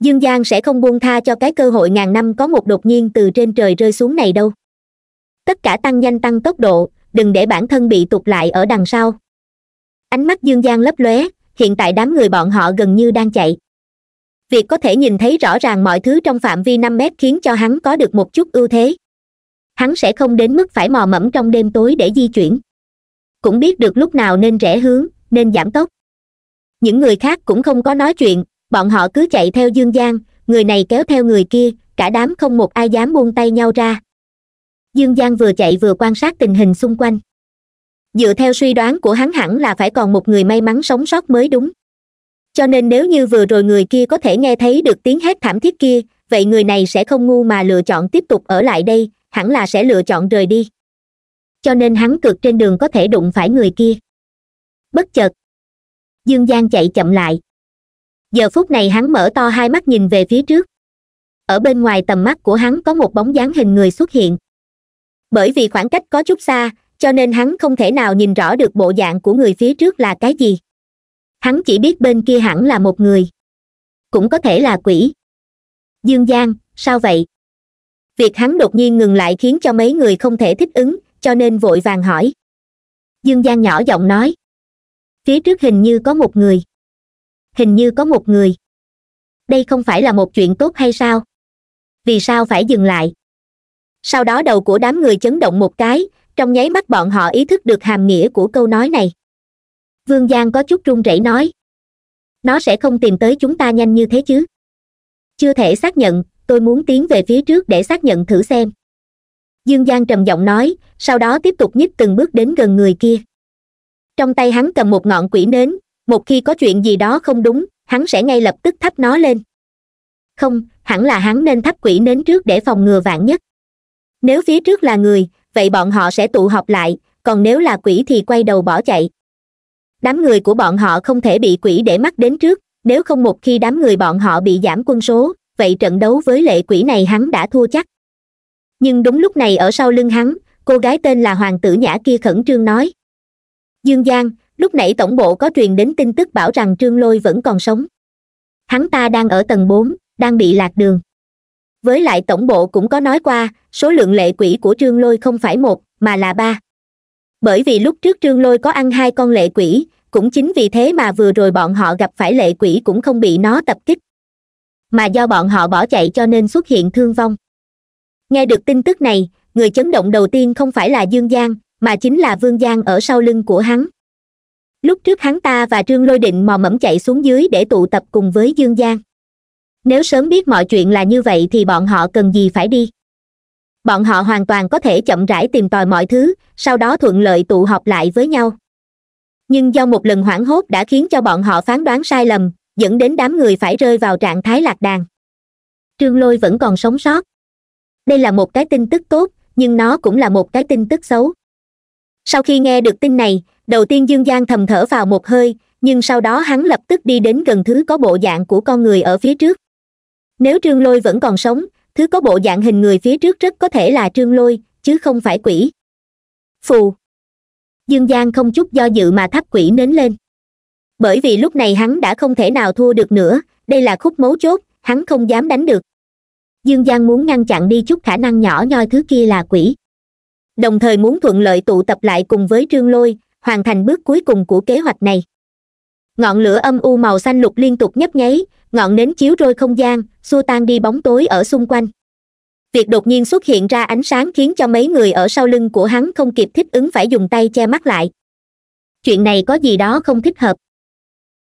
Dương Giang sẽ không buông tha cho cái cơ hội ngàn năm có một đột nhiên từ trên trời rơi xuống này đâu. Tất cả tăng nhanh tăng tốc độ, đừng để bản thân bị tụt lại ở đằng sau. Ánh mắt Dương Giang lấp lóe, hiện tại đám người bọn họ gần như đang chạy. Việc có thể nhìn thấy rõ ràng mọi thứ trong phạm vi 5 mét khiến cho hắn có được một chút ưu thế. Hắn sẽ không đến mức phải mò mẫm trong đêm tối để di chuyển. Cũng biết được lúc nào nên rẽ hướng, nên giảm tốc. Những người khác cũng không có nói chuyện, bọn họ cứ chạy theo Dương Giang, người này kéo theo người kia, cả đám không một ai dám buông tay nhau ra. Dương Giang vừa chạy vừa quan sát tình hình xung quanh. Dựa theo suy đoán của hắn hẳn là phải còn một người may mắn sống sót mới đúng. Cho nên nếu như vừa rồi người kia có thể nghe thấy được tiếng hét thảm thiết kia, vậy người này sẽ không ngu mà lựa chọn tiếp tục ở lại đây, hẳn là sẽ lựa chọn rời đi. Cho nên hắn cược trên đường có thể đụng phải người kia. Bất chợt, Dương Giang chạy chậm lại. Giờ phút này hắn mở to hai mắt nhìn về phía trước. Ở bên ngoài tầm mắt của hắn có một bóng dáng hình người xuất hiện. Bởi vì khoảng cách có chút xa, cho nên hắn không thể nào nhìn rõ được bộ dạng của người phía trước là cái gì. hắn chỉ biết bên kia hẳn là một người, cũng có thể là quỷ. Dương Giang, sao vậy? Việc hắn đột nhiên ngừng lại khiến cho mấy người không thể thích ứng, cho nên vội vàng hỏi. Dương Giang nhỏ giọng nói, phía trước hình như có một người. Hình như có một người. Đây không phải là một chuyện tốt hay sao? Vì sao phải dừng lại? Sau đó đầu của đám người chấn động một cái, trong nháy mắt bọn họ ý thức được hàm nghĩa của câu nói này. Vương Giang có chút run rẩy nói, nó sẽ không tìm tới chúng ta nhanh như thế chứ? Chưa thể xác nhận, tôi muốn tiến về phía trước để xác nhận thử xem. Dương Giang trầm giọng nói, sau đó tiếp tục nhích từng bước đến gần người kia. Trong tay hắn cầm một ngọn quỷ nến, một khi có chuyện gì đó không đúng, hắn sẽ ngay lập tức thắp nó lên. Không, hẳn là hắn nên thắp quỷ nến trước để phòng ngừa vạn nhất. Nếu phía trước là người, vậy bọn họ sẽ tụ họp lại, còn nếu là quỷ thì quay đầu bỏ chạy. Đám người của bọn họ không thể bị quỷ để mắt đến trước, nếu không một khi đám người bọn họ bị giảm quân số, vậy trận đấu với lệ quỷ này hắn đã thua chắc. Nhưng đúng lúc này ở sau lưng hắn, cô gái tên là Hoàng Tử Nhã kia khẩn trương nói. Dương Giang, lúc nãy tổng bộ có truyền đến tin tức bảo rằng Trương Lôi vẫn còn sống. Hắn ta đang ở tầng 4, đang bị lạc đường. Với lại tổng bộ cũng có nói qua, số lượng lệ quỷ của Trương Lôi không phải 1, mà là 3. Bởi vì lúc trước Trương Lôi có ăn 2 con lệ quỷ, cũng chính vì thế mà vừa rồi bọn họ gặp phải lệ quỷ cũng không bị nó tập kích. Mà do bọn họ bỏ chạy cho nên xuất hiện thương vong. Nghe được tin tức này, người chấn động đầu tiên không phải là Dương Giang, mà chính là Vương Giang ở sau lưng của hắn. Lúc trước hắn ta và Trương Lôi định mò mẫm chạy xuống dưới để tụ tập cùng với Dương Giang. Nếu sớm biết mọi chuyện là như vậy thì bọn họ cần gì phải đi. Bọn họ hoàn toàn có thể chậm rãi tìm tòi mọi thứ, sau đó thuận lợi tụ họp lại với nhau. Nhưng do một lần hoảng hốt đã khiến cho bọn họ phán đoán sai lầm, dẫn đến đám người phải rơi vào trạng thái lạc đàn. Trương Lôi vẫn còn sống sót. Đây là một cái tin tức tốt, nhưng nó cũng là một cái tin tức xấu. Sau khi nghe được tin này, đầu tiên Dương Giang thầm thở vào một hơi, nhưng sau đó hắn lập tức đi đến gần thứ có bộ dạng của con người ở phía trước. Nếu Trương Lôi vẫn còn sống, thứ có bộ dạng hình người phía trước rất có thể là Trương Lôi, chứ không phải quỷ. Phù! Dương Giang không chút do dự mà thắp quỷ nến lên. Bởi vì lúc này hắn đã không thể nào thua được nữa, đây là khúc mấu chốt, hắn không dám đánh được. Dương Giang muốn ngăn chặn đi chút khả năng nhỏ nhoi thứ kia là quỷ. Đồng thời muốn thuận lợi tụ tập lại cùng với Trương Lôi, hoàn thành bước cuối cùng của kế hoạch này. Ngọn lửa âm u màu xanh lục liên tục nhấp nháy, ngọn nến chiếu rọi không gian, xua tan đi bóng tối ở xung quanh. Việc đột nhiên xuất hiện ra ánh sáng khiến cho mấy người ở sau lưng của hắn không kịp thích ứng phải dùng tay che mắt lại. Chuyện này có gì đó không thích hợp.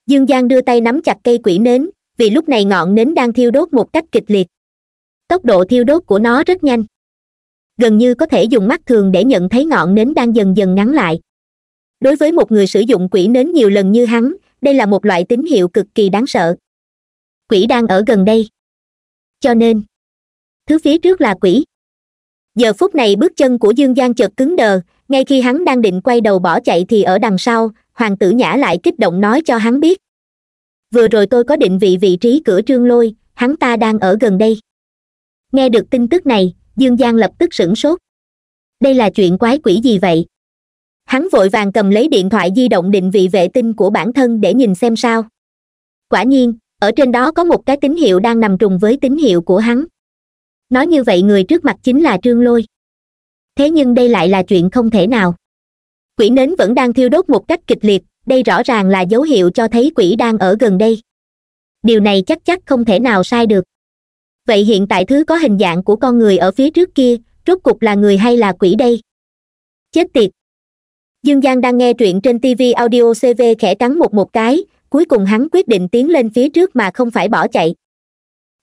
Dương Giang đưa tay nắm chặt cây quỷ nến, vì lúc này ngọn nến đang thiêu đốt một cách kịch liệt. Tốc độ thiêu đốt của nó rất nhanh. Gần như có thể dùng mắt thường để nhận thấy ngọn nến đang dần dần ngắn lại. Đối với một người sử dụng quỷ nến nhiều lần như hắn, đây là một loại tín hiệu cực kỳ đáng sợ. Quỷ đang ở gần đây. Cho nên, thứ phía trước là quỷ. Giờ phút này bước chân của Dương Giang chợt cứng đờ, ngay khi hắn đang định quay đầu bỏ chạy thì ở đằng sau, Hoàng Tử Nhã lại kích động nói cho hắn biết. Vừa rồi tôi có định vị vị trí cửa Trương Lôi, hắn ta đang ở gần đây. Nghe được tin tức này, Dương Giang lập tức sửng sốt. Đây là chuyện quái quỷ gì vậy? Hắn vội vàng cầm lấy điện thoại di động định vị vệ tinh của bản thân để nhìn xem sao. Quả nhiên, ở trên đó có một cái tín hiệu đang nằm trùng với tín hiệu của hắn. Nói như vậy người trước mặt chính là Trương Lôi. Thế nhưng đây lại là chuyện không thể nào. Quỷ nến vẫn đang thiêu đốt một cách kịch liệt, đây rõ ràng là dấu hiệu cho thấy quỷ đang ở gần đây. Điều này chắc không thể nào sai được. Vậy hiện tại thứ có hình dạng của con người ở phía trước kia, rốt cục là người hay là quỷ đây? Chết tiệt! Dương Giang đang nghe truyện trên TV Audio CV khẽ cắn một cái, cuối cùng hắn quyết định tiến lên phía trước mà không phải bỏ chạy.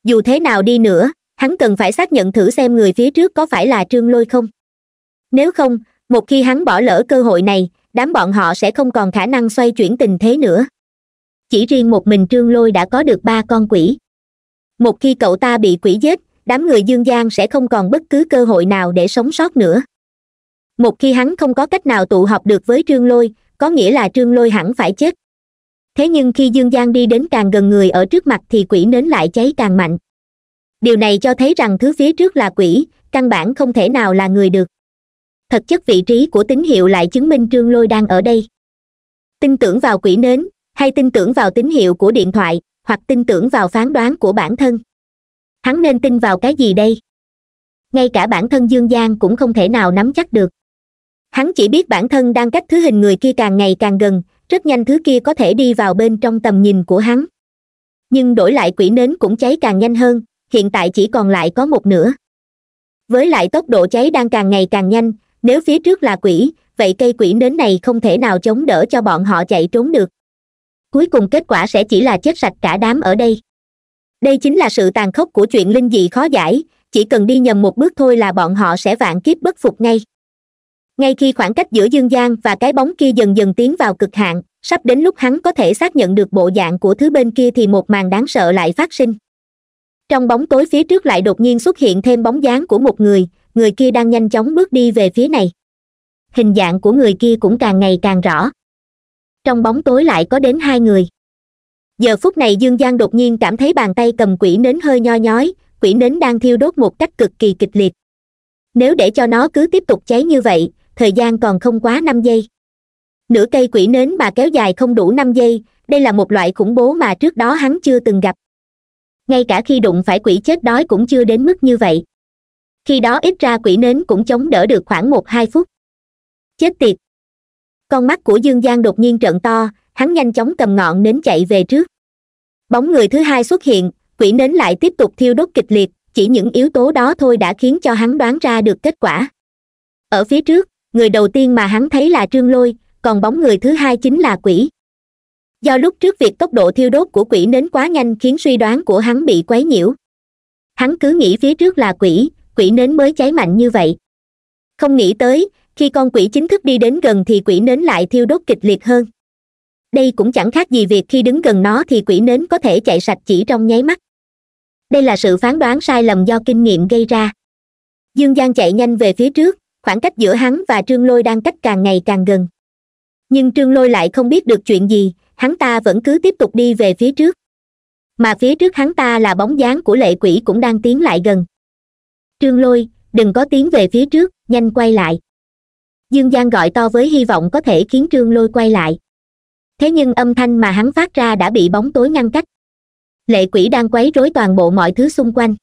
Dù thế nào đi nữa, hắn cần phải xác nhận thử xem người phía trước có phải là Trương Lôi không. Nếu không, một khi hắn bỏ lỡ cơ hội này, đám bọn họ sẽ không còn khả năng xoay chuyển tình thế nữa. Chỉ riêng một mình Trương Lôi đã có được 3 con quỷ. Một khi cậu ta bị quỷ giết, đám người Dương Giang sẽ không còn bất cứ cơ hội nào để sống sót nữa. Một khi hắn không có cách nào tụ họp được với Trương Lôi, có nghĩa là Trương Lôi hẳn phải chết. Thế nhưng khi Dương Giang đi đến càng gần người ở trước mặt thì quỷ nến lại cháy càng mạnh. Điều này cho thấy rằng thứ phía trước là quỷ, căn bản không thể nào là người được. Thực chất vị trí của tín hiệu lại chứng minh Trương Lôi đang ở đây. Tin tưởng vào quỷ nến, hay tin tưởng vào tín hiệu của điện thoại, hoặc tin tưởng vào phán đoán của bản thân? Hắn nên tin vào cái gì đây? Ngay cả bản thân Dương Giang cũng không thể nào nắm chắc được. Hắn chỉ biết bản thân đang cách thứ hình người kia càng ngày càng gần, rất nhanh thứ kia có thể đi vào bên trong tầm nhìn của hắn. Nhưng đổi lại quỷ nến cũng cháy càng nhanh hơn, hiện tại chỉ còn lại có một nửa. Với lại tốc độ cháy đang càng ngày càng nhanh, nếu phía trước là quỷ, vậy cây quỷ nến này không thể nào chống đỡ cho bọn họ chạy trốn được. Cuối cùng kết quả sẽ chỉ là chết sạch cả đám ở đây. Đây chính là sự tàn khốc của chuyện linh dị khó giải, chỉ cần đi nhầm một bước thôi là bọn họ sẽ vạn kiếp bất phục ngay. Ngay khi khoảng cách giữa Dương Giang và cái bóng kia dần dần tiến vào cực hạn, sắp đến lúc hắn có thể xác nhận được bộ dạng của thứ bên kia thì một màn đáng sợ lại phát sinh. Trong bóng tối phía trước lại đột nhiên xuất hiện thêm bóng dáng của một người, người kia đang nhanh chóng bước đi về phía này. Hình dạng của người kia cũng càng ngày càng rõ. Trong bóng tối lại có đến hai người. Giờ phút này Dương Giang đột nhiên cảm thấy bàn tay cầm quỷ nến hơi nho nhói, quỷ nến đang thiêu đốt một cách cực kỳ kịch liệt. Nếu để cho nó cứ tiếp tục cháy như vậy, thời gian còn không quá 5 giây. Nửa cây quỷ nến mà kéo dài không đủ 5 giây, đây là một loại khủng bố mà trước đó hắn chưa từng gặp. Ngay cả khi đụng phải quỷ chết đói cũng chưa đến mức như vậy. Khi đó ít ra quỷ nến cũng chống đỡ được khoảng 1-2 phút. Chết tiệt! Con mắt của Dương Giang đột nhiên trợn to, hắn nhanh chóng cầm ngọn nến chạy về trước. Bóng người thứ hai xuất hiện, quỷ nến lại tiếp tục thiêu đốt kịch liệt, chỉ những yếu tố đó thôi đã khiến cho hắn đoán ra được kết quả. Ở phía trước, người đầu tiên mà hắn thấy là Trương Lôi, còn bóng người thứ hai chính là quỷ. Do lúc trước việc tốc độ thiêu đốt của quỷ nến quá nhanh khiến suy đoán của hắn bị quấy nhiễu. Hắn cứ nghĩ phía trước là quỷ nến mới cháy mạnh như vậy. Không nghĩ tới, khi con quỷ chính thức đi đến gần thì quỷ nến lại thiêu đốt kịch liệt hơn. Đây cũng chẳng khác gì việc khi đứng gần nó thì quỷ nến có thể chạy sạch chỉ trong nháy mắt. Đây là sự phán đoán sai lầm do kinh nghiệm gây ra. Dương Giang chạy nhanh về phía trước, khoảng cách giữa hắn và Trương Lôi đang cách càng ngày càng gần. Nhưng Trương Lôi lại không biết được chuyện gì, hắn ta vẫn cứ tiếp tục đi về phía trước. Mà phía trước hắn ta là bóng dáng của lệ quỷ cũng đang tiến lại gần. Trương Lôi, đừng có tiến về phía trước, nhanh quay lại. Dương Giang gọi to với hy vọng có thể khiến Trương Lôi quay lại. Thế nhưng âm thanh mà hắn phát ra đã bị bóng tối ngăn cách. Lệ quỷ đang quấy rối toàn bộ mọi thứ xung quanh.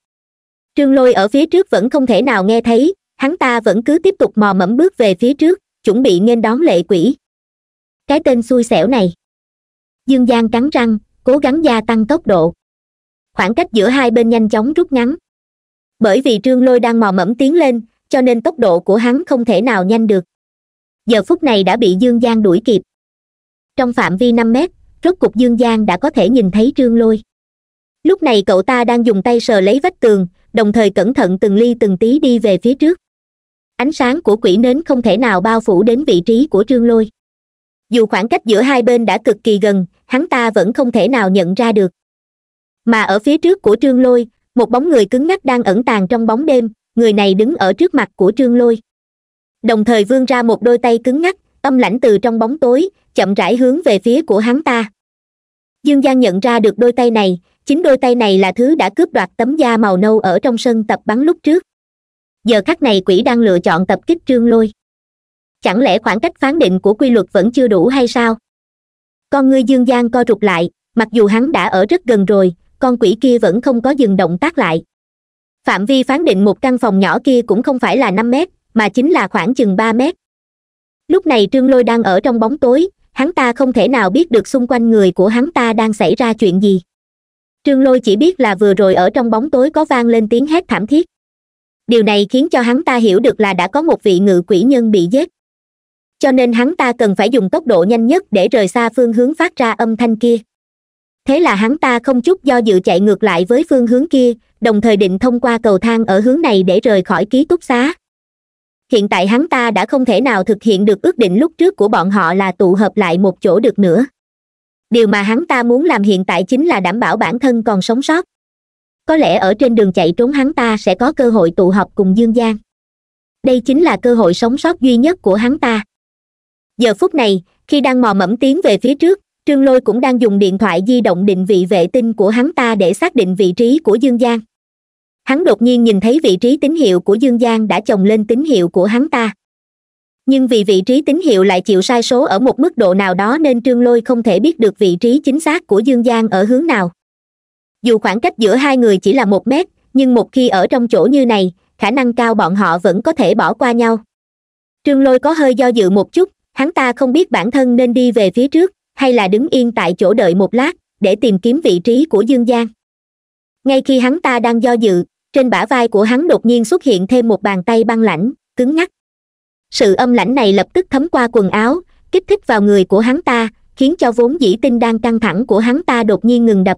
Trương Lôi ở phía trước vẫn không thể nào nghe thấy, hắn ta vẫn cứ tiếp tục mò mẫm bước về phía trước, chuẩn bị nghênh đón lệ quỷ. Cái tên xui xẻo này. Dương Giang cắn răng, cố gắng gia tăng tốc độ. Khoảng cách giữa hai bên nhanh chóng rút ngắn. Bởi vì Trương Lôi đang mò mẫm tiến lên, cho nên tốc độ của hắn không thể nào nhanh được. Giờ phút này đã bị Dương Giang đuổi kịp. Trong phạm vi 5 mét, rốt cục Dương Giang đã có thể nhìn thấy Trương Lôi. Lúc này cậu ta đang dùng tay sờ lấy vách tường, đồng thời cẩn thận từng ly từng tí đi về phía trước. Ánh sáng của quỷ nến không thể nào bao phủ đến vị trí của Trương Lôi. Dù khoảng cách giữa hai bên đã cực kỳ gần, hắn ta vẫn không thể nào nhận ra được. Mà ở phía trước của Trương Lôi, một bóng người cứng ngắc đang ẩn tàng trong bóng đêm, người này đứng ở trước mặt của Trương Lôi. Đồng thời vươn ra một đôi tay cứng ngắc, âm lãnh từ trong bóng tối, chậm rãi hướng về phía của hắn ta. Dương Giang nhận ra được đôi tay này, chính đôi tay này là thứ đã cướp đoạt tấm da màu nâu ở trong sân tập bắn lúc trước. Giờ khắc này quỷ đang lựa chọn tập kích Trương Lôi. Chẳng lẽ khoảng cách phán định của quy luật vẫn chưa đủ hay sao? Con ngươi Dương Giang co rụt lại, mặc dù hắn đã ở rất gần rồi, con quỷ kia vẫn không có dừng động tác lại. Phạm vi phán định một căn phòng nhỏ kia cũng không phải là 5 mét, mà chính là khoảng chừng 3 mét. Lúc này Trương Lôi đang ở trong bóng tối, hắn ta không thể nào biết được xung quanh người của hắn ta đang xảy ra chuyện gì. Trương Lôi chỉ biết là vừa rồi ở trong bóng tối có vang lên tiếng hét thảm thiết. Điều này khiến cho hắn ta hiểu được là đã có một vị ngự quỷ nhân bị giết. Cho nên hắn ta cần phải dùng tốc độ nhanh nhất để rời xa phương hướng phát ra âm thanh kia. Thế là hắn ta không chút do dự chạy ngược lại với phương hướng kia, đồng thời định thông qua cầu thang ở hướng này để rời khỏi ký túc xá. Hiện tại hắn ta đã không thể nào thực hiện được ước định lúc trước của bọn họ là tụ hợp lại một chỗ được nữa. Điều mà hắn ta muốn làm hiện tại chính là đảm bảo bản thân còn sống sót. Có lẽ ở trên đường chạy trốn hắn ta sẽ có cơ hội tụ họp cùng Dương Giang. Đây chính là cơ hội sống sót duy nhất của hắn ta. Giờ phút này, khi đang mò mẫm tiến về phía trước, Trương Lôi cũng đang dùng điện thoại di động định vị vệ tinh của hắn ta để xác định vị trí của Dương Giang. Hắn đột nhiên nhìn thấy vị trí tín hiệu của Dương Giang đã chồng lên tín hiệu của hắn ta. nhưng vì vị trí tín hiệu lại chịu sai số ở một mức độ nào đó nên Trương Lôi không thể biết được vị trí chính xác của Dương Giang ở hướng nào. Dù khoảng cách giữa hai người chỉ là 1 mét, nhưng một khi ở trong chỗ như này, khả năng cao bọn họ vẫn có thể bỏ qua nhau. Trương Lôi có hơi do dự một chút, hắn ta không biết bản thân nên đi về phía trước, hay là đứng yên tại chỗ đợi một lát, để tìm kiếm vị trí của Dương Giang. Ngay khi hắn ta đang do dự, trên bả vai của hắn đột nhiên xuất hiện thêm một bàn tay băng lãnh, cứng ngắc. Sự âm lãnh này lập tức thấm qua quần áo, kích thích vào người của hắn ta, khiến cho vốn dĩ tinh đang căng thẳng của hắn ta đột nhiên ngừng đập.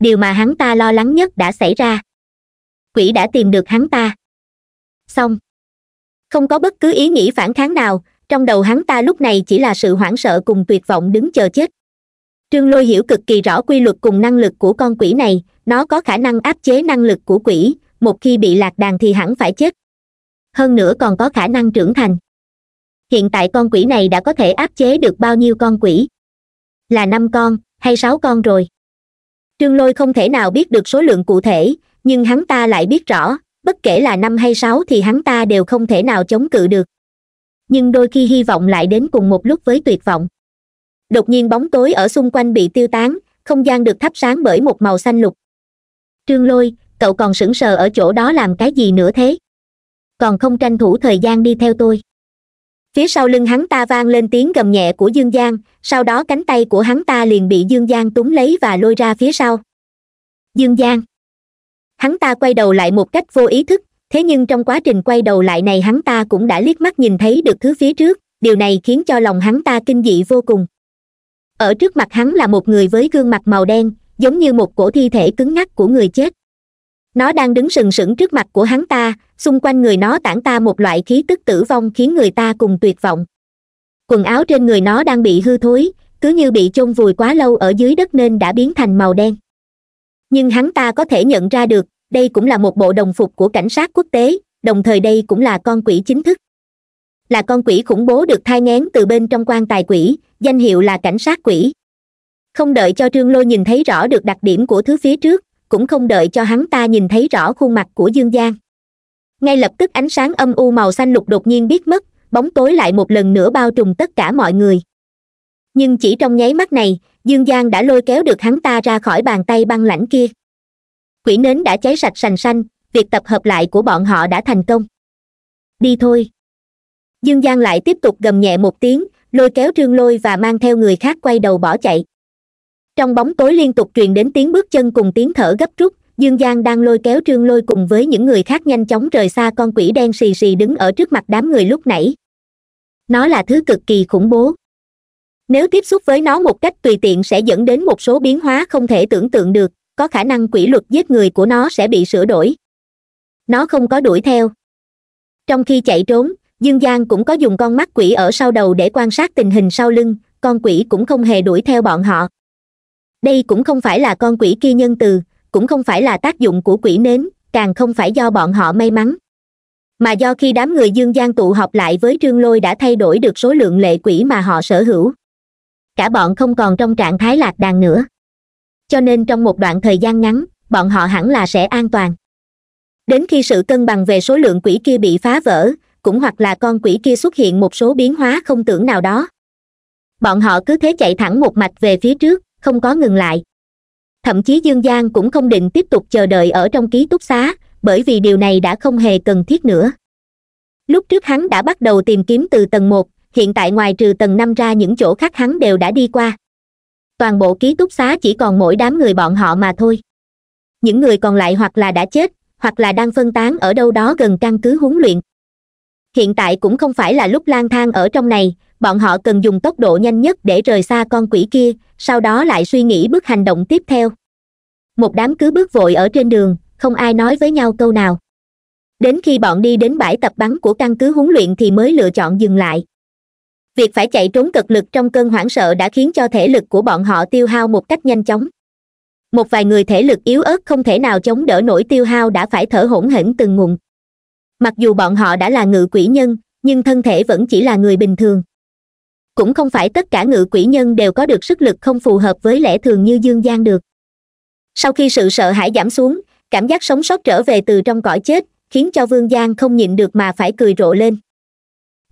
Điều mà hắn ta lo lắng nhất đã xảy ra. Quỷ đã tìm được hắn ta. Xong. Không có bất cứ ý nghĩ phản kháng nào, trong đầu hắn ta lúc này chỉ là sự hoảng sợ cùng tuyệt vọng đứng chờ chết. Trương Lôi hiểu cực kỳ rõ quy luật cùng năng lực của con quỷ này, nó có khả năng áp chế năng lực của quỷ, một khi bị lạc đàn thì hẳn phải chết. Hơn nữa còn có khả năng trưởng thành. Hiện tại con quỷ này đã có thể áp chế được bao nhiêu con quỷ? Là 5 con, hay 6 con rồi? Trương Lôi không thể nào biết được số lượng cụ thể, nhưng hắn ta lại biết rõ, bất kể là 5 hay 6 thì hắn ta đều không thể nào chống cự được. Nhưng đôi khi hy vọng lại đến cùng một lúc với tuyệt vọng. Đột nhiên bóng tối ở xung quanh bị tiêu tán, không gian được thắp sáng bởi một màu xanh lục. Trương Lôi, cậu còn sững sờ ở chỗ đó làm cái gì nữa thế? Còn không tranh thủ thời gian đi theo tôi. Phía sau lưng hắn ta vang lên tiếng gầm nhẹ của Dương Giang, sau đó cánh tay của hắn ta liền bị Dương Giang túm lấy và lôi ra phía sau. Dương Giang. Hắn ta quay đầu lại một cách vô ý thức, thế nhưng trong quá trình quay đầu lại này hắn ta cũng đã liếc mắt nhìn thấy được thứ phía trước, điều này khiến cho lòng hắn ta kinh dị vô cùng. Ở trước mặt hắn là một người với gương mặt màu đen, giống như một cổ thi thể cứng ngắc của người chết. Nó đang đứng sừng sững trước mặt của hắn ta, xung quanh người nó tản ra một loại khí tức tử vong khiến người ta cùng tuyệt vọng. Quần áo trên người nó đang bị hư thối, cứ như bị chôn vùi quá lâu ở dưới đất nên đã biến thành màu đen. Nhưng hắn ta có thể nhận ra được, đây cũng là một bộ đồng phục của cảnh sát quốc tế, đồng thời đây cũng là con quỷ chính thức. Là con quỷ khủng bố được thai nghén từ bên trong quan tài quỷ, danh hiệu là cảnh sát quỷ. Không đợi cho Trương Lôi nhìn thấy rõ được đặc điểm của thứ phía trước, cũng không đợi cho hắn ta nhìn thấy rõ khuôn mặt của Dương Giang. Ngay lập tức ánh sáng âm u màu xanh lục đột nhiên biến mất, bóng tối lại một lần nữa bao trùm tất cả mọi người. Nhưng chỉ trong nháy mắt này, Dương Giang đã lôi kéo được hắn ta ra khỏi bàn tay băng lãnh kia. Quỷ nến đã cháy sạch sành sanh, việc tập hợp lại của bọn họ đã thành công. Đi thôi. Dương Giang lại tiếp tục gầm nhẹ một tiếng, lôi kéo Trương Lôi và mang theo người khác quay đầu bỏ chạy. Trong bóng tối liên tục truyền đến tiếng bước chân cùng tiếng thở gấp rút, Dương Giang đang lôi kéo Trương Lôi cùng với những người khác nhanh chóng rời xa con quỷ đen xì xì đứng ở trước mặt đám người lúc nãy. Nó là thứ cực kỳ khủng bố. Nếu tiếp xúc với nó một cách tùy tiện sẽ dẫn đến một số biến hóa không thể tưởng tượng được, có khả năng quy luật giết người của nó sẽ bị sửa đổi. Nó không có đuổi theo. Trong khi chạy trốn, Dương Giang cũng có dùng con mắt quỷ ở sau đầu để quan sát tình hình sau lưng, con quỷ cũng không hề đuổi theo bọn họ. Đây cũng không phải là con quỷ kia nhân từ, cũng không phải là tác dụng của quỷ nến, càng không phải do bọn họ may mắn. Mà do khi đám người Dương Giang tụ họp lại với Trương Lôi đã thay đổi được số lượng lệ quỷ mà họ sở hữu. Cả bọn không còn trong trạng thái lạc đàn nữa. Cho nên trong một đoạn thời gian ngắn, bọn họ hẳn là sẽ an toàn. Đến khi sự cân bằng về số lượng quỷ kia bị phá vỡ, cũng hoặc là con quỷ kia xuất hiện một số biến hóa không tưởng nào đó. Bọn họ cứ thế chạy thẳng một mạch về phía trước, không có ngừng lại. Thậm chí Dương Giang cũng không định tiếp tục chờ đợi ở trong ký túc xá, bởi vì điều này đã không hề cần thiết nữa. Lúc trước hắn đã bắt đầu tìm kiếm từ tầng 1, hiện tại ngoài trừ tầng 5 ra những chỗ khác hắn đều đã đi qua. Toàn bộ ký túc xá chỉ còn mỗi đám người bọn họ mà thôi. Những người còn lại hoặc là đã chết, hoặc là đang phân tán ở đâu đó gần căn cứ huấn luyện. Hiện tại cũng không phải là lúc lang thang ở trong này, bọn họ cần dùng tốc độ nhanh nhất để rời xa con quỷ kia, sau đó lại suy nghĩ bước hành động tiếp theo. Một đám cứ bước vội ở trên đường, không ai nói với nhau câu nào. Đến khi bọn đi đến bãi tập bắn của căn cứ huấn luyện thì mới lựa chọn dừng lại. Việc phải chạy trốn cực lực trong cơn hoảng sợ đã khiến cho thể lực của bọn họ tiêu hao một cách nhanh chóng. Một vài người thể lực yếu ớt không thể nào chống đỡ nổi tiêu hao đã phải thở hổn hển từng ngụm. Mặc dù bọn họ đã là ngự quỷ nhân, nhưng thân thể vẫn chỉ là người bình thường. Cũng không phải tất cả ngự quỷ nhân đều có được sức lực không phù hợp với lẽ thường như Dương Giang được. Sau khi sự sợ hãi giảm xuống, cảm giác sống sót trở về từ trong cõi chết, khiến cho Vương Giang không nhịn được mà phải cười rộ lên.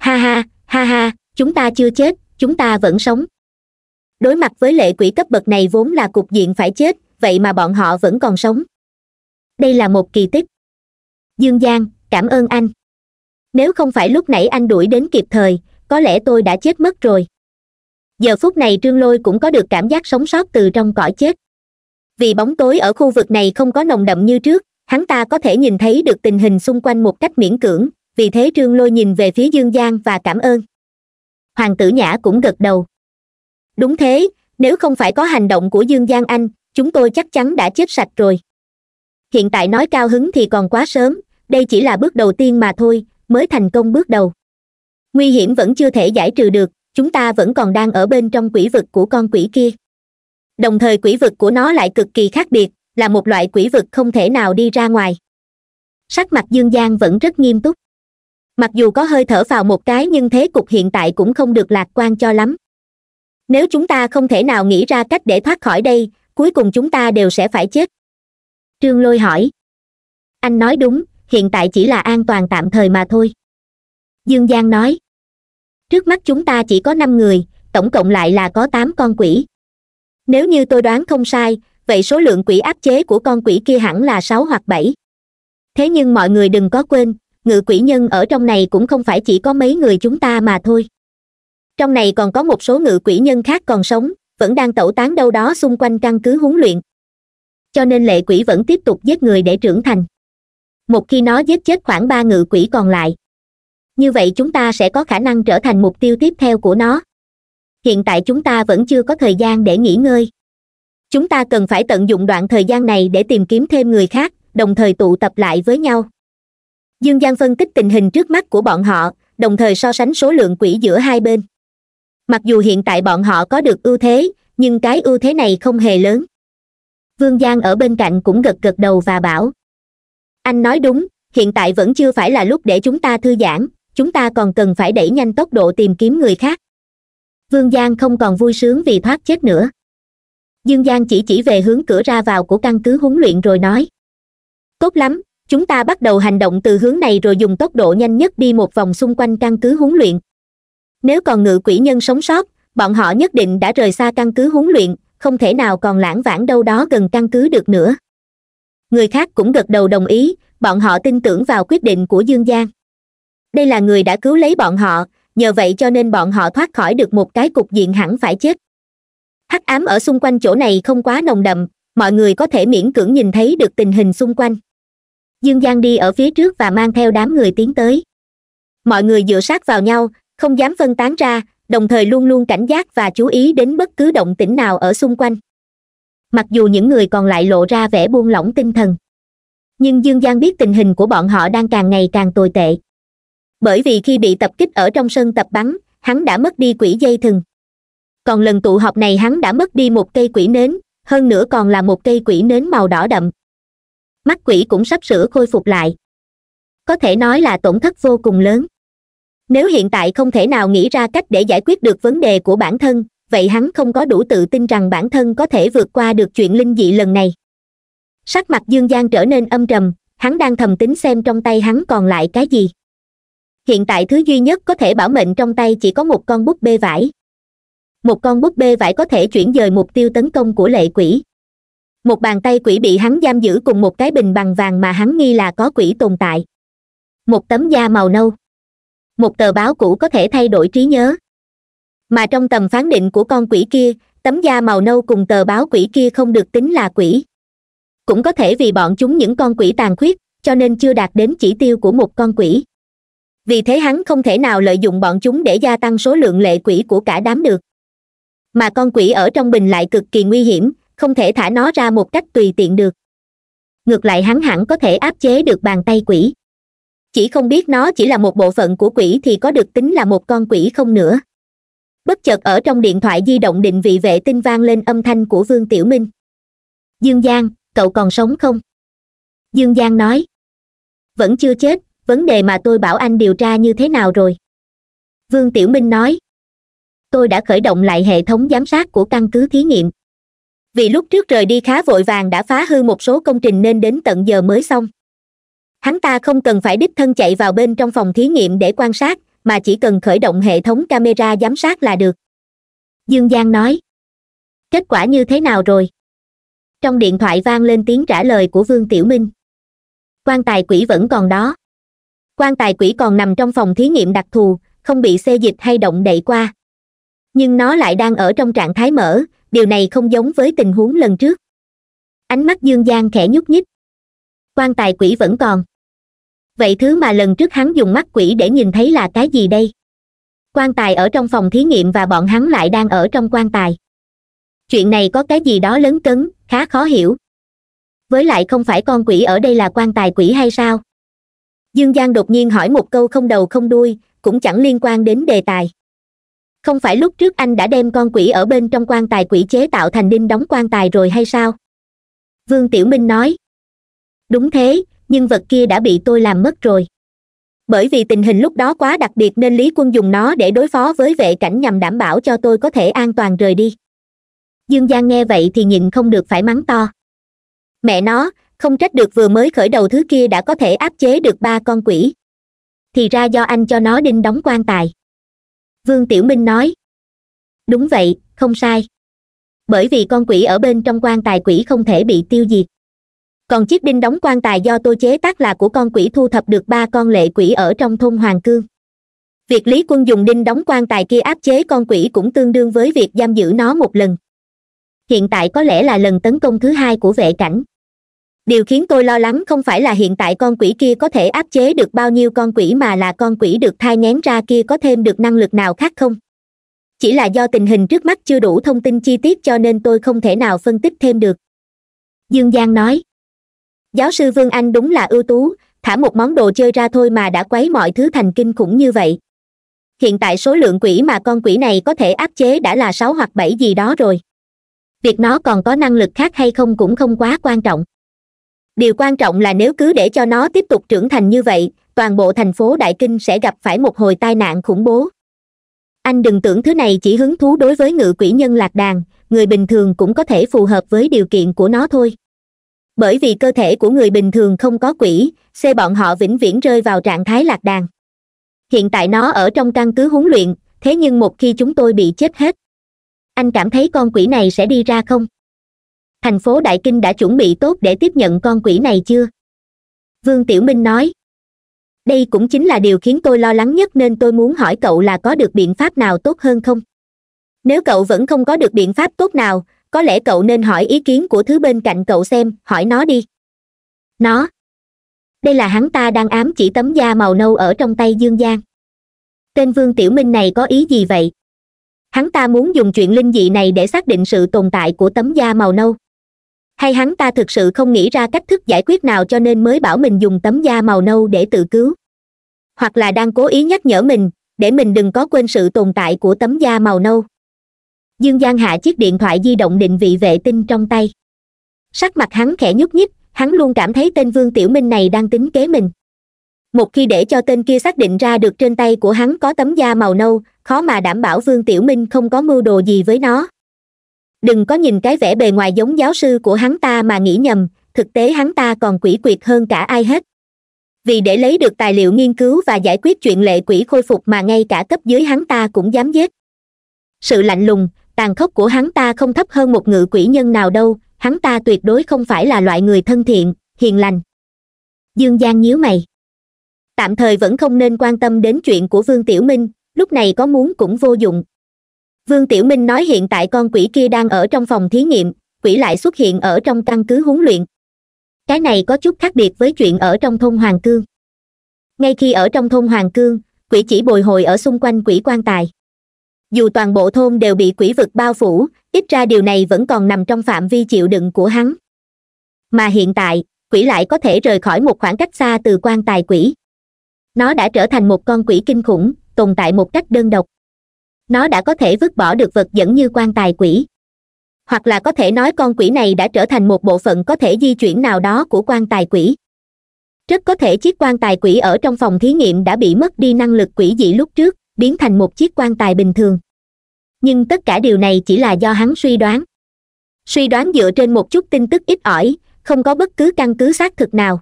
Ha ha, ha ha, chúng ta chưa chết, chúng ta vẫn sống. Đối mặt với lệ quỷ cấp bậc này vốn là cục diện phải chết, vậy mà bọn họ vẫn còn sống. Đây là một kỳ tích. Dương Giang, cảm ơn anh. Nếu không phải lúc nãy anh đuổi đến kịp thời, có lẽ tôi đã chết mất rồi. Giờ phút này Trương Lôi cũng có được cảm giác sống sót từ trong cõi chết. Vì bóng tối ở khu vực này không có nồng đậm như trước, hắn ta có thể nhìn thấy được tình hình xung quanh một cách miễn cưỡng, vì thế Trương Lôi nhìn về phía Dương Giang và cảm ơn. Hoàng Tử Nhã cũng gật đầu. Đúng thế, nếu không phải có hành động của Dương Giang anh, chúng tôi chắc chắn đã chết sạch rồi. Hiện tại nói cao hứng thì còn quá sớm, đây chỉ là bước đầu tiên mà thôi, mới thành công bước đầu. Nguy hiểm vẫn chưa thể giải trừ được, chúng ta vẫn còn đang ở bên trong quỷ vực của con quỷ kia. Đồng thời quỷ vực của nó lại cực kỳ khác biệt, là một loại quỷ vực không thể nào đi ra ngoài. Sắc mặt Dương Giang vẫn rất nghiêm túc. Mặc dù có hơi thở vào một cái nhưng thế cục hiện tại cũng không được lạc quan cho lắm. Nếu chúng ta không thể nào nghĩ ra cách để thoát khỏi đây, cuối cùng chúng ta đều sẽ phải chết. Trương Lôi hỏi. Anh nói đúng, hiện tại chỉ là an toàn tạm thời mà thôi. Dương Giang nói. Trước mắt chúng ta chỉ có 5 người, tổng cộng lại là có 8 con quỷ. Nếu như tôi đoán không sai, vậy số lượng quỷ áp chế của con quỷ kia hẳn là 6 hoặc 7. Thế nhưng mọi người đừng có quên, ngự quỷ nhân ở trong này cũng không phải chỉ có mấy người chúng ta mà thôi. Trong này còn có một số ngự quỷ nhân khác còn sống, vẫn đang tẩu tán đâu đó xung quanh căn cứ huấn luyện. Cho nên lệ quỷ vẫn tiếp tục giết người để trưởng thành. Một khi nó giết chết khoảng 3 ngự quỷ còn lại, như vậy chúng ta sẽ có khả năng trở thành mục tiêu tiếp theo của nó. Hiện tại chúng ta vẫn chưa có thời gian để nghỉ ngơi. Chúng ta cần phải tận dụng đoạn thời gian này để tìm kiếm thêm người khác, đồng thời tụ tập lại với nhau. Dương Giang phân tích tình hình trước mắt của bọn họ, đồng thời so sánh số lượng quỷ giữa hai bên. Mặc dù hiện tại bọn họ có được ưu thế, nhưng cái ưu thế này không hề lớn. Vương Giang ở bên cạnh cũng gật gật đầu và bảo. Anh nói đúng, hiện tại vẫn chưa phải là lúc để chúng ta thư giãn, chúng ta còn cần phải đẩy nhanh tốc độ tìm kiếm người khác. Vương Giang không còn vui sướng vì thoát chết nữa. Dương Giang chỉ về hướng cửa ra vào của căn cứ huấn luyện rồi nói. Tốt lắm, chúng ta bắt đầu hành động từ hướng này rồi dùng tốc độ nhanh nhất đi một vòng xung quanh căn cứ huấn luyện. Nếu còn ngự quỷ nhân sống sót, bọn họ nhất định đã rời xa căn cứ huấn luyện, không thể nào còn lãng vãng đâu đó gần căn cứ được nữa. Người khác cũng gật đầu đồng ý, bọn họ tin tưởng vào quyết định của Dương Giang. Đây là người đã cứu lấy bọn họ, nhờ vậy cho nên bọn họ thoát khỏi được một cái cục diện hẳn phải chết. Hắc ám ở xung quanh chỗ này không quá nồng đậm, mọi người có thể miễn cưỡng nhìn thấy được tình hình xung quanh. Dương Giang đi ở phía trước và mang theo đám người tiến tới. Mọi người dựa sát vào nhau, không dám phân tán ra, đồng thời luôn luôn cảnh giác và chú ý đến bất cứ động tĩnh nào ở xung quanh. Mặc dù những người còn lại lộ ra vẻ buông lỏng tinh thần, nhưng Dương Giang biết tình hình của bọn họ đang càng ngày càng tồi tệ. Bởi vì khi bị tập kích ở trong sân tập bắn, hắn đã mất đi quỷ dây thừng. Còn lần tụ họp này hắn đã mất đi một cây quỷ nến, hơn nữa còn là một cây quỷ nến màu đỏ đậm. Mắt quỷ cũng sắp sửa khôi phục lại. Có thể nói là tổn thất vô cùng lớn. Nếu hiện tại không thể nào nghĩ ra cách để giải quyết được vấn đề của bản thân, vậy hắn không có đủ tự tin rằng bản thân có thể vượt qua được chuyện linh dị lần này. Sắc mặt Dương Giang trở nên âm trầm, hắn đang thầm tính xem trong tay hắn còn lại cái gì. Hiện tại thứ duy nhất có thể bảo mệnh trong tay chỉ có một con búp bê vải. Một con búp bê vải có thể chuyển dời mục tiêu tấn công của lệ quỷ. Một bàn tay quỷ bị hắn giam giữ cùng một cái bình bằng vàng mà hắn nghi là có quỷ tồn tại. Một tấm da màu nâu. Một tờ báo cũ có thể thay đổi trí nhớ. Mà trong tầm phán định của con quỷ kia, tấm da màu nâu cùng tờ báo quỷ kia không được tính là quỷ. Cũng có thể vì bọn chúng những con quỷ tàn khuyết, cho nên chưa đạt đến chỉ tiêu của một con quỷ. Vì thế hắn không thể nào lợi dụng bọn chúng để gia tăng số lượng lệ quỷ của cả đám được. Mà con quỷ ở trong bình lại cực kỳ nguy hiểm, không thể thả nó ra một cách tùy tiện được. Ngược lại hắn hẳn có thể áp chế được bàn tay quỷ. Chỉ không biết nó chỉ là một bộ phận của quỷ thì có được tính là một con quỷ không nữa. Bất chợt ở trong điện thoại di động định vị vệ tinh vang lên âm thanh của Vương Tiểu Minh. Dương Giang, cậu còn sống không? Dương Giang nói. Vẫn chưa chết, vấn đề mà tôi bảo anh điều tra như thế nào rồi? Vương Tiểu Minh nói. Tôi đã khởi động lại hệ thống giám sát của căn cứ thí nghiệm. Vì lúc trước rời đi khá vội vàng đã phá hư một số công trình nên đến tận giờ mới xong. Hắn ta không cần phải đích thân chạy vào bên trong phòng thí nghiệm để quan sát, mà chỉ cần khởi động hệ thống camera giám sát là được. Dương Giang nói. Kết quả như thế nào rồi? Trong điện thoại vang lên tiếng trả lời của Vương Tiểu Minh. Quan tài quỷ vẫn còn đó. Quan tài quỷ còn nằm trong phòng thí nghiệm đặc thù, không bị xê dịch hay động đậy qua. Nhưng nó lại đang ở trong trạng thái mở, điều này không giống với tình huống lần trước. Ánh mắt Dương Giang khẽ nhúc nhích. Quan tài quỷ vẫn còn. Vậy thứ mà lần trước hắn dùng mắt quỷ để nhìn thấy là cái gì đây? Quan tài ở trong phòng thí nghiệm và bọn hắn lại đang ở trong quan tài. Chuyện này có cái gì đó lấn cấn, khá khó hiểu. Với lại không phải con quỷ ở đây là quan tài quỷ hay sao? Dương Giang đột nhiên hỏi một câu không đầu không đuôi, cũng chẳng liên quan đến đề tài. Không phải lúc trước anh đã đem con quỷ ở bên trong quan tài quỷ chế tạo thành đinh đóng quan tài rồi hay sao? Vương Tiểu Minh nói. Đúng thế, nhưng vật kia đã bị tôi làm mất rồi. Bởi vì tình hình lúc đó quá đặc biệt nên Lý Quân dùng nó để đối phó với vệ cảnh nhằm đảm bảo cho tôi có thể an toàn rời đi. Dương Giang nghe vậy thì nhịn không được phải mắng to. Mẹ nó, không trách được vừa mới khởi đầu thứ kia đã có thể áp chế được 3 con quỷ. Thì ra do anh cho nó đinh đóng quan tài. Vương Tiểu Minh nói. Đúng vậy, không sai. Bởi vì con quỷ ở bên trong quan tài quỷ không thể bị tiêu diệt. Còn chiếc đinh đóng quan tài do tôi chế tác là của con quỷ thu thập được 3 con lệ quỷ ở trong thôn Hoàng Cương. Việc Lý Quân dùng đinh đóng quan tài kia áp chế con quỷ cũng tương đương với việc giam giữ nó một lần. Hiện tại có lẽ là lần tấn công thứ 2 của vệ cảnh. Điều khiến tôi lo lắng không phải là hiện tại con quỷ kia có thể áp chế được bao nhiêu con quỷ mà là con quỷ được thai nghén ra kia có thêm được năng lực nào khác không. Chỉ là do tình hình trước mắt chưa đủ thông tin chi tiết cho nên tôi không thể nào phân tích thêm được. Dương Giang nói. Giáo sư Vương Anh đúng là ưu tú, thả một món đồ chơi ra thôi mà đã quấy mọi thứ thành kinh khủng như vậy. Hiện tại số lượng quỷ mà con quỷ này có thể áp chế đã là 6 hoặc 7 gì đó rồi. Việc nó còn có năng lực khác hay không cũng không quá quan trọng. Điều quan trọng là nếu cứ để cho nó tiếp tục trưởng thành như vậy, toàn bộ thành phố Đại Kinh sẽ gặp phải một hồi tai nạn khủng bố. Anh đừng tưởng thứ này chỉ hứng thú đối với ngự quỷ nhân lạc đàn, người bình thường cũng có thể phù hợp với điều kiện của nó thôi. Bởi vì cơ thể của người bình thường không có quỷ, xe bọn họ vĩnh viễn rơi vào trạng thái lạc đàn. Hiện tại nó ở trong căn cứ huấn luyện, thế nhưng một khi chúng tôi bị chết hết, anh cảm thấy con quỷ này sẽ đi ra không? Thành phố Đại Kinh đã chuẩn bị tốt để tiếp nhận con quỷ này chưa? Vương Tiểu Minh nói. Đây cũng chính là điều khiến tôi lo lắng nhất nên tôi muốn hỏi cậu là có được biện pháp nào tốt hơn không? Nếu cậu vẫn không có được biện pháp tốt nào, có lẽ cậu nên hỏi ý kiến của thứ bên cạnh cậu xem, hỏi nó đi. Nó. Đây là hắn ta đang ám chỉ tấm da màu nâu ở trong tay Dương Giang. Tên Vương Tiểu Minh này có ý gì vậy? Hắn ta muốn dùng chuyện linh dị này để xác định sự tồn tại của tấm da màu nâu. Hay hắn ta thực sự không nghĩ ra cách thức giải quyết nào cho nên mới bảo mình dùng tấm da màu nâu để tự cứu? Hoặc là đang cố ý nhắc nhở mình, để mình đừng có quên sự tồn tại của tấm da màu nâu. Dương Giang hạ chiếc điện thoại di động định vị vệ tinh trong tay. Sắc mặt hắn khẽ nhúc nhích, hắn luôn cảm thấy tên Vương Tiểu Minh này đang tính kế mình. Một khi để cho tên kia xác định ra được trên tay của hắn có tấm da màu nâu, khó mà đảm bảo Vương Tiểu Minh không có mưu đồ gì với nó. Đừng có nhìn cái vẻ bề ngoài giống giáo sư của hắn ta mà nghĩ nhầm, thực tế hắn ta còn quỷ quyệt hơn cả ai hết. Vì để lấy được tài liệu nghiên cứu và giải quyết chuyện lệ quỷ khôi phục mà ngay cả cấp dưới hắn ta cũng dám giết. Sự lạnh lùng, tàn khốc của hắn ta không thấp hơn một ngự quỷ nhân nào đâu, hắn ta tuyệt đối không phải là loại người thân thiện, hiền lành. Dương Giang nhíu mày. Tạm thời vẫn không nên quan tâm đến chuyện của Vương Tiểu Minh, lúc này có muốn cũng vô dụng. Vương Tiểu Minh nói hiện tại con quỷ kia đang ở trong phòng thí nghiệm, quỷ lại xuất hiện ở trong căn cứ huấn luyện. Cái này có chút khác biệt với chuyện ở trong thôn Hoàng Cương. Ngay khi ở trong thôn Hoàng Cương, quỷ chỉ bồi hồi ở xung quanh quỷ quan tài. Dù toàn bộ thôn đều bị quỷ vực bao phủ, ít ra điều này vẫn còn nằm trong phạm vi chịu đựng của hắn. Mà hiện tại, quỷ lại có thể rời khỏi một khoảng cách xa từ quan tài quỷ. Nó đã trở thành một con quỷ kinh khủng, tồn tại một cách đơn độc. Nó đã có thể vứt bỏ được vật dẫn như quan tài quỷ. Hoặc là có thể nói con quỷ này đã trở thành một bộ phận có thể di chuyển nào đó của quan tài quỷ. Rất có thể chiếc quan tài quỷ ở trong phòng thí nghiệm đã bị mất đi năng lực quỷ dị lúc trước, biến thành một chiếc quan tài bình thường. Nhưng tất cả điều này chỉ là do hắn suy đoán. Suy đoán dựa trên một chút tin tức ít ỏi, không có bất cứ căn cứ xác thực nào.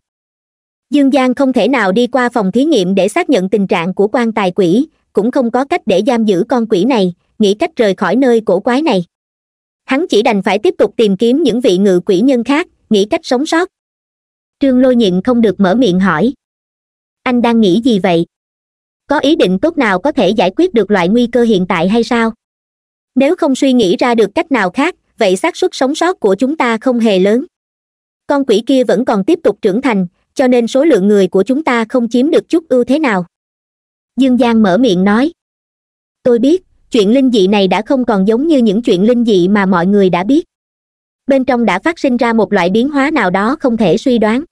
Dương Giang không thể nào đi qua phòng thí nghiệm để xác nhận tình trạng của quan tài quỷ, cũng không có cách để giam giữ con quỷ này, nghĩ cách rời khỏi nơi cổ quái này. Hắn chỉ đành phải tiếp tục tìm kiếm những vị ngự quỷ nhân khác, nghĩ cách sống sót. Trương Lôi nhịn không được mở miệng hỏi. Anh đang nghĩ gì vậy? Có ý định tốt nào có thể giải quyết được loại nguy cơ hiện tại hay sao? Nếu không suy nghĩ ra được cách nào khác, vậy xác suất sống sót của chúng ta không hề lớn. Con quỷ kia vẫn còn tiếp tục trưởng thành, cho nên số lượng người của chúng ta không chiếm được chút ưu thế nào. Dương Giang mở miệng nói. Tôi biết, chuyện linh dị này đã không còn giống như những chuyện linh dị mà mọi người đã biết. Bên trong đã phát sinh ra một loại biến hóa nào đó không thể suy đoán.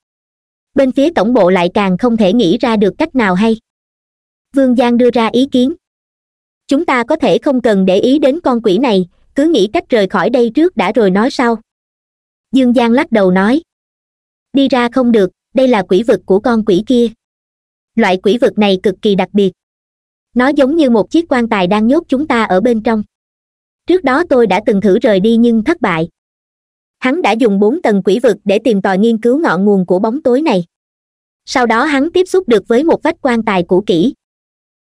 Bên phía tổng bộ lại càng không thể nghĩ ra được cách nào hay. Vương Giang đưa ra ý kiến. Chúng ta có thể không cần để ý đến con quỷ này, cứ nghĩ cách rời khỏi đây trước đã rồi nói sau. Dương Giang lắc đầu nói. Đi ra không được, đây là quỷ vực của con quỷ kia. Loại quỷ vực này cực kỳ đặc biệt. Nó giống như một chiếc quan tài đang nhốt chúng ta ở bên trong. Trước đó tôi đã từng thử rời đi nhưng thất bại. Hắn đã dùng 4 tầng quỷ vực để tìm tòi nghiên cứu ngọn nguồn của bóng tối này. Sau đó hắn tiếp xúc được với một vách quan tài cũ kỹ.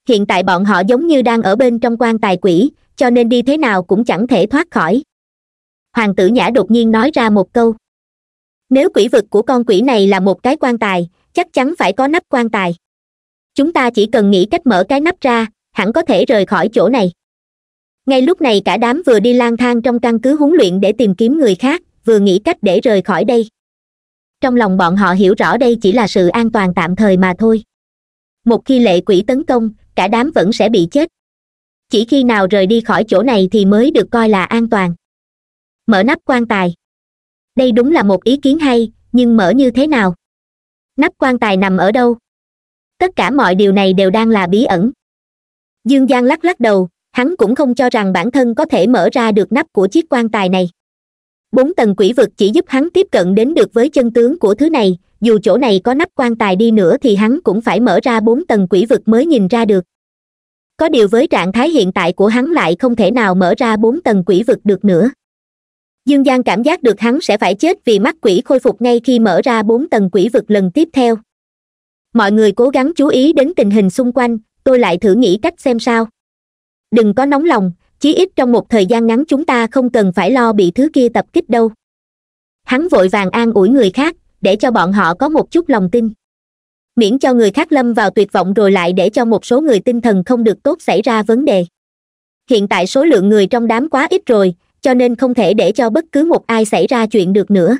Hiện tại bọn họ giống như đang ở bên trong quan tài quỷ, cho nên đi thế nào cũng chẳng thể thoát khỏi. Hoàng Tử Nhã đột nhiên nói ra một câu. Nếu quỷ vực của con quỷ này là một cái quan tài, chắc chắn phải có nắp quan tài. Chúng ta chỉ cần nghĩ cách mở cái nắp ra, hẳn có thể rời khỏi chỗ này. Ngay lúc này cả đám vừa đi lang thang trong căn cứ huấn luyện để tìm kiếm người khác, vừa nghĩ cách để rời khỏi đây. Trong lòng bọn họ hiểu rõ đây chỉ là sự an toàn tạm thời mà thôi. Một khi lệ quỷ tấn công, cả đám vẫn sẽ bị chết. Chỉ khi nào rời đi khỏi chỗ này thì mới được coi là an toàn. Mở nắp quan tài. Đây đúng là một ý kiến hay, nhưng mở như thế nào? Nắp quan tài nằm ở đâu? Tất cả mọi điều này đều đang là bí ẩn. Dương Giang lắc đầu, hắn cũng không cho rằng bản thân có thể mở ra được nắp của chiếc quan tài này. 4 tầng quỷ vực chỉ giúp hắn tiếp cận đến được với chân tướng của thứ này, dù chỗ này có nắp quan tài đi nữa thì hắn cũng phải mở ra 4 tầng quỷ vực mới nhìn ra được. Có điều với trạng thái hiện tại của hắn lại không thể nào mở ra 4 tầng quỷ vực được nữa. Dương Giang cảm giác được hắn sẽ phải chết vì mắt quỷ khôi phục ngay khi mở ra 4 tầng quỷ vực lần tiếp theo. Mọi người cố gắng chú ý đến tình hình xung quanh, tôi lại thử nghĩ cách xem sao. Đừng có nóng lòng, chí ít trong một thời gian ngắn chúng ta không cần phải lo bị thứ kia tập kích đâu. Hắn vội vàng an ủi người khác, để cho bọn họ có một chút lòng tin. Miễn cho người khác lâm vào tuyệt vọng rồi lại để cho một số người tinh thần không được tốt xảy ra vấn đề. Hiện tại số lượng người trong đám quá ít rồi, cho nên không thể để cho bất cứ một ai xảy ra chuyện được nữa.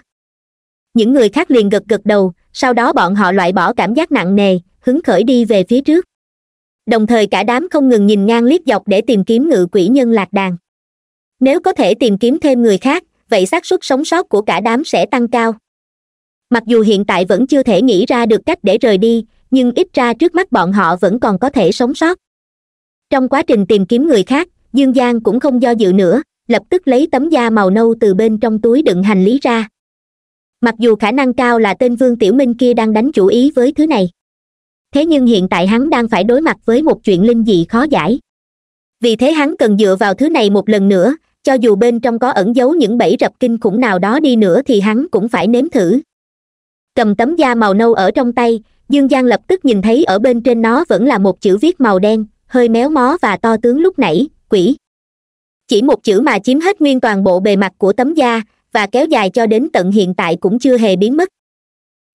Những người khác liền gật gật đầu, sau đó bọn họ loại bỏ cảm giác nặng nề, hứng khởi đi về phía trước. Đồng thời cả đám không ngừng nhìn ngang liếc dọc để tìm kiếm ngự quỷ nhân lạc đàn. Nếu có thể tìm kiếm thêm người khác, vậy xác suất sống sót của cả đám sẽ tăng cao. Mặc dù hiện tại vẫn chưa thể nghĩ ra được cách để rời đi, nhưng ít ra trước mắt bọn họ vẫn còn có thể sống sót. Trong quá trình tìm kiếm người khác, Dương Giang cũng không do dự nữa, lập tức lấy tấm da màu nâu từ bên trong túi đựng hành lý ra. Mặc dù khả năng cao là tên Vương Tiểu Minh kia đang đánh chủ ý với thứ này. Thế nhưng hiện tại hắn đang phải đối mặt với một chuyện linh dị khó giải. Vì thế hắn cần dựa vào thứ này một lần nữa, cho dù bên trong có ẩn giấu những bẫy rập kinh khủng nào đó đi nữa thì hắn cũng phải nếm thử. Cầm tấm da màu nâu ở trong tay, Dương Giang lập tức nhìn thấy ở bên trên nó vẫn là một chữ viết màu đen, hơi méo mó và to tướng lúc nãy, quỷ. Chỉ một chữ mà chiếm hết nguyên toàn bộ bề mặt của tấm da và kéo dài cho đến tận hiện tại cũng chưa hề biến mất.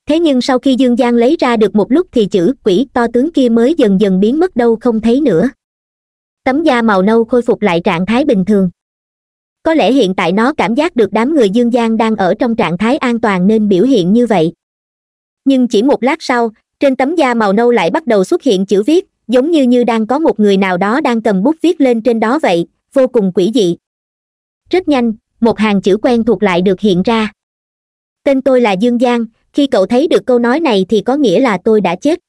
Thế nhưng sau khi Dương Giang lấy ra được một lúc thì chữ quỷ to tướng kia mới dần dần biến mất đâu không thấy nữa. Tấm da màu nâu khôi phục lại trạng thái bình thường. Có lẽ hiện tại nó cảm giác được đám người Dương Giang đang ở trong trạng thái an toàn nên biểu hiện như vậy. Nhưng chỉ một lát sau, trên tấm da màu nâu lại bắt đầu xuất hiện chữ viết, giống như đang có một người nào đó đang cầm bút viết lên trên đó vậy, vô cùng quỷ dị. Rất nhanh, một hàng chữ quen thuộc lại được hiện ra. Tên tôi là Dương Giang, khi cậu thấy được câu nói này thì có nghĩa là tôi đã chết.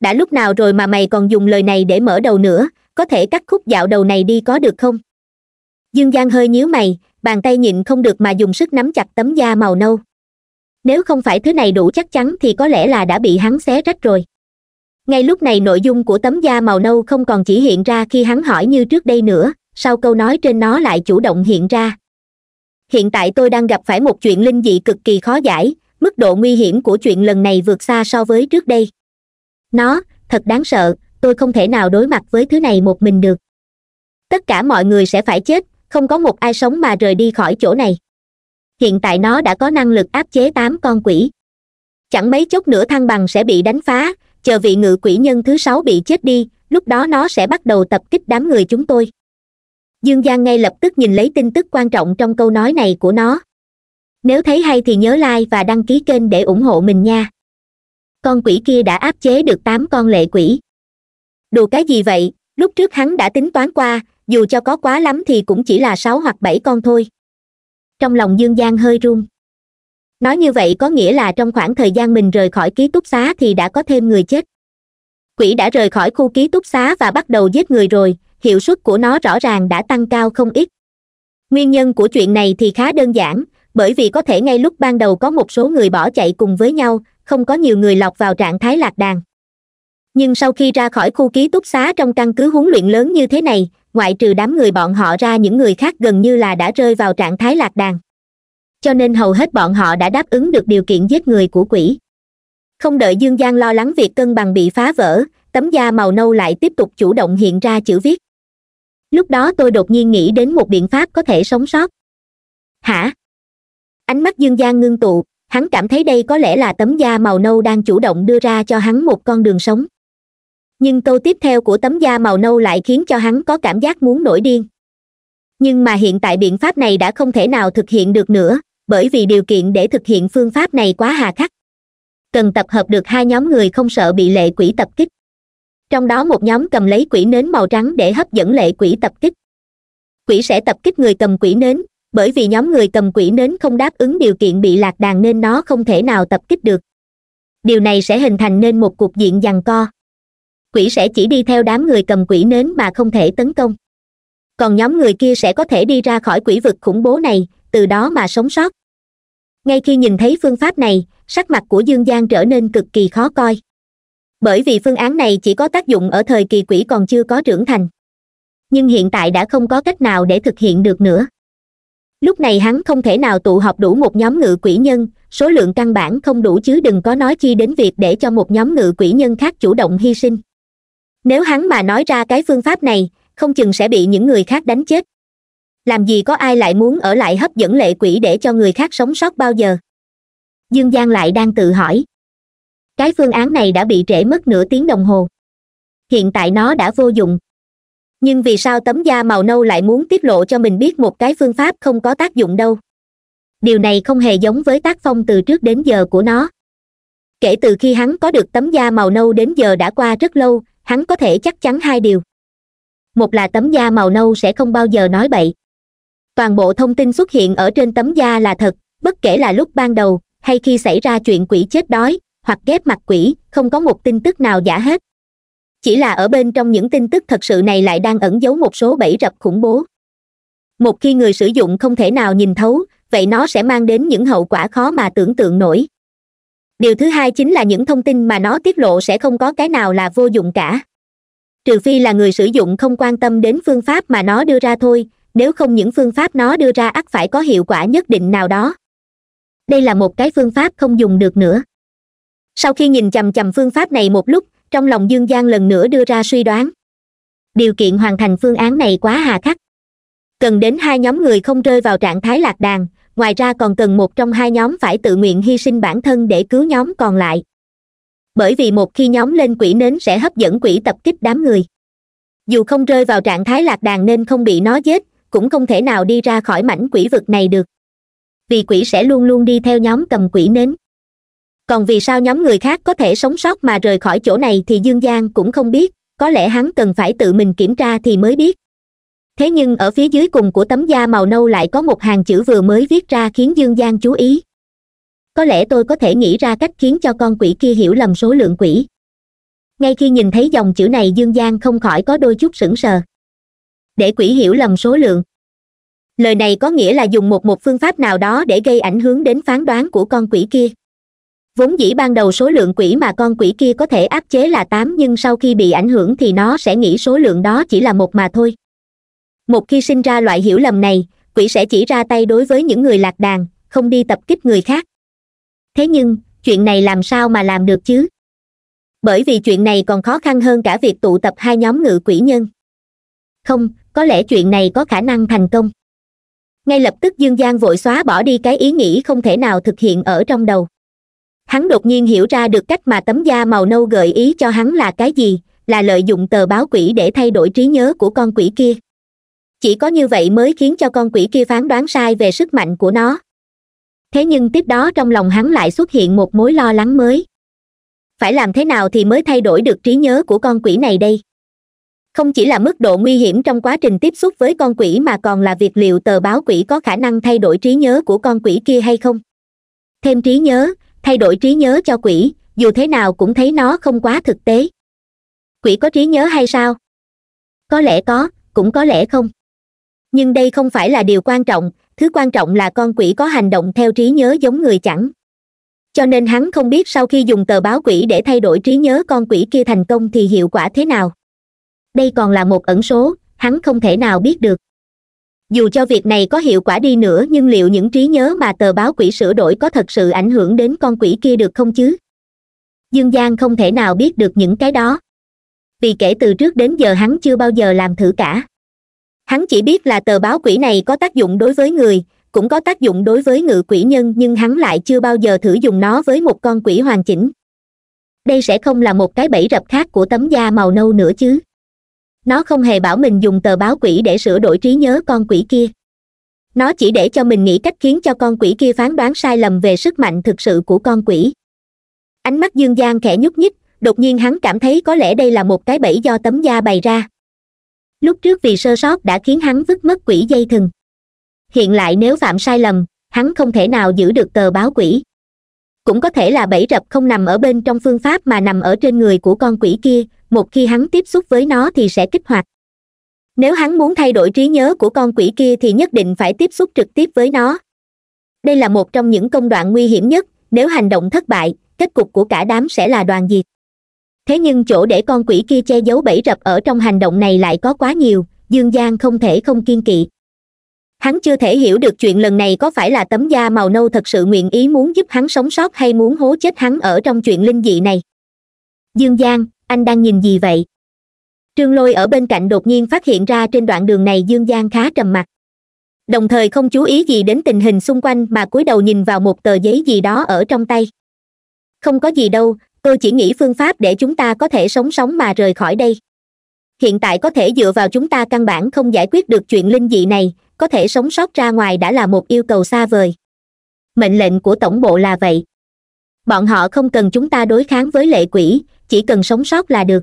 Đã lúc nào rồi mà mày còn dùng lời này để mở đầu nữa, có thể cắt khúc dạo đầu này đi có được không? Dương Giang hơi nhíu mày, bàn tay nhịn không được mà dùng sức nắm chặt tấm da màu nâu. Nếu không phải thứ này đủ chắc chắn thì có lẽ là đã bị hắn xé rách rồi. Ngay lúc này nội dung của tấm da màu nâu không còn chỉ hiện ra khi hắn hỏi như trước đây nữa, sau câu nói trên nó lại chủ động hiện ra. Hiện tại tôi đang gặp phải một chuyện linh dị cực kỳ khó giải, mức độ nguy hiểm của chuyện lần này vượt xa so với trước đây. Nó, thật đáng sợ, tôi không thể nào đối mặt với thứ này một mình được. Tất cả mọi người sẽ phải chết, không có một ai sống mà rời đi khỏi chỗ này. Hiện tại nó đã có năng lực áp chế 8 con quỷ. Chẳng mấy chốc nữa thăng bằng sẽ bị đánh phá, chờ vị ngự quỷ nhân thứ 6 bị chết đi, lúc đó nó sẽ bắt đầu tập kích đám người chúng tôi. Dương Giang ngay lập tức nhìn lấy tin tức quan trọng trong câu nói này của nó. Nếu thấy hay thì nhớ like và đăng ký kênh để ủng hộ mình nha. Con quỷ kia đã áp chế được 8 con lệ quỷ. Đùa cái gì vậy, lúc trước hắn đã tính toán qua, dù cho có quá lắm thì cũng chỉ là 6 hoặc 7 con thôi. Trong lòng Dương Giang hơi run. Nói như vậy có nghĩa là trong khoảng thời gian mình rời khỏi ký túc xá thì đã có thêm người chết. Quỷ đã rời khỏi khu ký túc xá và bắt đầu giết người rồi, hiệu suất của nó rõ ràng đã tăng cao không ít. Nguyên nhân của chuyện này thì khá đơn giản, bởi vì có thể ngay lúc ban đầu có một số người bỏ chạy cùng với nhau, không có nhiều người lọt vào trạng thái lạc đàn. Nhưng sau khi ra khỏi khu ký túc xá trong căn cứ huấn luyện lớn như thế này, ngoại trừ đám người bọn họ ra những người khác gần như là đã rơi vào trạng thái lạc đàn. Cho nên hầu hết bọn họ đã đáp ứng được điều kiện giết người của quỷ. Không đợi Dương Giang lo lắng việc cân bằng bị phá vỡ, tấm da màu nâu lại tiếp tục chủ động hiện ra chữ viết. Lúc đó tôi đột nhiên nghĩ đến một biện pháp có thể sống sót. Hả? Ánh mắt Dương Giang ngưng tụ, hắn cảm thấy đây có lẽ là tấm da màu nâu đang chủ động đưa ra cho hắn một con đường sống. Nhưng câu tiếp theo của tấm da màu nâu lại khiến cho hắn có cảm giác muốn nổi điên. Nhưng mà hiện tại biện pháp này đã không thể nào thực hiện được nữa, bởi vì điều kiện để thực hiện phương pháp này quá hà khắc. Cần tập hợp được 2 nhóm người không sợ bị lệ quỷ tập kích. Trong đó một nhóm cầm lấy quỷ nến màu trắng để hấp dẫn lệ quỷ tập kích. Quỷ sẽ tập kích người cầm quỷ nến, bởi vì nhóm người cầm quỷ nến không đáp ứng điều kiện bị lạc đàn nên nó không thể nào tập kích được. Điều này sẽ hình thành nên một cục diện giằng co. Quỷ sẽ chỉ đi theo đám người cầm quỷ nến mà không thể tấn công. Còn nhóm người kia sẽ có thể đi ra khỏi quỷ vực khủng bố này, từ đó mà sống sót. Ngay khi nhìn thấy phương pháp này, sắc mặt của Dương Giang trở nên cực kỳ khó coi. Bởi vì phương án này chỉ có tác dụng ở thời kỳ quỷ còn chưa có trưởng thành. Nhưng hiện tại đã không có cách nào để thực hiện được nữa. Lúc này hắn không thể nào tụ họp đủ một nhóm ngự quỷ nhân, số lượng căn bản không đủ chứ đừng có nói chi đến việc để cho một nhóm ngự quỷ nhân khác chủ động hy sinh. Nếu hắn mà nói ra cái phương pháp này, không chừng sẽ bị những người khác đánh chết. Làm gì có ai lại muốn ở lại hấp dẫn lệ quỷ để cho người khác sống sót bao giờ? Dương Giang lại đang tự hỏi. Cái phương án này đã bị trễ mất nửa tiếng đồng hồ. Hiện tại nó đã vô dụng. Nhưng vì sao tấm da màu nâu lại muốn tiết lộ cho mình biết một cái phương pháp không có tác dụng đâu? Điều này không hề giống với tác phong từ trước đến giờ của nó. Kể từ khi hắn có được tấm da màu nâu đến giờ đã qua rất lâu, hắn có thể chắc chắn 2 điều. Một là tấm da màu nâu sẽ không bao giờ nói bậy. Toàn bộ thông tin xuất hiện ở trên tấm da là thật, bất kể là lúc ban đầu, hay khi xảy ra chuyện quỷ chết đói, hoặc ghép mặt quỷ, không có một tin tức nào giả hết. Chỉ là ở bên trong những tin tức thật sự này lại đang ẩn giấu một số bẫy rập khủng bố. Một khi người sử dụng không thể nào nhìn thấu, vậy nó sẽ mang đến những hậu quả khó mà tưởng tượng nổi. Điều thứ hai chính là những thông tin mà nó tiết lộ sẽ không có cái nào là vô dụng cả. Trừ phi là người sử dụng không quan tâm đến phương pháp mà nó đưa ra thôi, nếu không những phương pháp nó đưa ra ắt phải có hiệu quả nhất định nào đó. Đây là một cái phương pháp không dùng được nữa. Sau khi nhìn chằm chằm phương pháp này một lúc, trong lòng Dương Giang lần nữa đưa ra suy đoán. Điều kiện hoàn thành phương án này quá hà khắc. Cần đến 2 nhóm người không rơi vào trạng thái lạc đàn, ngoài ra còn cần một trong 2 nhóm phải tự nguyện hy sinh bản thân để cứu nhóm còn lại. Bởi vì một khi nhóm lên quỷ nến sẽ hấp dẫn quỷ tập kích đám người. Dù không rơi vào trạng thái lạc đàn nên không bị nó giết, cũng không thể nào đi ra khỏi mảnh quỷ vực này được. Vì quỷ sẽ luôn luôn đi theo nhóm cầm quỷ nến. Còn vì sao nhóm người khác có thể sống sót mà rời khỏi chỗ này thì Dương Giang cũng không biết, có lẽ hắn cần phải tự mình kiểm tra thì mới biết. Thế nhưng ở phía dưới cùng của tấm da màu nâu lại có một hàng chữ vừa mới viết ra khiến Dương Giang chú ý. Có lẽ tôi có thể nghĩ ra cách khiến cho con quỷ kia hiểu lầm số lượng quỷ. Ngay khi nhìn thấy dòng chữ này Dương Giang không khỏi có đôi chút sững sờ. Để quỷ hiểu lầm số lượng. Lời này có nghĩa là dùng một phương pháp nào đó để gây ảnh hưởng đến phán đoán của con quỷ kia. Vốn dĩ ban đầu số lượng quỷ mà con quỷ kia có thể áp chế là 8 nhưng sau khi bị ảnh hưởng thì nó sẽ nghĩ số lượng đó chỉ là 1 mà thôi. Một khi sinh ra loại hiểu lầm này, quỷ sẽ chỉ ra tay đối với những người lạc đàn, không đi tập kích người khác. thế nhưng chuyện này làm sao mà làm được chứ? Bởi vì chuyện này còn khó khăn hơn cả việc tụ tập hai nhóm ngự quỷ nhân. Không, có lẽ chuyện này có khả năng thành công. Ngay lập tức Dương Giang vội xóa bỏ đi cái ý nghĩ không thể nào thực hiện ở trong đầu. Hắn đột nhiên hiểu ra được cách mà tấm da màu nâu gợi ý cho hắn là cái gì, là lợi dụng tờ báo quỷ để thay đổi trí nhớ của con quỷ kia. Chỉ có như vậy mới khiến cho con quỷ kia phán đoán sai về sức mạnh của nó. Thế nhưng tiếp đó trong lòng hắn lại xuất hiện một mối lo lắng mới. Phải làm thế nào thì mới thay đổi được trí nhớ của con quỷ này đây? Không chỉ là mức độ nguy hiểm trong quá trình tiếp xúc với con quỷ mà còn là việc liệu tờ báo quỷ có khả năng thay đổi trí nhớ của con quỷ kia hay không. Thêm trí nhớ, thay đổi trí nhớ cho quỷ, dù thế nào cũng thấy nó không quá thực tế. Quỷ có trí nhớ hay sao? Có lẽ có, cũng có lẽ không. Nhưng đây không phải là điều quan trọng, thứ quan trọng là con quỷ có hành động theo trí nhớ giống người chẳng. Cho nên hắn không biết sau khi dùng tờ báo quỷ để thay đổi trí nhớ con quỷ kia thành công thì hiệu quả thế nào. Đây còn là một ẩn số, hắn không thể nào biết được. Dù cho việc này có hiệu quả đi nữa nhưng liệu những trí nhớ mà tờ báo quỷ sửa đổi có thật sự ảnh hưởng đến con quỷ kia được không chứ? Dương Giang không thể nào biết được những cái đó. Vì kể từ trước đến giờ hắn chưa bao giờ làm thử cả. Hắn chỉ biết là tờ báo quỷ này có tác dụng đối với người, cũng có tác dụng đối với ngự quỷ nhân nhưng hắn lại chưa bao giờ thử dùng nó với một con quỷ hoàn chỉnh. Đây sẽ không là một cái bẫy rập khác của tấm da màu nâu nữa chứ? Nó không hề bảo mình dùng tờ báo quỷ để sửa đổi trí nhớ con quỷ kia. Nó chỉ để cho mình nghĩ cách khiến cho con quỷ kia phán đoán sai lầm về sức mạnh thực sự của con quỷ. Ánh mắt Dương Giang khẽ nhúc nhích, đột nhiên hắn cảm thấy có lẽ đây là một cái bẫy do tấm da bày ra. Lúc trước vì sơ sót đã khiến hắn vứt mất quỷ dây thừng. Hiện lại nếu phạm sai lầm, hắn không thể nào giữ được tờ báo quỷ. Cũng có thể là bẫy rập không nằm ở bên trong phương pháp mà nằm ở trên người của con quỷ kia, một khi hắn tiếp xúc với nó thì sẽ kích hoạt. Nếu hắn muốn thay đổi trí nhớ của con quỷ kia thì nhất định phải tiếp xúc trực tiếp với nó. Đây là một trong những công đoạn nguy hiểm nhất, nếu hành động thất bại, kết cục của cả đám sẽ là đoàn diệt. Thế nhưng chỗ để con quỷ kia che giấu bẫy rập ở trong hành động này lại có quá nhiều, Dương Giang không thể không kiêng kỵ. Hắn chưa thể hiểu được chuyện lần này có phải là tấm da màu nâu thật sự nguyện ý muốn giúp hắn sống sót hay muốn hố chết hắn ở trong chuyện linh dị này. Dương Giang, anh đang nhìn gì vậy? Trương Lôi ở bên cạnh đột nhiên phát hiện ra trên đoạn đường này Dương Giang khá trầm mặc. Đồng thời không chú ý gì đến tình hình xung quanh mà cúi đầu nhìn vào một tờ giấy gì đó ở trong tay. Không có gì đâu, tôi chỉ nghĩ phương pháp để chúng ta có thể sống mà rời khỏi đây. Hiện tại có thể dựa vào chúng ta căn bản không giải quyết được chuyện linh dị này, có thể sống sót ra ngoài đã là một yêu cầu xa vời. Mệnh lệnh của tổng bộ là vậy. Bọn họ không cần chúng ta đối kháng với lệ quỷ, chỉ cần sống sót là được.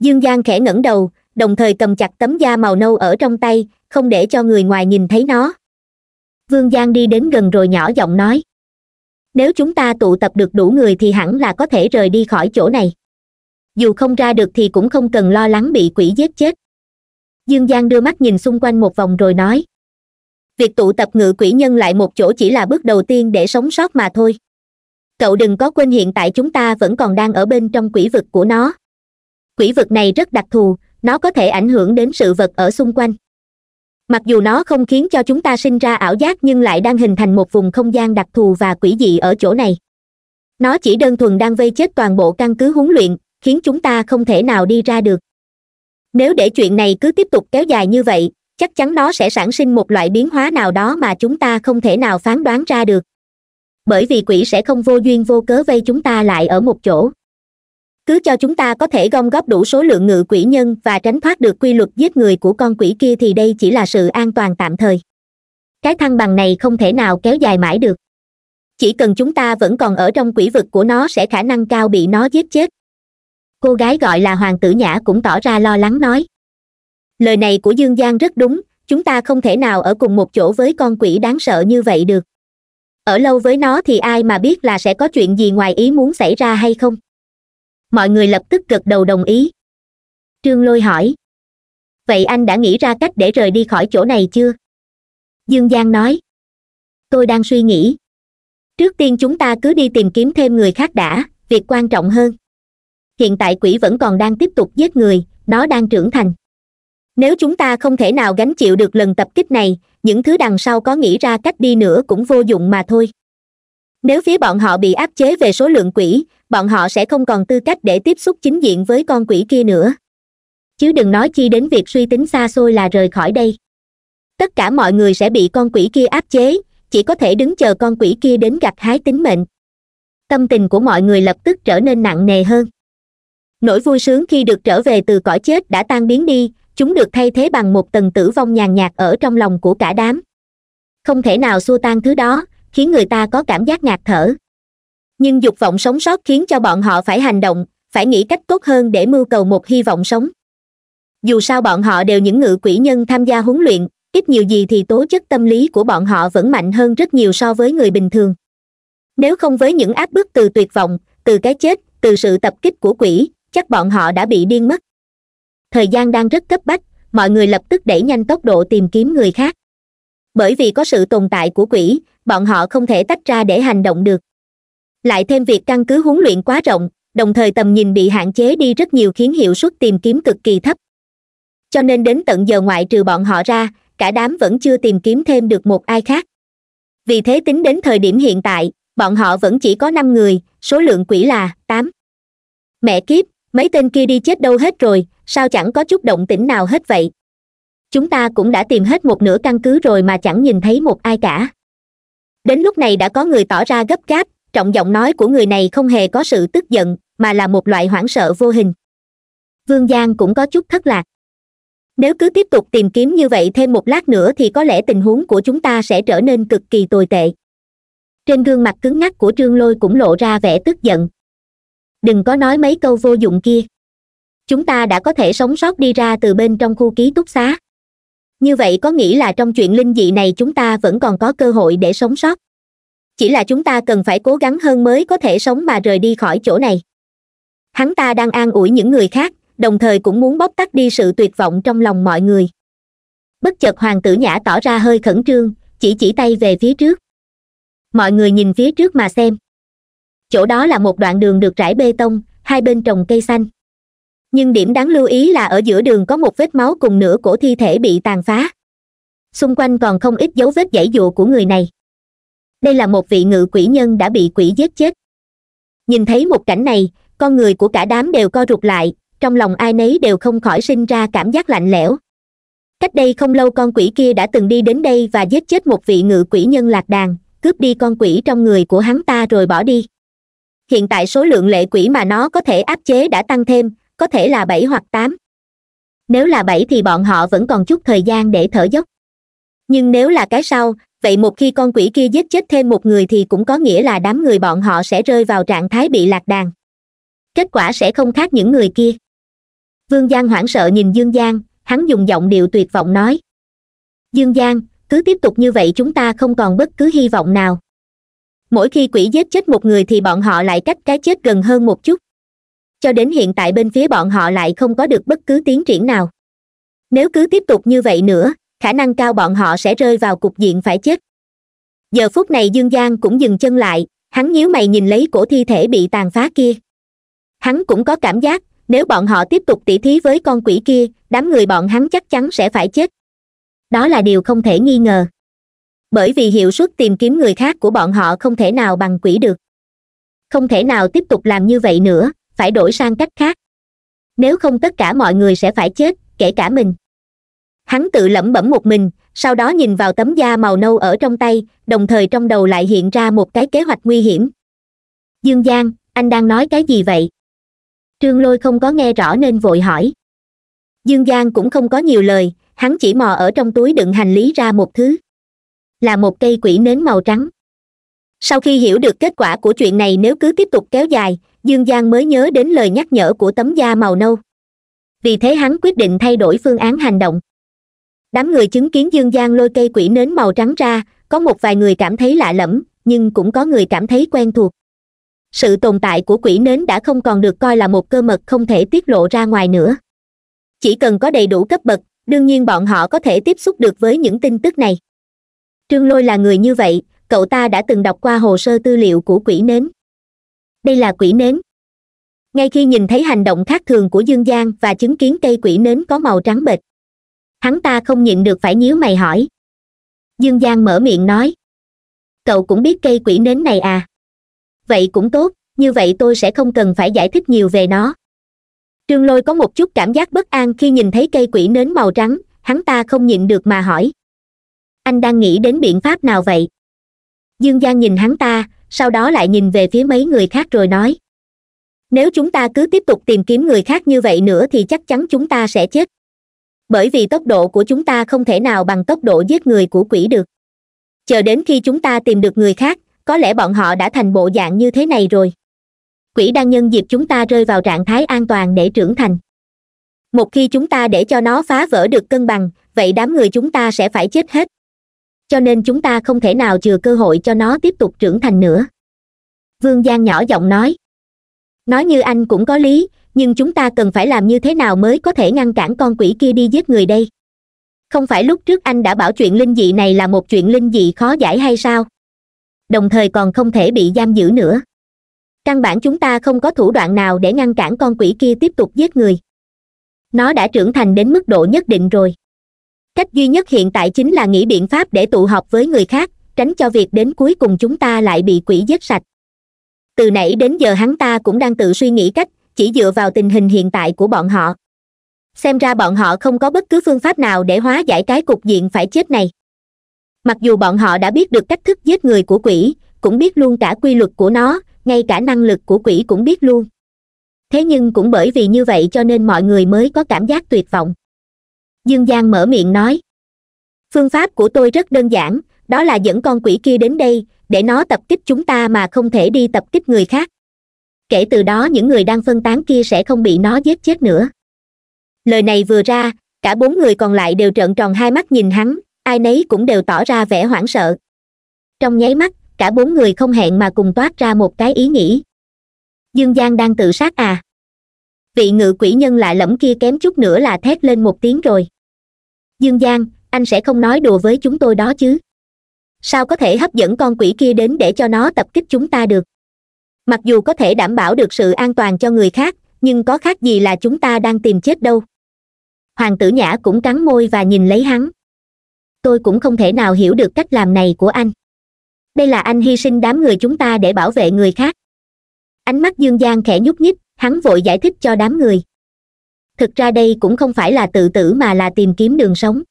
Dương Giang khẽ ngẩng đầu, đồng thời cầm chặt tấm da màu nâu ở trong tay, không để cho người ngoài nhìn thấy nó. Vương Giang đi đến gần rồi nhỏ giọng nói. Nếu chúng ta tụ tập được đủ người thì hẳn là có thể rời đi khỏi chỗ này. Dù không ra được thì cũng không cần lo lắng bị quỷ giết chết. Dương Giang đưa mắt nhìn xung quanh một vòng rồi nói. Việc tụ tập ngự quỷ nhân lại một chỗ chỉ là bước đầu tiên để sống sót mà thôi. Cậu đừng có quên hiện tại chúng ta vẫn còn đang ở bên trong quỷ vực của nó. Quỷ vực này rất đặc thù, nó có thể ảnh hưởng đến sự vật ở xung quanh. Mặc dù nó không khiến cho chúng ta sinh ra ảo giác nhưng lại đang hình thành một vùng không gian đặc thù và quỷ dị ở chỗ này. Nó chỉ đơn thuần đang vây chết toàn bộ căn cứ huấn luyện, khiến chúng ta không thể nào đi ra được. Nếu để chuyện này cứ tiếp tục kéo dài như vậy, chắc chắn nó sẽ sản sinh một loại biến hóa nào đó mà chúng ta không thể nào phán đoán ra được. Bởi vì quỷ sẽ không vô duyên vô cớ vây chúng ta lại ở một chỗ. Cứ cho chúng ta có thể gom góp đủ số lượng ngự quỷ nhân và tránh thoát được quy luật giết người của con quỷ kia thì đây chỉ là sự an toàn tạm thời. Cái thăng bằng này không thể nào kéo dài mãi được. Chỉ cần chúng ta vẫn còn ở trong quỷ vực của nó sẽ khả năng cao bị nó giết chết. Cô gái gọi là Hoàng Tử Nhã cũng tỏ ra lo lắng nói. Lời này của Dương Giang rất đúng, chúng ta không thể nào ở cùng một chỗ với con quỷ đáng sợ như vậy được. Ở lâu với nó thì ai mà biết là sẽ có chuyện gì ngoài ý muốn xảy ra hay không? Mọi người lập tức gật đầu đồng ý. Trương Lôi hỏi. Vậy anh đã nghĩ ra cách để rời đi khỏi chỗ này chưa? Dương Giang nói. Tôi đang suy nghĩ. Trước tiên chúng ta cứ đi tìm kiếm thêm người khác đã, việc quan trọng hơn. Hiện tại quỷ vẫn còn đang tiếp tục giết người, nó đang trưởng thành. Nếu chúng ta không thể nào gánh chịu được lần tập kích này, những thứ đằng sau có nghĩ ra cách đi nữa cũng vô dụng mà thôi. Nếu phía bọn họ bị áp chế về số lượng quỷ, bọn họ sẽ không còn tư cách để tiếp xúc chính diện với con quỷ kia nữa. Chứ đừng nói chi đến việc suy tính xa xôi là rời khỏi đây. Tất cả mọi người sẽ bị con quỷ kia áp chế, chỉ có thể đứng chờ con quỷ kia đến gặt hái tính mệnh. Tâm tình của mọi người lập tức trở nên nặng nề hơn. Nỗi vui sướng khi được trở về từ cõi chết đã tan biến đi, chúng được thay thế bằng một tầng tử vong nhàn nhạt ở trong lòng của cả đám. Không thể nào xua tan thứ đó, khiến người ta có cảm giác ngạt thở. Nhưng dục vọng sống sót khiến cho bọn họ phải hành động, phải nghĩ cách tốt hơn để mưu cầu một hy vọng sống. Dù sao bọn họ đều những ngự quỷ nhân tham gia huấn luyện, ít nhiều gì thì tố chất tâm lý của bọn họ vẫn mạnh hơn rất nhiều so với người bình thường. Nếu không với những áp bức từ tuyệt vọng, từ cái chết, từ sự tập kích của quỷ, chắc bọn họ đã bị điên mất. Thời gian đang rất cấp bách, mọi người lập tức đẩy nhanh tốc độ tìm kiếm người khác. Bởi vì có sự tồn tại của quỷ, bọn họ không thể tách ra để hành động được. Lại thêm việc căn cứ huấn luyện quá rộng, đồng thời tầm nhìn bị hạn chế đi rất nhiều khiến hiệu suất tìm kiếm cực kỳ thấp. Cho nên đến tận giờ ngoại trừ bọn họ ra, cả đám vẫn chưa tìm kiếm thêm được một ai khác. Vì thế tính đến thời điểm hiện tại, bọn họ vẫn chỉ có 5 người, số lượng quỷ là 8. Mẹ kiếp, mấy tên kia đi chết đâu hết rồi, sao chẳng có chút động tĩnh nào hết vậy? Chúng ta cũng đã tìm hết một nửa căn cứ rồi mà chẳng nhìn thấy một ai cả. Đến lúc này đã có người tỏ ra gấp gáp, trọng giọng nói của người này không hề có sự tức giận, mà là một loại hoảng sợ vô hình. Vương Giang cũng có chút thất lạc. Nếu cứ tiếp tục tìm kiếm như vậy thêm một lát nữa thì có lẽ tình huống của chúng ta sẽ trở nên cực kỳ tồi tệ. Trên gương mặt cứng ngắc của Trương Lôi cũng lộ ra vẻ tức giận. Đừng có nói mấy câu vô dụng kia. Chúng ta đã có thể sống sót đi ra từ bên trong khu ký túc xá. Như vậy có nghĩa là trong chuyện linh dị này chúng ta vẫn còn có cơ hội để sống sót. Chỉ là chúng ta cần phải cố gắng hơn mới có thể sống mà rời đi khỏi chỗ này. Hắn ta đang an ủi những người khác, đồng thời cũng muốn bóp tắt đi sự tuyệt vọng trong lòng mọi người. Bất chợt Hoàng Tử Nhã tỏ ra hơi khẩn trương, chỉ tay về phía trước. Mọi người nhìn phía trước mà xem. Chỗ đó là một đoạn đường được rải bê tông, hai bên trồng cây xanh. Nhưng điểm đáng lưu ý là ở giữa đường có một vết máu cùng nửa cổ thi thể bị tàn phá. Xung quanh còn không ít dấu vết giãy giụa của người này. Đây là một vị ngự quỷ nhân đã bị quỷ giết chết. Nhìn thấy một cảnh này, con người của cả đám đều co rụt lại, trong lòng ai nấy đều không khỏi sinh ra cảm giác lạnh lẽo. Cách đây không lâu con quỷ kia đã từng đi đến đây và giết chết một vị ngự quỷ nhân lạc đàn, cướp đi con quỷ trong người của hắn ta rồi bỏ đi. Hiện tại số lượng lệ quỷ mà nó có thể áp chế đã tăng thêm, có thể là 7 hoặc 8. Nếu là 7 thì bọn họ vẫn còn chút thời gian để thở dốc. Nhưng nếu là cái sau, vậy một khi con quỷ kia giết chết thêm một người thì cũng có nghĩa là đám người bọn họ sẽ rơi vào trạng thái bị lạc đàn. Kết quả sẽ không khác những người kia. Vương Giang hoảng sợ nhìn Dương Giang, hắn dùng giọng điệu tuyệt vọng nói. Dương Giang, cứ tiếp tục như vậy chúng ta không còn bất cứ hy vọng nào. Mỗi khi quỷ giết chết một người thì bọn họ lại cách cái chết gần hơn một chút. Cho đến hiện tại bên phía bọn họ lại không có được bất cứ tiến triển nào. Nếu cứ tiếp tục như vậy nữa, khả năng cao bọn họ sẽ rơi vào cục diện phải chết. Giờ phút này Dương Giang cũng dừng chân lại, hắn nhíu mày nhìn lấy cổ thi thể bị tàn phá kia. Hắn cũng có cảm giác, nếu bọn họ tiếp tục tỉ thí với con quỷ kia, đám người bọn hắn chắc chắn sẽ phải chết. Đó là điều không thể nghi ngờ. Bởi vì hiệu suất tìm kiếm người khác của bọn họ không thể nào bằng quỷ được. Không thể nào tiếp tục làm như vậy nữa, phải đổi sang cách khác. Nếu không tất cả mọi người sẽ phải chết, kể cả mình. Hắn tự lẩm bẩm một mình, sau đó nhìn vào tấm da màu nâu ở trong tay, đồng thời trong đầu lại hiện ra một cái kế hoạch nguy hiểm. Dương Giang, anh đang nói cái gì vậy? Trương Lôi không có nghe rõ nên vội hỏi. Dương Giang cũng không có nhiều lời, hắn chỉ mò ở trong túi đựng hành lý ra một thứ. Là một cây quỷ nến màu trắng. Sau khi hiểu được kết quả của chuyện này nếu cứ tiếp tục kéo dài, Dương Giang mới nhớ đến lời nhắc nhở của tấm da màu nâu. Vì thế hắn quyết định thay đổi phương án hành động. Đám người chứng kiến Dương Giang lôi cây quỷ nến màu trắng ra, có một vài người cảm thấy lạ lẫm, nhưng cũng có người cảm thấy quen thuộc. Sự tồn tại của quỷ nến đã không còn được coi là một cơ mật không thể tiết lộ ra ngoài nữa. Chỉ cần có đầy đủ cấp bậc, đương nhiên bọn họ có thể tiếp xúc được với những tin tức này. Trương Lôi là người như vậy, cậu ta đã từng đọc qua hồ sơ tư liệu của quỷ nến. Đây là quỷ nến. Ngay khi nhìn thấy hành động khác thường của Dương Giang và chứng kiến cây quỷ nến có màu trắng bệch, hắn ta không nhịn được phải nhíu mày hỏi. Dương Giang mở miệng nói. Cậu cũng biết cây quỷ nến này à? Vậy cũng tốt, như vậy tôi sẽ không cần phải giải thích nhiều về nó. Trương Lôi có một chút cảm giác bất an khi nhìn thấy cây quỷ nến màu trắng, hắn ta không nhịn được mà hỏi. Anh đang nghĩ đến biện pháp nào vậy? Dương Giang nhìn hắn ta, sau đó lại nhìn về phía mấy người khác rồi nói. Nếu chúng ta cứ tiếp tục tìm kiếm người khác như vậy nữa thì chắc chắn chúng ta sẽ chết. Bởi vì tốc độ của chúng ta không thể nào bằng tốc độ giết người của quỷ được. Chờ đến khi chúng ta tìm được người khác, có lẽ bọn họ đã thành bộ dạng như thế này rồi. Quỷ đang nhân dịp chúng ta rơi vào trạng thái an toàn để trưởng thành. Một khi chúng ta để cho nó phá vỡ được cân bằng, vậy đám người chúng ta sẽ phải chết hết. Cho nên chúng ta không thể nào chừa cơ hội cho nó tiếp tục trưởng thành nữa. Vương Giang nhỏ giọng nói. Nói như anh cũng có lý, nhưng chúng ta cần phải làm như thế nào mới có thể ngăn cản con quỷ kia đi giết người đây? Không phải lúc trước anh đã bảo chuyện linh dị này là một chuyện linh dị khó giải hay sao? Đồng thời còn không thể bị giam giữ nữa. Căn bản chúng ta không có thủ đoạn nào để ngăn cản con quỷ kia tiếp tục giết người. Nó đã trưởng thành đến mức độ nhất định rồi. Cách duy nhất hiện tại chính là nghĩ biện pháp để tụ họp với người khác, tránh cho việc đến cuối cùng chúng ta lại bị quỷ giết sạch. Từ nãy đến giờ hắn ta cũng đang tự suy nghĩ cách, chỉ dựa vào tình hình hiện tại của bọn họ. Xem ra bọn họ không có bất cứ phương pháp nào để hóa giải cái cục diện phải chết này. Mặc dù bọn họ đã biết được cách thức giết người của quỷ, cũng biết luôn cả quy luật của nó, ngay cả năng lực của quỷ cũng biết luôn. Thế nhưng cũng bởi vì như vậy cho nên mọi người mới có cảm giác tuyệt vọng. Dương Giang mở miệng nói. Phương pháp của tôi rất đơn giản, đó là dẫn con quỷ kia đến đây, để nó tập kích chúng ta mà không thể đi tập kích người khác. Kể từ đó những người đang phân tán kia sẽ không bị nó giết chết nữa. Lời này vừa ra, cả bốn người còn lại đều trợn tròn hai mắt nhìn hắn, ai nấy cũng đều tỏ ra vẻ hoảng sợ. Trong nháy mắt, cả bốn người không hẹn mà cùng toát ra một cái ý nghĩ. Dương Giang đang tự sát à? Vị ngự quỷ nhân lạ lẫm kia kém chút nữa là thét lên một tiếng rồi. Dương Giang, anh sẽ không nói đùa với chúng tôi đó chứ? Sao có thể hấp dẫn con quỷ kia đến để cho nó tập kích chúng ta được? Mặc dù có thể đảm bảo được sự an toàn cho người khác, nhưng có khác gì là chúng ta đang tìm chết đâu. Hoàng Tử Nhã cũng cắn môi và nhìn lấy hắn. Tôi cũng không thể nào hiểu được cách làm này của anh. Đây là anh hy sinh đám người chúng ta để bảo vệ người khác. Ánh mắt Dương Giang khẽ nhúc nhích, hắn vội giải thích cho đám người. Thực ra đây cũng không phải là tự tử mà là tìm kiếm đường sống.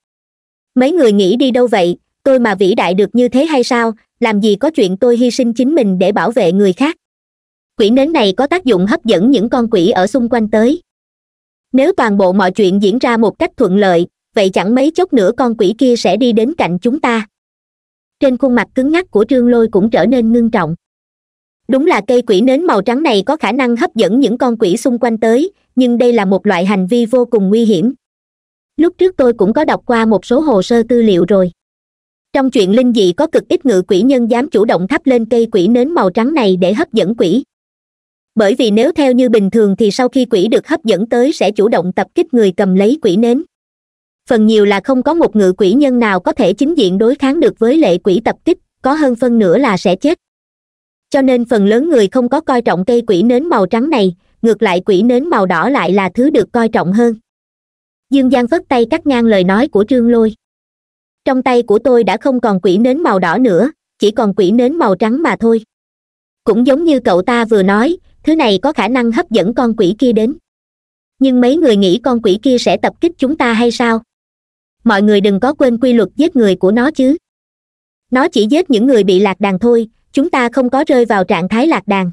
Mấy người nghĩ đi đâu vậy, tôi mà vĩ đại được như thế hay sao, làm gì có chuyện tôi hy sinh chính mình để bảo vệ người khác. Quỷ nến này có tác dụng hấp dẫn những con quỷ ở xung quanh tới. Nếu toàn bộ mọi chuyện diễn ra một cách thuận lợi, vậy chẳng mấy chốc nữa con quỷ kia sẽ đi đến cạnh chúng ta. Trên khuôn mặt cứng ngắc của Trương Lôi cũng trở nên ngưng trọng. Đúng là cây quỷ nến màu trắng này có khả năng hấp dẫn những con quỷ xung quanh tới, nhưng đây là một loại hành vi vô cùng nguy hiểm. Lúc trước tôi cũng có đọc qua một số hồ sơ tư liệu rồi. Trong chuyện linh dị có cực ít ngự quỷ nhân dám chủ động thắp lên cây quỷ nến màu trắng này để hấp dẫn quỷ. Bởi vì nếu theo như bình thường thì sau khi quỷ được hấp dẫn tới sẽ chủ động tập kích người cầm lấy quỷ nến. Phần nhiều là không có một ngự quỷ nhân nào có thể chính diện đối kháng được với lệ quỷ tập kích, có hơn phân nửa là sẽ chết. Cho nên phần lớn người không có coi trọng cây quỷ nến màu trắng này, ngược lại quỷ nến màu đỏ lại là thứ được coi trọng hơn. Dương Giang phất tay cắt ngang lời nói của Trương Lôi. Trong tay của tôi đã không còn quỷ nến màu đỏ nữa, chỉ còn quỷ nến màu trắng mà thôi. Cũng giống như cậu ta vừa nói, thứ này có khả năng hấp dẫn con quỷ kia đến. Nhưng mấy người nghĩ con quỷ kia sẽ tập kích chúng ta hay sao? Mọi người đừng có quên quy luật giết người của nó chứ. Nó chỉ giết những người bị lạc đàn thôi, chúng ta không có rơi vào trạng thái lạc đàn.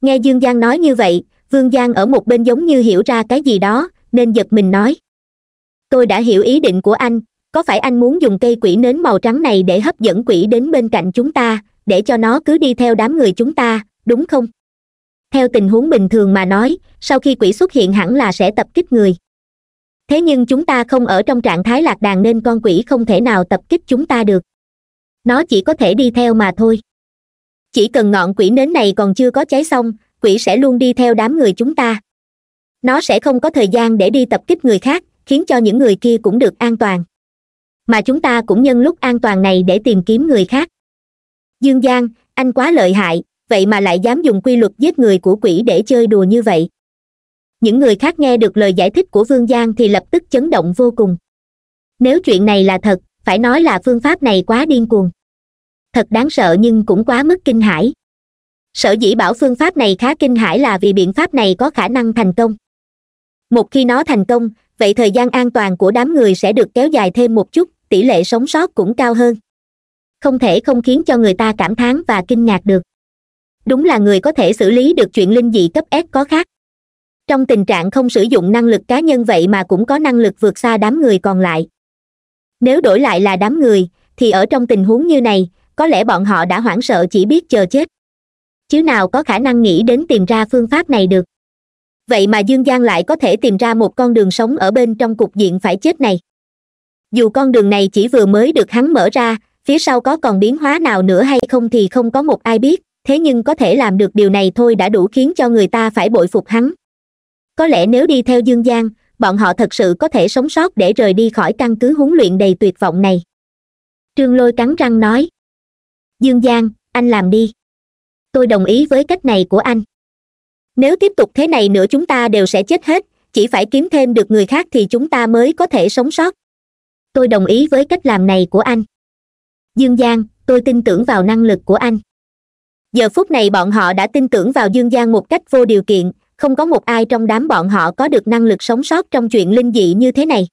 Nghe Dương Giang nói như vậy, Vương Giang ở một bên giống như hiểu ra cái gì đó, nên giật mình nói. Tôi đã hiểu ý định của anh, có phải anh muốn dùng cây quỷ nến màu trắng này để hấp dẫn quỷ đến bên cạnh chúng ta, để cho nó cứ đi theo đám người chúng ta, đúng không? Theo tình huống bình thường mà nói, sau khi quỷ xuất hiện hẳn là sẽ tập kích người. Thế nhưng chúng ta không ở trong trạng thái lạc đàn nên con quỷ không thể nào tập kích chúng ta được. Nó chỉ có thể đi theo mà thôi. Chỉ cần ngọn quỷ nến này còn chưa có cháy xong, quỷ sẽ luôn đi theo đám người chúng ta. Nó sẽ không có thời gian để đi tập kích người khác, khiến cho những người kia cũng được an toàn. Mà chúng ta cũng nhân lúc an toàn này để tìm kiếm người khác. Dương Giang, anh quá lợi hại, vậy mà lại dám dùng quy luật giết người của quỷ để chơi đùa như vậy. Những người khác nghe được lời giải thích của Vương Giang thì lập tức chấn động vô cùng. Nếu chuyện này là thật, phải nói là phương pháp này quá điên cuồng. Thật đáng sợ nhưng cũng quá mức kinh hãi. Sở dĩ bảo phương pháp này khá kinh hãi là vì biện pháp này có khả năng thành công. Một khi nó thành công, vậy thời gian an toàn của đám người sẽ được kéo dài thêm một chút, tỷ lệ sống sót cũng cao hơn. Không thể không khiến cho người ta cảm thán và kinh ngạc được. Đúng là người có thể xử lý được chuyện linh dị cấp S có khác. Trong tình trạng không sử dụng năng lực cá nhân vậy mà cũng có năng lực vượt xa đám người còn lại. Nếu đổi lại là đám người, thì ở trong tình huống như này, có lẽ bọn họ đã hoảng sợ chỉ biết chờ chết. Chứ nào có khả năng nghĩ đến tìm ra phương pháp này được. Vậy mà Dương Giang lại có thể tìm ra một con đường sống ở bên trong cục diện phải chết này. Dù con đường này chỉ vừa mới được hắn mở ra, phía sau có còn biến hóa nào nữa hay không thì không có một ai biết, thế nhưng có thể làm được điều này thôi đã đủ khiến cho người ta phải bội phục hắn. Có lẽ nếu đi theo Dương Giang, bọn họ thật sự có thể sống sót để rời đi khỏi căn cứ huấn luyện đầy tuyệt vọng này. Trương Lôi cắn răng nói. Dương Giang, anh làm đi. Tôi đồng ý với cách này của anh. Nếu tiếp tục thế này nữa chúng ta đều sẽ chết hết, chỉ phải kiếm thêm được người khác thì chúng ta mới có thể sống sót. Tôi đồng ý với cách làm này của anh. Dương Giang, tôi tin tưởng vào năng lực của anh. Giờ phút này bọn họ đã tin tưởng vào Dương Giang một cách vô điều kiện, không có một ai trong đám bọn họ có được năng lực sống sót trong chuyện linh dị như thế này.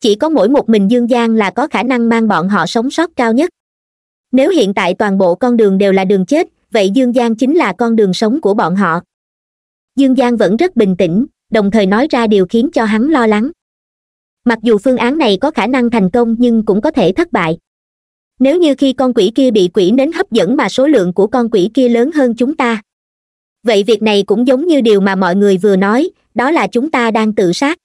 Chỉ có mỗi một mình Dương Giang là có khả năng mang bọn họ sống sót cao nhất. Nếu hiện tại toàn bộ con đường đều là đường chết, vậy Dương Giang chính là con đường sống của bọn họ. Dương Giang vẫn rất bình tĩnh, đồng thời nói ra điều khiến cho hắn lo lắng. Mặc dù phương án này có khả năng thành công nhưng cũng có thể thất bại. Nếu như khi con quỷ kia bị quỷ nến hấp dẫn mà số lượng của con quỷ kia lớn hơn chúng ta. Vậy việc này cũng giống như điều mà mọi người vừa nói, đó là chúng ta đang tự sát.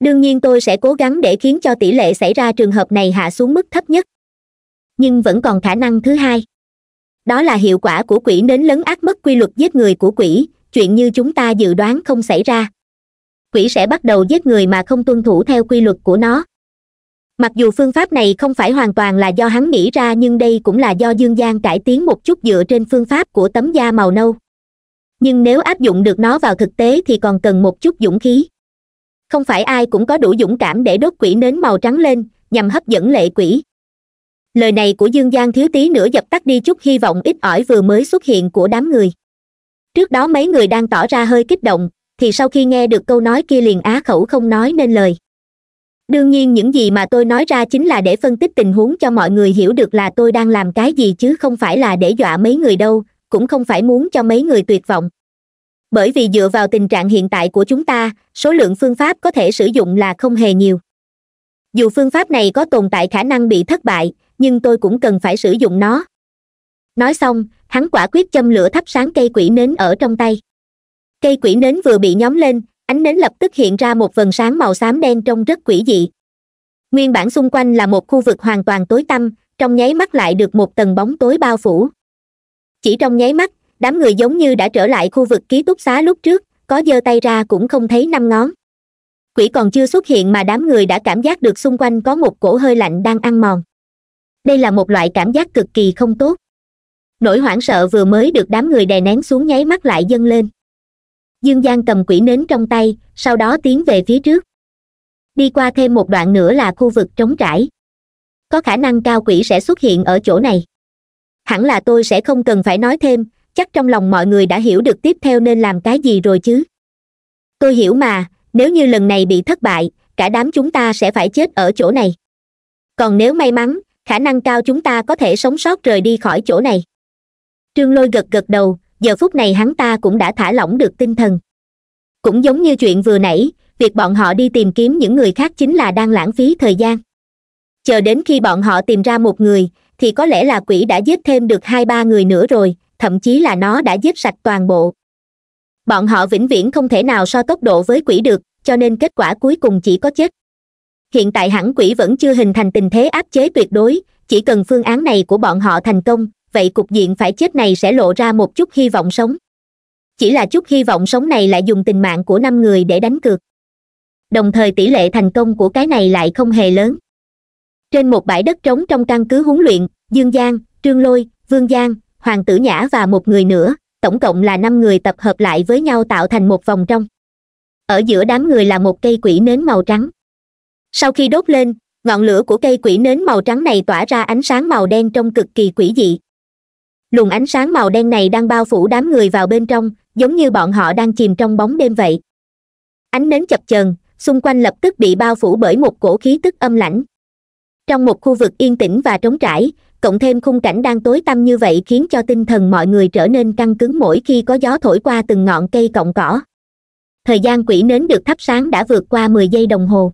Đương nhiên tôi sẽ cố gắng để khiến cho tỷ lệ xảy ra trường hợp này hạ xuống mức thấp nhất. Nhưng vẫn còn khả năng thứ hai. Đó là hiệu quả của quỷ nến lấn át mất quy luật giết người của quỷ, chuyện như chúng ta dự đoán không xảy ra. Quỷ sẽ bắt đầu giết người mà không tuân thủ theo quy luật của nó. Mặc dù phương pháp này không phải hoàn toàn là do hắn nghĩ ra nhưng đây cũng là do Dương Giang cải tiến một chút dựa trên phương pháp của tấm da màu nâu. Nhưng nếu áp dụng được nó vào thực tế thì còn cần một chút dũng khí. Không phải ai cũng có đủ dũng cảm để đốt quỷ nến màu trắng lên, nhằm hấp dẫn lệ quỷ. Lời này của Dương Giang thiếu tí nữa dập tắt đi chút hy vọng ít ỏi vừa mới xuất hiện của đám người. Trước đó mấy người đang tỏ ra hơi kích động, thì sau khi nghe được câu nói kia liền á khẩu không nói nên lời. Đương nhiên những gì mà tôi nói ra chính là để phân tích tình huống cho mọi người hiểu được là tôi đang làm cái gì chứ không phải là để dọa mấy người đâu, cũng không phải muốn cho mấy người tuyệt vọng. Bởi vì dựa vào tình trạng hiện tại của chúng ta, số lượng phương pháp có thể sử dụng là không hề nhiều. Dù phương pháp này có tồn tại khả năng bị thất bại, nhưng tôi cũng cần phải sử dụng nó. Nói xong, hắn quả quyết châm lửa thắp sáng cây quỷ nến ở trong tay. Cây quỷ nến vừa bị nhóm lên, ánh nến lập tức hiện ra một vầng sáng màu xám đen trông rất quỷ dị. Nguyên bản xung quanh là một khu vực hoàn toàn tối tăm, trong nháy mắt lại được một tầng bóng tối bao phủ. Chỉ trong nháy mắt, đám người giống như đã trở lại khu vực ký túc xá lúc trước, có giơ tay ra cũng không thấy 5 ngón. Quỷ còn chưa xuất hiện mà đám người đã cảm giác được xung quanh có một cổ hơi lạnh đang ăn mòn. Đây là một loại cảm giác cực kỳ không tốt. Nỗi hoảng sợ vừa mới được đám người đè nén xuống nháy mắt lại dâng lên. Dương Giang cầm quỷ nến trong tay, sau đó tiến về phía trước. Đi qua thêm một đoạn nữa là khu vực trống trải. Có khả năng cao quỷ sẽ xuất hiện ở chỗ này. Hẳn là tôi sẽ không cần phải nói thêm, chắc trong lòng mọi người đã hiểu được tiếp theo nên làm cái gì rồi chứ. Tôi hiểu mà, nếu như lần này bị thất bại, cả đám chúng ta sẽ phải chết ở chỗ này. Còn nếu may mắn, khả năng cao chúng ta có thể sống sót rời đi khỏi chỗ này. Trương Lôi gật gật đầu, giờ phút này hắn ta cũng đã thả lỏng được tinh thần. Cũng giống như chuyện vừa nãy, việc bọn họ đi tìm kiếm những người khác chính là đang lãng phí thời gian. Chờ đến khi bọn họ tìm ra một người, thì có lẽ là quỷ đã giết thêm được 2-3 người nữa rồi, thậm chí là nó đã giết sạch toàn bộ. Bọn họ vĩnh viễn không thể nào so tốc độ với quỷ được, cho nên kết quả cuối cùng chỉ có chết. Hiện tại hẳn quỷ vẫn chưa hình thành tình thế áp chế tuyệt đối, chỉ cần phương án này của bọn họ thành công, vậy cục diện phải chết này sẽ lộ ra một chút hy vọng sống. Chỉ là chút hy vọng sống này lại dùng tình mạng của 5 người để đánh cược. Đồng thời tỷ lệ thành công của cái này lại không hề lớn. Trên một bãi đất trống trong căn cứ huấn luyện, Dương Giang, Trương Lôi, Vương Giang, Hoàng Tử Nhã và một người nữa, tổng cộng là 5 người tập hợp lại với nhau tạo thành một vòng trong. Ở giữa đám người là một cây quỷ nến màu trắng. Sau khi đốt lên, ngọn lửa của cây quỷ nến màu trắng này tỏa ra ánh sáng màu đen trông cực kỳ quỷ dị. Luồng ánh sáng màu đen này đang bao phủ đám người vào bên trong, giống như bọn họ đang chìm trong bóng đêm vậy. Ánh nến chập chờn, xung quanh lập tức bị bao phủ bởi một cổ khí tức âm lãnh. Trong một khu vực yên tĩnh và trống trải, cộng thêm khung cảnh đang tối tăm như vậy khiến cho tinh thần mọi người trở nên căng cứng mỗi khi có gió thổi qua từng ngọn cây cọng cỏ. Thời gian quỷ nến được thắp sáng đã vượt qua 10 giây đồng hồ.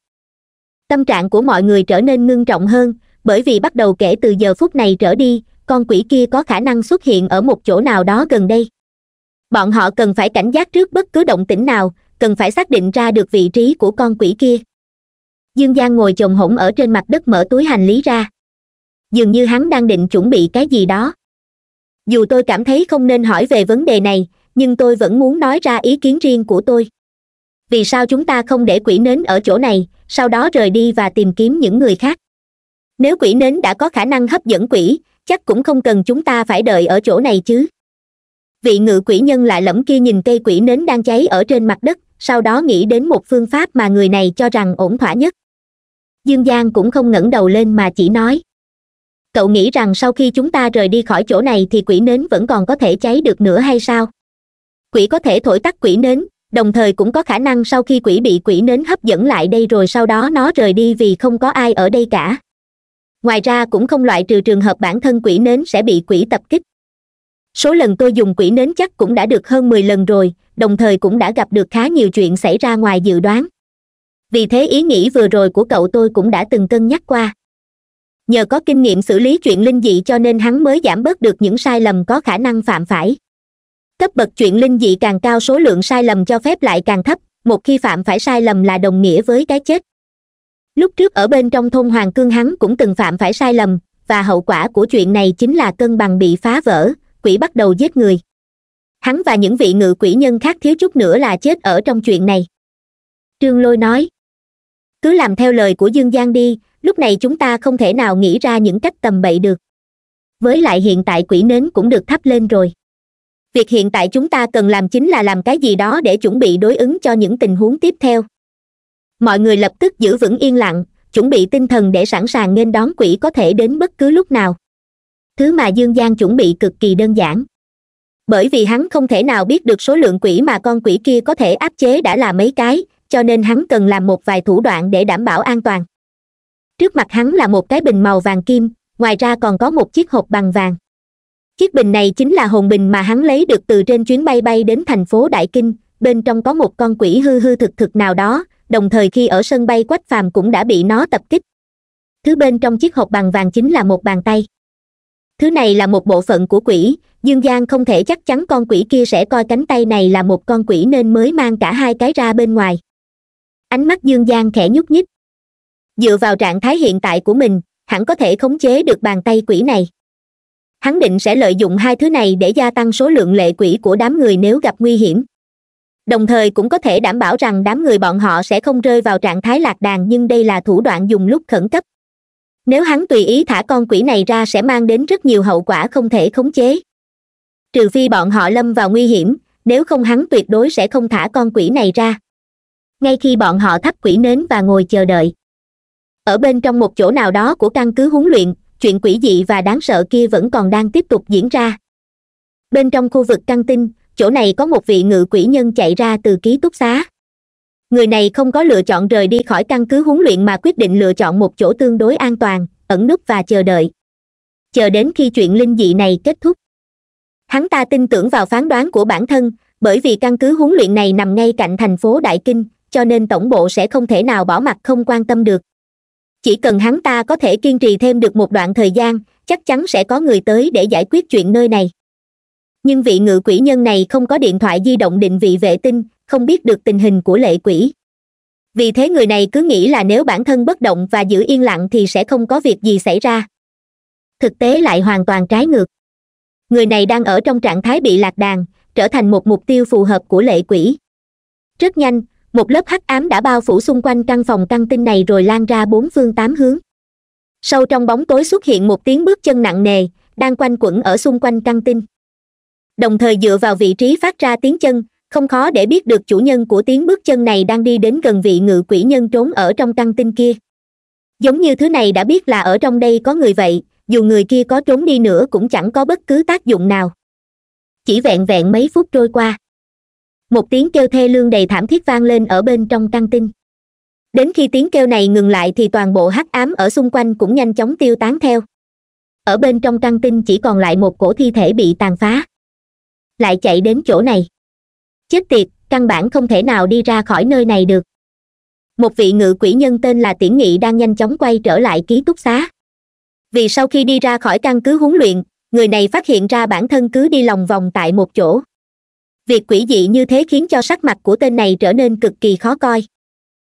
Tâm trạng của mọi người trở nên ngưng trọng hơn, bởi vì bắt đầu kể từ giờ phút này trở đi, con quỷ kia có khả năng xuất hiện ở một chỗ nào đó gần đây. Bọn họ cần phải cảnh giác trước bất cứ động tĩnh nào, cần phải xác định ra được vị trí của con quỷ kia. Dương Giang ngồi chồm hổm ở trên mặt đất mở túi hành lý ra. Dường như hắn đang định chuẩn bị cái gì đó. Dù tôi cảm thấy không nên hỏi về vấn đề này, nhưng tôi vẫn muốn nói ra ý kiến riêng của tôi. Vì sao chúng ta không để quỷ nến ở chỗ này, sau đó rời đi và tìm kiếm những người khác? Nếu quỷ nến đã có khả năng hấp dẫn quỷ, chắc cũng không cần chúng ta phải đợi ở chỗ này chứ. Vị ngự quỷ nhân lạ lẫm kia nhìn cây quỷ nến đang cháy ở trên mặt đất, sau đó nghĩ đến một phương pháp mà người này cho rằng ổn thỏa nhất. Dương Giang cũng không ngẩng đầu lên mà chỉ nói. Cậu nghĩ rằng sau khi chúng ta rời đi khỏi chỗ này thì quỷ nến vẫn còn có thể cháy được nữa hay sao? Quỷ có thể thổi tắt quỷ nến, đồng thời cũng có khả năng sau khi quỷ bị quỷ nến hấp dẫn lại đây rồi sau đó nó rời đi vì không có ai ở đây cả. Ngoài ra cũng không loại trừ trường hợp bản thân quỷ nến sẽ bị quỷ tập kích. Số lần tôi dùng quỷ nến chắc cũng đã được hơn 10 lần rồi, đồng thời cũng đã gặp được khá nhiều chuyện xảy ra ngoài dự đoán. Vì thế ý nghĩ vừa rồi của cậu tôi cũng đã từng cân nhắc qua. Nhờ có kinh nghiệm xử lý chuyện linh dị cho nên hắn mới giảm bớt được những sai lầm có khả năng phạm phải. Cấp bậc chuyện linh dị càng cao số lượng sai lầm cho phép lại càng thấp, một khi phạm phải sai lầm là đồng nghĩa với cái chết. Lúc trước ở bên trong thôn Hoàng Cương hắn cũng từng phạm phải sai lầm, và hậu quả của chuyện này chính là cân bằng bị phá vỡ, quỷ bắt đầu giết người. Hắn và những vị ngự quỷ nhân khác thiếu chút nữa là chết ở trong chuyện này. Trương Lôi nói, cứ làm theo lời của Dương Giang đi, lúc này chúng ta không thể nào nghĩ ra những cách tầm bậy được. Với lại hiện tại quỷ nến cũng được thắp lên rồi. Việc hiện tại chúng ta cần làm chính là làm cái gì đó để chuẩn bị đối ứng cho những tình huống tiếp theo. Mọi người lập tức giữ vững yên lặng, chuẩn bị tinh thần để sẵn sàng nghênh đón quỷ có thể đến bất cứ lúc nào. Thứ mà Dương Giang chuẩn bị cực kỳ đơn giản. Bởi vì hắn không thể nào biết được số lượng quỷ mà con quỷ kia có thể áp chế đã là mấy cái, cho nên hắn cần làm một vài thủ đoạn để đảm bảo an toàn. Trước mặt hắn là một cái bình màu vàng kim, ngoài ra còn có một chiếc hộp bằng vàng. Chiếc bình này chính là hồn bình mà hắn lấy được từ trên chuyến bay đến thành phố Đại Kinh, bên trong có một con quỷ hư thực nào đó, đồng thời khi ở sân bay Quách Phàm cũng đã bị nó tập kích. Thứ bên trong chiếc hộp bằng vàng chính là một bàn tay. Thứ này là một bộ phận của quỷ, Dương Giang không thể chắc chắn con quỷ kia sẽ coi cánh tay này là một con quỷ nên mới mang cả hai cái ra bên ngoài. Ánh mắt Dương Giang khẽ nhúc nhích. Dựa vào trạng thái hiện tại của mình, hắn có thể khống chế được bàn tay quỷ này. Hắn định sẽ lợi dụng hai thứ này để gia tăng số lượng lệ quỷ của đám người nếu gặp nguy hiểm. Đồng thời cũng có thể đảm bảo rằng đám người bọn họ sẽ không rơi vào trạng thái lạc đàn, nhưng đây là thủ đoạn dùng lúc khẩn cấp. Nếu hắn tùy ý thả con quỷ này ra sẽ mang đến rất nhiều hậu quả không thể khống chế. Trừ phi bọn họ lâm vào nguy hiểm, nếu không hắn tuyệt đối sẽ không thả con quỷ này ra. Ngay khi bọn họ thắp quỷ nến và ngồi chờ đợi, ở bên trong một chỗ nào đó của căn cứ huấn luyện, chuyện quỷ dị và đáng sợ kia vẫn còn đang tiếp tục diễn ra. Bên trong khu vực căng tin, chỗ này có một vị ngự quỷ nhân chạy ra từ ký túc xá. Người này không có lựa chọn rời đi khỏi căn cứ huấn luyện mà quyết định lựa chọn một chỗ tương đối an toàn, ẩn núp và chờ đợi. Chờ đến khi chuyện linh dị này kết thúc. Hắn ta tin tưởng vào phán đoán của bản thân, bởi vì căn cứ huấn luyện này nằm ngay cạnh thành phố Đại Kinh, cho nên tổng bộ sẽ không thể nào bỏ mặc không quan tâm được. Chỉ cần hắn ta có thể kiên trì thêm được một đoạn thời gian, chắc chắn sẽ có người tới để giải quyết chuyện nơi này. Nhưng vị ngự quỷ nhân này không có điện thoại di động định vị vệ tinh, không biết được tình hình của lệ quỷ. Vì thế người này cứ nghĩ là nếu bản thân bất động và giữ yên lặng thì sẽ không có việc gì xảy ra. Thực tế lại hoàn toàn trái ngược. Người này đang ở trong trạng thái bị lạc đàn, trở thành một mục tiêu phù hợp của lệ quỷ. Rất nhanh, một lớp hắc ám đã bao phủ xung quanh căn phòng căng tin này rồi lan ra bốn phương tám hướng. Sâu trong bóng tối xuất hiện một tiếng bước chân nặng nề, đang quanh quẩn ở xung quanh căng tin. Đồng thời dựa vào vị trí phát ra tiếng chân, không khó để biết được chủ nhân của tiếng bước chân này đang đi đến gần vị ngự quỷ nhân trốn ở trong căng tin kia. Giống như thứ này đã biết là ở trong đây có người vậy, dù người kia có trốn đi nữa cũng chẳng có bất cứ tác dụng nào. Chỉ vẹn vẹn mấy phút trôi qua, một tiếng kêu thê lương đầy thảm thiết vang lên ở bên trong căng tin. Đến khi tiếng kêu này ngừng lại thì toàn bộ hắc ám ở xung quanh cũng nhanh chóng tiêu tán theo. Ở bên trong căng tin chỉ còn lại một cổ thi thể bị tàn phá. Lại chạy đến chỗ này. Chết tiệt, căn bản không thể nào đi ra khỏi nơi này được. Một vị ngự quỷ nhân tên là Tiễn Nghị đang nhanh chóng quay trở lại ký túc xá. Vì sau khi đi ra khỏi căn cứ huấn luyện, người này phát hiện ra bản thân cứ đi lòng vòng tại một chỗ. Việc quỷ dị như thế khiến cho sắc mặt của tên này trở nên cực kỳ khó coi.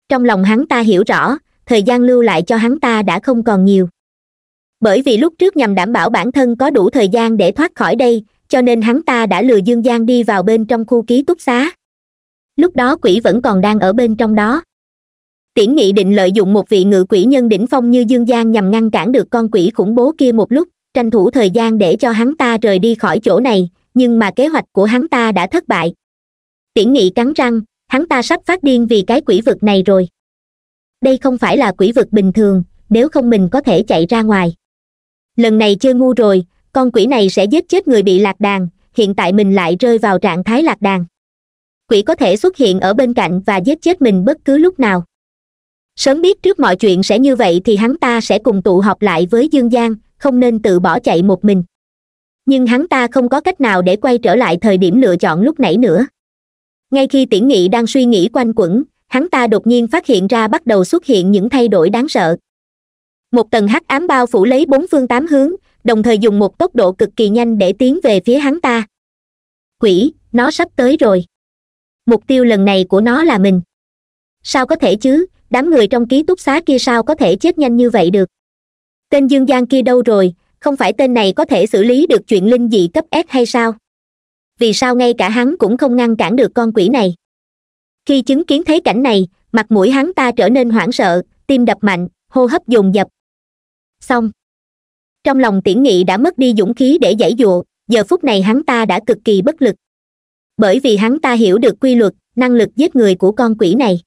Trong lòng hắn ta hiểu rõ, thời gian lưu lại cho hắn ta đã không còn nhiều. Bởi vì lúc trước nhằm đảm bảo bản thân có đủ thời gian để thoát khỏi đây, cho nên hắn ta đã lừa Dương Giang đi vào bên trong khu ký túc xá. Lúc đó quỷ vẫn còn đang ở bên trong đó. Tiễn Nghị định lợi dụng một vị ngự quỷ nhân đỉnh phong như Dương Giang nhằm ngăn cản được con quỷ khủng bố kia một lúc, tranh thủ thời gian để cho hắn ta rời đi khỏi chỗ này, nhưng mà kế hoạch của hắn ta đã thất bại. Tiễn Nghị cắn răng, hắn ta sắp phát điên vì cái quỷ vực này rồi. Đây không phải là quỷ vực bình thường, nếu không mình có thể chạy ra ngoài. Lần này chơi ngu rồi, con quỷ này sẽ giết chết người bị lạc đàn, hiện tại mình lại rơi vào trạng thái lạc đàn. Quỷ có thể xuất hiện ở bên cạnh và giết chết mình bất cứ lúc nào. Sớm biết trước mọi chuyện sẽ như vậy thì hắn ta sẽ cùng tụ họp lại với Dương Giang, không nên tự bỏ chạy một mình. Nhưng hắn ta không có cách nào để quay trở lại thời điểm lựa chọn lúc nãy nữa. Ngay khi Tiễn Nghị đang suy nghĩ quanh quẩn, hắn ta đột nhiên phát hiện ra bắt đầu xuất hiện những thay đổi đáng sợ. Một tầng hắc ám bao phủ lấy bốn phương tám hướng, đồng thời dùng một tốc độ cực kỳ nhanh để tiến về phía hắn ta. Quỷ, nó sắp tới rồi. Mục tiêu lần này của nó là mình. Sao có thể chứ, đám người trong ký túc xá kia sao có thể chết nhanh như vậy được. Tên Dương Giang kia đâu rồi, không phải tên này có thể xử lý được chuyện linh dị cấp S hay sao? Vì sao ngay cả hắn cũng không ngăn cản được con quỷ này? Khi chứng kiến thấy cảnh này, mặt mũi hắn ta trở nên hoảng sợ, tim đập mạnh, hô hấp dồn dập. Xong. Trong lòng Tiễn Nghị đã mất đi dũng khí để giãy giụa, giờ phút này hắn ta đã cực kỳ bất lực. Bởi vì hắn ta hiểu được quy luật, năng lực giết người của con quỷ này.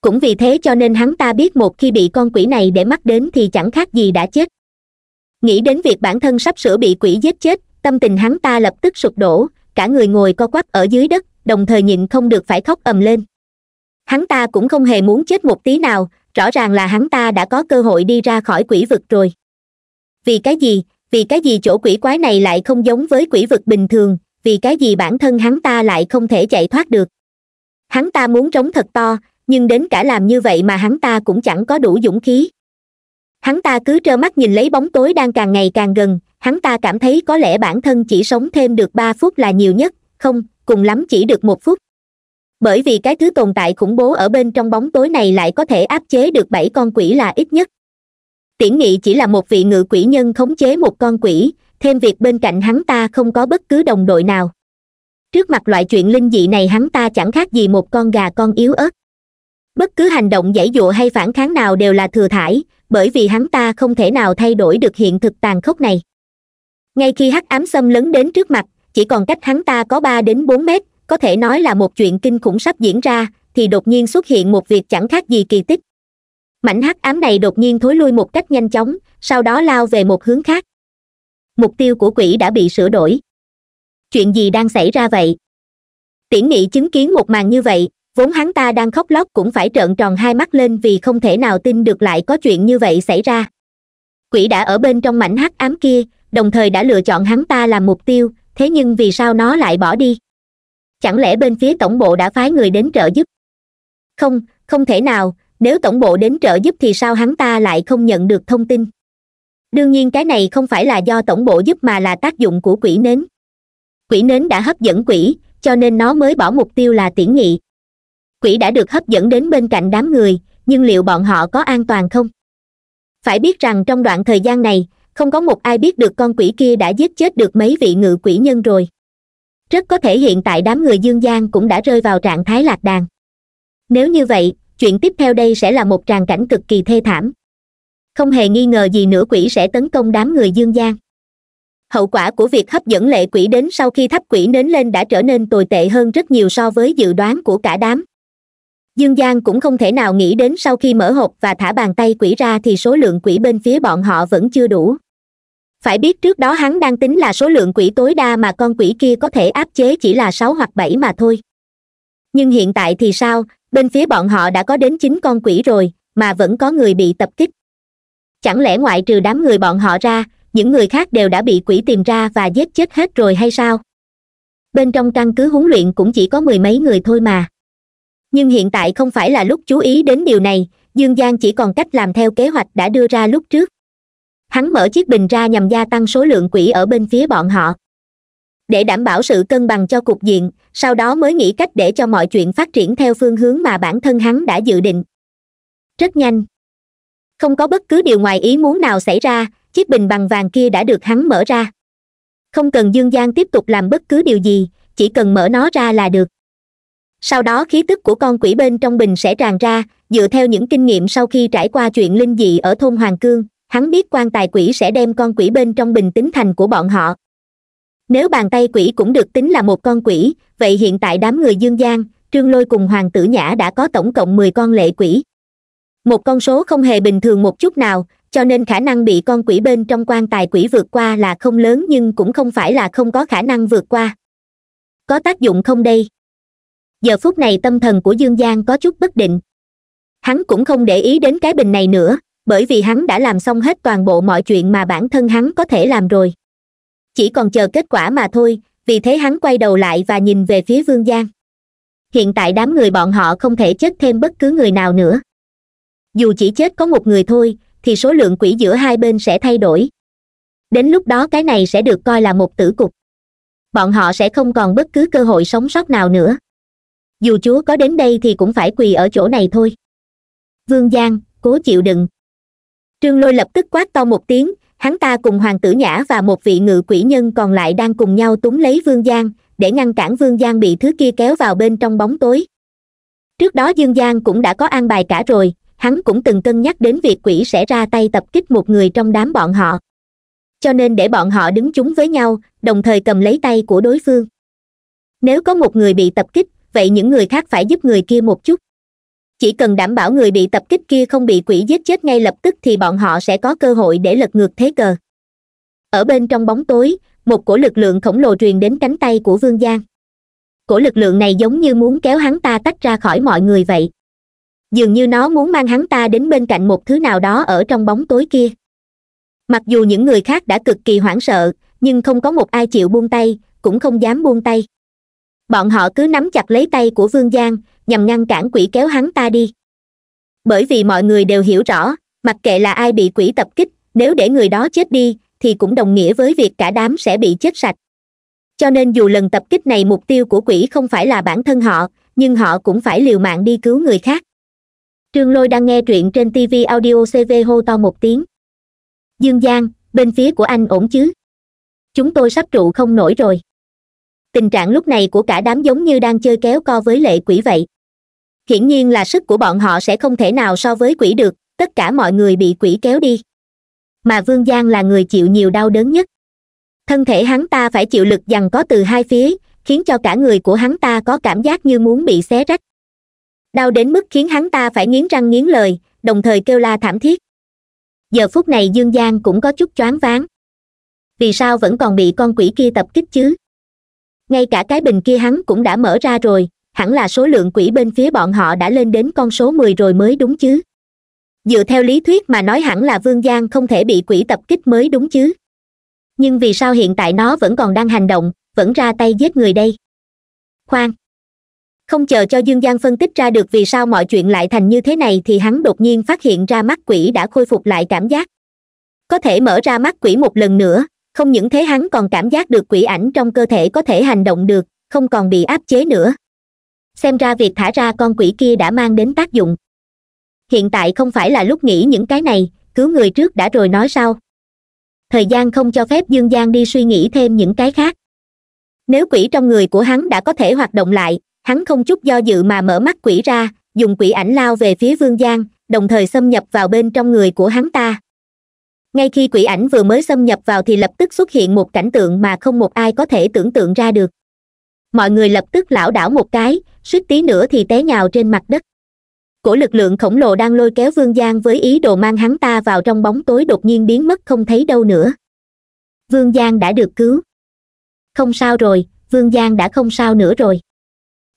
Cũng vì thế cho nên hắn ta biết một khi bị con quỷ này để mắt đến thì chẳng khác gì đã chết. Nghĩ đến việc bản thân sắp sửa bị quỷ giết chết, tâm tình hắn ta lập tức sụp đổ, cả người ngồi co quắp ở dưới đất, đồng thời nhịn không được phải khóc ầm lên. Hắn ta cũng không hề muốn chết một tí nào, rõ ràng là hắn ta đã có cơ hội đi ra khỏi quỷ vực rồi. Vì cái gì chỗ quỷ quái này lại không giống với quỷ vực bình thường, vì cái gì bản thân hắn ta lại không thể chạy thoát được. Hắn ta muốn trống thật to, nhưng đến cả làm như vậy mà hắn ta cũng chẳng có đủ dũng khí. Hắn ta cứ trơ mắt nhìn lấy bóng tối đang càng ngày càng gần, hắn ta cảm thấy có lẽ bản thân chỉ sống thêm được 3 phút là nhiều nhất, không, cùng lắm chỉ được 1 phút. Bởi vì cái thứ tồn tại khủng bố ở bên trong bóng tối này lại có thể áp chế được 7 con quỷ là ít nhất. Tiễn Nghị chỉ là một vị ngự quỷ nhân khống chế một con quỷ, thêm việc bên cạnh hắn ta không có bất cứ đồng đội nào. Trước mặt loại chuyện linh dị này hắn ta chẳng khác gì một con gà con yếu ớt. Bất cứ hành động giãy giụa hay phản kháng nào đều là thừa thải, bởi vì hắn ta không thể nào thay đổi được hiện thực tàn khốc này. Ngay khi hắc ám xâm lấn đến trước mặt, chỉ còn cách hắn ta có 3 đến 4 mét, có thể nói là một chuyện kinh khủng sắp diễn ra, thì đột nhiên xuất hiện một việc chẳng khác gì kỳ tích. Mảnh hắc ám này đột nhiên thối lui một cách nhanh chóng, sau đó lao về một hướng khác. Mục tiêu của quỷ đã bị sửa đổi. Chuyện gì đang xảy ra vậy? Tiễn Nghị chứng kiến một màn như vậy, vốn hắn ta đang khóc lóc cũng phải trợn tròn hai mắt lên vì không thể nào tin được lại có chuyện như vậy xảy ra. Quỷ đã ở bên trong mảnh hắc ám kia, đồng thời đã lựa chọn hắn ta làm mục tiêu, thế nhưng vì sao nó lại bỏ đi? Chẳng lẽ bên phía tổng bộ đã phái người đến trợ giúp? Không, không thể nào, nếu tổng bộ đến trợ giúp thì sao hắn ta lại không nhận được thông tin? Đương nhiên cái này không phải là do tổng bộ giúp mà là tác dụng của quỷ nến. Quỷ nến đã hấp dẫn quỷ, cho nên nó mới bỏ mục tiêu là Tiễn Nghị. Quỷ đã được hấp dẫn đến bên cạnh đám người, nhưng liệu bọn họ có an toàn không? Phải biết rằng trong đoạn thời gian này, không có một ai biết được con quỷ kia đã giết chết được mấy vị ngự quỷ nhân rồi. Rất có thể hiện tại đám người Dương Giang cũng đã rơi vào trạng thái lạc đàn. Nếu như vậy, chuyện tiếp theo đây sẽ là một tràng cảnh cực kỳ thê thảm. Không hề nghi ngờ gì nữa quỷ sẽ tấn công đám người Dương Giang. Hậu quả của việc hấp dẫn lệ quỷ đến sau khi thắp quỷ nến lên đã trở nên tồi tệ hơn rất nhiều so với dự đoán của cả đám. Dương Giang cũng không thể nào nghĩ đến sau khi mở hộp và thả bàn tay quỷ ra thì số lượng quỷ bên phía bọn họ vẫn chưa đủ. Phải biết trước đó hắn đang tính là số lượng quỷ tối đa mà con quỷ kia có thể áp chế chỉ là 6 hoặc 7 mà thôi. Nhưng hiện tại thì sao, bên phía bọn họ đã có đến 9 con quỷ rồi, mà vẫn có người bị tập kích. Chẳng lẽ ngoại trừ đám người bọn họ ra, những người khác đều đã bị quỷ tìm ra và giết chết hết rồi hay sao? Bên trong căn cứ huấn luyện cũng chỉ có 10 mấy người thôi mà. Nhưng hiện tại không phải là lúc chú ý đến điều này, Dương Giang chỉ còn cách làm theo kế hoạch đã đưa ra lúc trước. Hắn mở chiếc bình ra nhằm gia tăng số lượng quỷ ở bên phía bọn họ, để đảm bảo sự cân bằng cho cục diện, sau đó mới nghĩ cách để cho mọi chuyện phát triển theo phương hướng mà bản thân hắn đã dự định. Rất nhanh, không có bất cứ điều ngoài ý muốn nào xảy ra, chiếc bình bằng vàng kia đã được hắn mở ra. Không cần Dương Giang tiếp tục làm bất cứ điều gì, chỉ cần mở nó ra là được. Sau đó khí tức của con quỷ bên trong bình sẽ tràn ra, dựa theo những kinh nghiệm sau khi trải qua chuyện linh dị ở thôn Hoàng Cương, hắn biết quan tài quỷ sẽ đem con quỷ bên trong bình tính thành của bọn họ. Nếu bàn tay quỷ cũng được tính là một con quỷ, vậy hiện tại đám người Dương Giang, Trương Lôi cùng Hoàng Tử Nhã đã có tổng cộng 10 con lệ quỷ. Một con số không hề bình thường một chút nào, cho nên khả năng bị con quỷ bên trong quan tài quỷ vượt qua là không lớn, nhưng cũng không phải là không có khả năng vượt qua. Có tác dụng không đây? Giờ phút này tâm thần của Dương Giang có chút bất định. Hắn cũng không để ý đến cái bình này nữa, bởi vì hắn đã làm xong hết toàn bộ mọi chuyện mà bản thân hắn có thể làm rồi. Chỉ còn chờ kết quả mà thôi, vì thế hắn quay đầu lại và nhìn về phía Vương Giang. Hiện tại đám người bọn họ không thể chết thêm bất cứ người nào nữa. Dù chỉ chết có một người thôi, thì số lượng quỷ giữa hai bên sẽ thay đổi. Đến lúc đó cái này sẽ được coi là một tử cục. Bọn họ sẽ không còn bất cứ cơ hội sống sót nào nữa. Dù Chúa có đến đây thì cũng phải quỳ ở chỗ này thôi. Vương Giang, cố chịu đựng. Trương Lôi lập tức quát to một tiếng, hắn ta cùng Hoàng Tử Nhã và một vị ngự quỷ nhân còn lại đang cùng nhau túm lấy Vương Giang, để ngăn cản Vương Giang bị thứ kia kéo vào bên trong bóng tối. Trước đó Dương Giang cũng đã có an bài cả rồi, hắn cũng từng cân nhắc đến việc quỷ sẽ ra tay tập kích một người trong đám bọn họ. Cho nên để bọn họ đứng chúng với nhau, đồng thời cầm lấy tay của đối phương. Nếu có một người bị tập kích, vậy những người khác phải giúp người kia một chút. Chỉ cần đảm bảo người bị tập kích kia không bị quỷ giết chết ngay lập tức thì bọn họ sẽ có cơ hội để lật ngược thế cờ. Ở bên trong bóng tối, một cổ lực lượng khổng lồ truyền đến cánh tay của Vương Giang. Cổ lực lượng này giống như muốn kéo hắn ta tách ra khỏi mọi người vậy. Dường như nó muốn mang hắn ta đến bên cạnh một thứ nào đó ở trong bóng tối kia. Mặc dù những người khác đã cực kỳ hoảng sợ, nhưng không có một ai chịu buông tay, cũng không dám buông tay. Bọn họ cứ nắm chặt lấy tay của Vương Giang, nhằm ngăn cản quỷ kéo hắn ta đi. Bởi vì mọi người đều hiểu rõ, mặc kệ là ai bị quỷ tập kích, nếu để người đó chết đi, thì cũng đồng nghĩa với việc cả đám sẽ bị chết sạch. Cho nên dù lần tập kích này mục tiêu của quỷ không phải là bản thân họ, nhưng họ cũng phải liều mạng đi cứu người khác. Trương Lôi đang nghe truyện trên TV Audio CV hô to một tiếng. Dương Giang, bên phía của anh ổn chứ? Chúng tôi sắp trụ không nổi rồi. Tình trạng lúc này của cả đám giống như đang chơi kéo co với lệ quỷ vậy. Hiển nhiên là sức của bọn họ sẽ không thể nào so với quỷ được, tất cả mọi người bị quỷ kéo đi. Mà Vương Giang là người chịu nhiều đau đớn nhất. Thân thể hắn ta phải chịu lực giằng có từ hai phía, khiến cho cả người của hắn ta có cảm giác như muốn bị xé rách. Đau đến mức khiến hắn ta phải nghiến răng nghiến lợi, đồng thời kêu la thảm thiết. Giờ phút này Dương Giang cũng có chút choáng váng. Vì sao vẫn còn bị con quỷ kia tập kích chứ? Ngay cả cái bình kia hắn cũng đã mở ra rồi, hẳn là số lượng quỷ bên phía bọn họ đã lên đến con số 10 rồi mới đúng chứ. Dựa theo lý thuyết mà nói hẳn là Vương Giang không thể bị quỷ tập kích mới đúng chứ. Nhưng vì sao hiện tại nó vẫn còn đang hành động, vẫn ra tay giết người đây? Khoan! Không chờ cho Dương Giang phân tích ra được vì sao mọi chuyện lại thành như thế này thì hắn đột nhiên phát hiện ra mắt quỷ đã khôi phục lại cảm giác. Có thể mở ra mắt quỷ một lần nữa, không những thế hắn còn cảm giác được quỷ ảnh trong cơ thể có thể hành động được, không còn bị áp chế nữa. Xem ra việc thả ra con quỷ kia đã mang đến tác dụng. Hiện tại không phải là lúc nghĩ những cái này, cứu người trước đã rồi nói sau. Thời gian không cho phép Dương Giang đi suy nghĩ thêm những cái khác. Nếu quỷ trong người của hắn đã có thể hoạt động lại, hắn không chút do dự mà mở mắt quỷ ra, dùng quỷ ảnh lao về phía Vương Giang, đồng thời xâm nhập vào bên trong người của hắn ta. Ngay khi quỷ ảnh vừa mới xâm nhập vào thì lập tức xuất hiện một cảnh tượng mà không một ai có thể tưởng tượng ra được. Mọi người lập tức lảo đảo một cái, suýt tí nữa thì té nhào trên mặt đất. Cổ lực lượng khổng lồ đang lôi kéo Vương Giang với ý đồ mang hắn ta vào trong bóng tối đột nhiên biến mất không thấy đâu nữa. Vương Giang đã được cứu. Không sao rồi, Vương Giang đã không sao nữa rồi.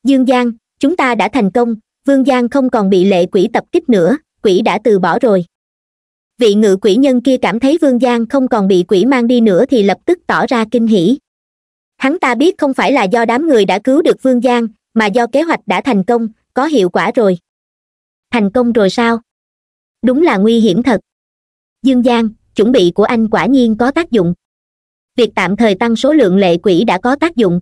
Dương Giang, chúng ta đã thành công, Vương Giang không còn bị lệ quỷ tập kích nữa, quỷ đã từ bỏ rồi. Vị ngự quỷ nhân kia cảm thấy Vương Giang không còn bị quỷ mang đi nữa thì lập tức tỏ ra kinh hỉ. Hắn ta biết không phải là do đám người đã cứu được Vương Giang, mà do kế hoạch đã thành công, có hiệu quả rồi. Thành công rồi sao? Đúng là nguy hiểm thật. Dương Giang, chuẩn bị của anh quả nhiên có tác dụng. Việc tạm thời tăng số lượng lệ quỷ đã có tác dụng.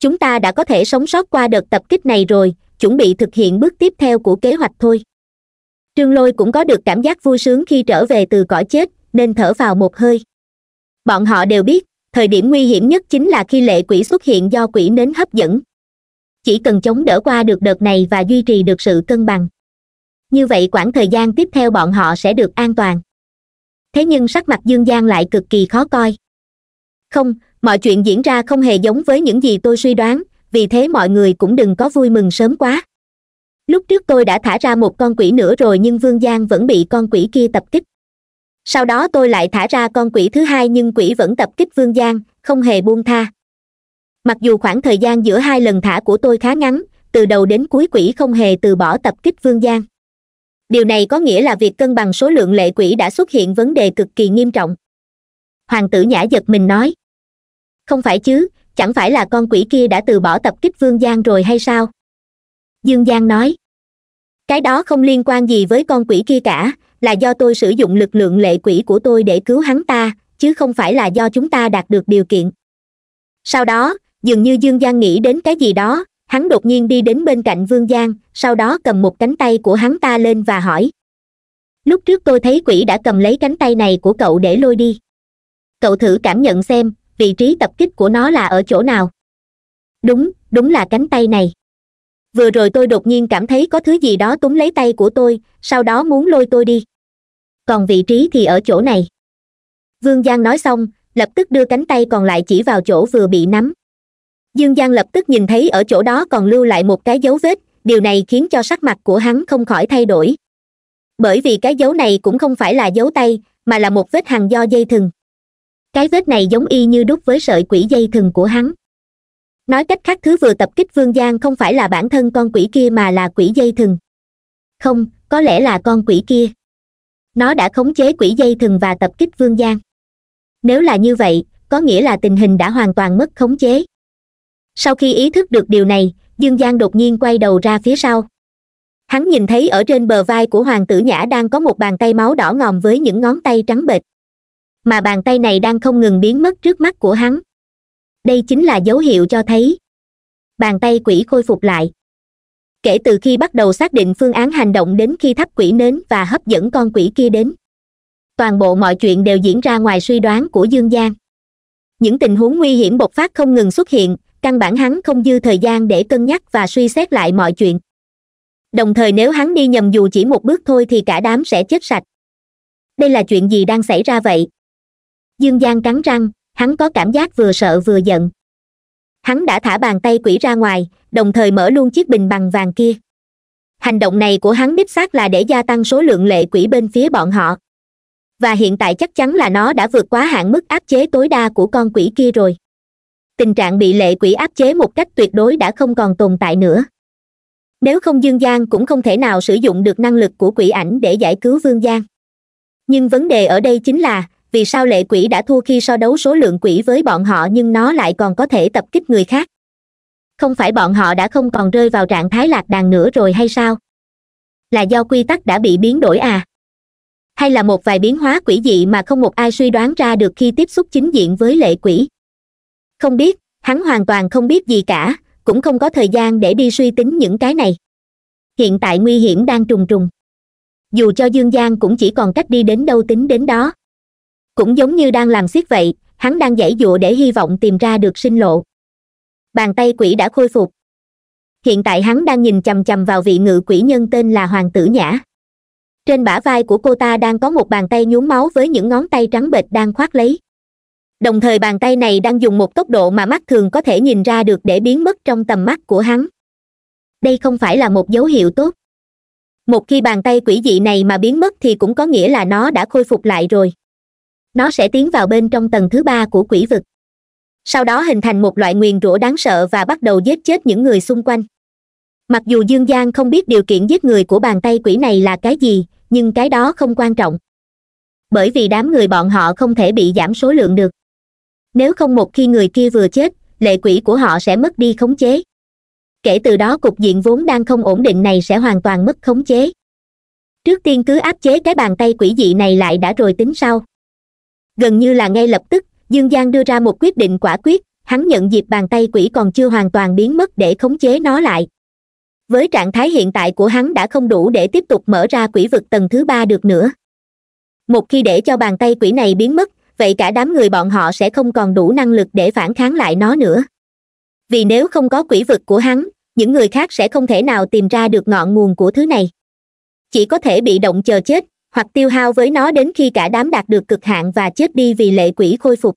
Chúng ta đã có thể sống sót qua đợt tập kích này rồi, chuẩn bị thực hiện bước tiếp theo của kế hoạch thôi. Trương Lôi cũng có được cảm giác vui sướng khi trở về từ cõi chết, nên thở vào một hơi. Bọn họ đều biết, thời điểm nguy hiểm nhất chính là khi lệ quỷ xuất hiện do quỷ nến hấp dẫn. Chỉ cần chống đỡ qua được đợt này và duy trì được sự cân bằng. Như vậy quãng thời gian tiếp theo bọn họ sẽ được an toàn. Thế nhưng sắc mặt Dương Giang lại cực kỳ khó coi. Không, mọi chuyện diễn ra không hề giống với những gì tôi suy đoán, vì thế mọi người cũng đừng có vui mừng sớm quá. Lúc trước tôi đã thả ra một con quỷ nữa rồi nhưng Vương Giang vẫn bị con quỷ kia tập kích. Sau đó tôi lại thả ra con quỷ thứ hai nhưng quỷ vẫn tập kích Vương Giang, không hề buông tha. Mặc dù khoảng thời gian giữa hai lần thả của tôi khá ngắn, từ đầu đến cuối quỷ không hề từ bỏ tập kích Vương Giang. Điều này có nghĩa là việc cân bằng số lượng lệ quỷ đã xuất hiện vấn đề cực kỳ nghiêm trọng. Hoàng Tử Nhã giật mình nói. Không phải chứ, chẳng phải là con quỷ kia đã từ bỏ tập kích Vương Giang rồi hay sao? Dương Giang nói. Cái đó không liên quan gì với con quỷ kia cả, là do tôi sử dụng lực lượng lệ quỷ của tôi để cứu hắn ta, chứ không phải là do chúng ta đạt được điều kiện. Sau đó, dường như Dương Giang nghĩ đến cái gì đó, hắn đột nhiên đi đến bên cạnh Vương Giang, sau đó cầm một cánh tay của hắn ta lên và hỏi. Lúc trước tôi thấy quỷ đã cầm lấy cánh tay này của cậu để lôi đi. Cậu thử cảm nhận xem, vị trí tập kích của nó là ở chỗ nào? Đúng là cánh tay này. Vừa rồi tôi đột nhiên cảm thấy có thứ gì đó túm lấy tay của tôi, sau đó muốn lôi tôi đi. Còn vị trí thì ở chỗ này. Vương Giang nói xong, lập tức đưa cánh tay còn lại chỉ vào chỗ vừa bị nắm. Dương Giang lập tức nhìn thấy ở chỗ đó còn lưu lại một cái dấu vết, điều này khiến cho sắc mặt của hắn không khỏi thay đổi. Bởi vì cái dấu này cũng không phải là dấu tay, mà là một vết hằn do dây thừng. Cái vết này giống y như đúc với sợi quỷ dây thừng của hắn. Nói cách khác thứ vừa tập kích Vương Giang không phải là bản thân con quỷ kia mà là quỷ dây thừng. Không, có lẽ là con quỷ kia. Nó đã khống chế quỷ dây thừng và tập kích Vương Giang. Nếu là như vậy, có nghĩa là tình hình đã hoàn toàn mất khống chế. Sau khi ý thức được điều này, Dương Giang đột nhiên quay đầu ra phía sau. Hắn nhìn thấy ở trên bờ vai của Hoàng Tử Nhã đang có một bàn tay máu đỏ ngòm với những ngón tay trắng bệch. Mà bàn tay này đang không ngừng biến mất trước mắt của hắn. Đây chính là dấu hiệu cho thấy bàn tay quỷ khôi phục lại. Kể từ khi bắt đầu xác định phương án hành động đến khi thắp quỷ nến và hấp dẫn con quỷ kia đến, toàn bộ mọi chuyện đều diễn ra ngoài suy đoán của Dương Giang. Những tình huống nguy hiểm bộc phát không ngừng xuất hiện, căn bản hắn không dư thời gian để cân nhắc và suy xét lại mọi chuyện. Đồng thời nếu hắn đi nhầm dù chỉ một bước thôi thì cả đám sẽ chết sạch. Đây là chuyện gì đang xảy ra vậy? Dương Giang cắn răng, hắn có cảm giác vừa sợ vừa giận. Hắn đã thả bàn tay quỷ ra ngoài, đồng thời mở luôn chiếc bình bằng vàng kia. Hành động này của hắn đích xác là để gia tăng số lượng lệ quỷ bên phía bọn họ. Và hiện tại chắc chắn là nó đã vượt quá hạn mức áp chế tối đa của con quỷ kia rồi. Tình trạng bị lệ quỷ áp chế một cách tuyệt đối đã không còn tồn tại nữa. Nếu không Dương Giang cũng không thể nào sử dụng được năng lực của quỷ ảnh để giải cứu Vương Giang. Nhưng vấn đề ở đây chính là vì sao lệ quỷ đã thua khi so đấu số lượng quỷ với bọn họ nhưng nó lại còn có thể tập kích người khác? Không phải bọn họ đã không còn rơi vào trạng thái lạc đàn nữa rồi hay sao? Là do quy tắc đã bị biến đổi à? Hay là một vài biến hóa quỷ dị mà không một ai suy đoán ra được khi tiếp xúc chính diện với lệ quỷ? Không biết, hắn hoàn toàn không biết gì cả, cũng không có thời gian để đi suy tính những cái này. Hiện tại nguy hiểm đang trùng trùng. Dù cho Dương Giang cũng chỉ còn cách đi đến đâu tính đến đó. Cũng giống như đang làm xiếc vậy, hắn đang giãy giụa để hy vọng tìm ra được sinh lộ. Bàn tay quỷ đã khôi phục. Hiện tại hắn đang nhìn chằm chằm vào vị ngự quỷ nhân tên là Hoàng Tử Nhã. Trên bả vai của cô ta đang có một bàn tay nhuốm máu với những ngón tay trắng bệch đang khoác lấy. Đồng thời bàn tay này đang dùng một tốc độ mà mắt thường có thể nhìn ra được để biến mất trong tầm mắt của hắn. Đây không phải là một dấu hiệu tốt. Một khi bàn tay quỷ dị này mà biến mất thì cũng có nghĩa là nó đã khôi phục lại rồi. nó sẽ tiến vào bên trong tầng thứ 3 của quỷ vực. Sau đó hình thành một loại nguyền rủa đáng sợ và bắt đầu giết chết những người xung quanh. Mặc dù Dương Giang không biết điều kiện giết người của bàn tay quỷ này là cái gì, nhưng cái đó không quan trọng. Bởi vì đám người bọn họ không thể bị giảm số lượng được. Nếu không, một khi người kia vừa chết, lệ quỷ của họ sẽ mất đi khống chế. Kể từ đó cục diện vốn đang không ổn định này sẽ hoàn toàn mất khống chế. Trước tiên cứ áp chế cái bàn tay quỷ dị này lại đã rồi tính sau. Gần như là ngay lập tức, Dương Giang đưa ra một quyết định quả quyết, hắn nhận dịp bàn tay quỷ còn chưa hoàn toàn biến mất để khống chế nó lại. Với trạng thái hiện tại của hắn đã không đủ để tiếp tục mở ra quỷ vực tầng thứ 3 được nữa. Một khi để cho bàn tay quỷ này biến mất, vậy cả đám người bọn họ sẽ không còn đủ năng lực để phản kháng lại nó nữa. Vì nếu không có quỷ vực của hắn, những người khác sẽ không thể nào tìm ra được ngọn nguồn của thứ này. Chỉ có thể bị động chờ chết, hoặc tiêu hao với nó đến khi cả đám đạt được cực hạn và chết đi vì lệ quỷ khôi phục.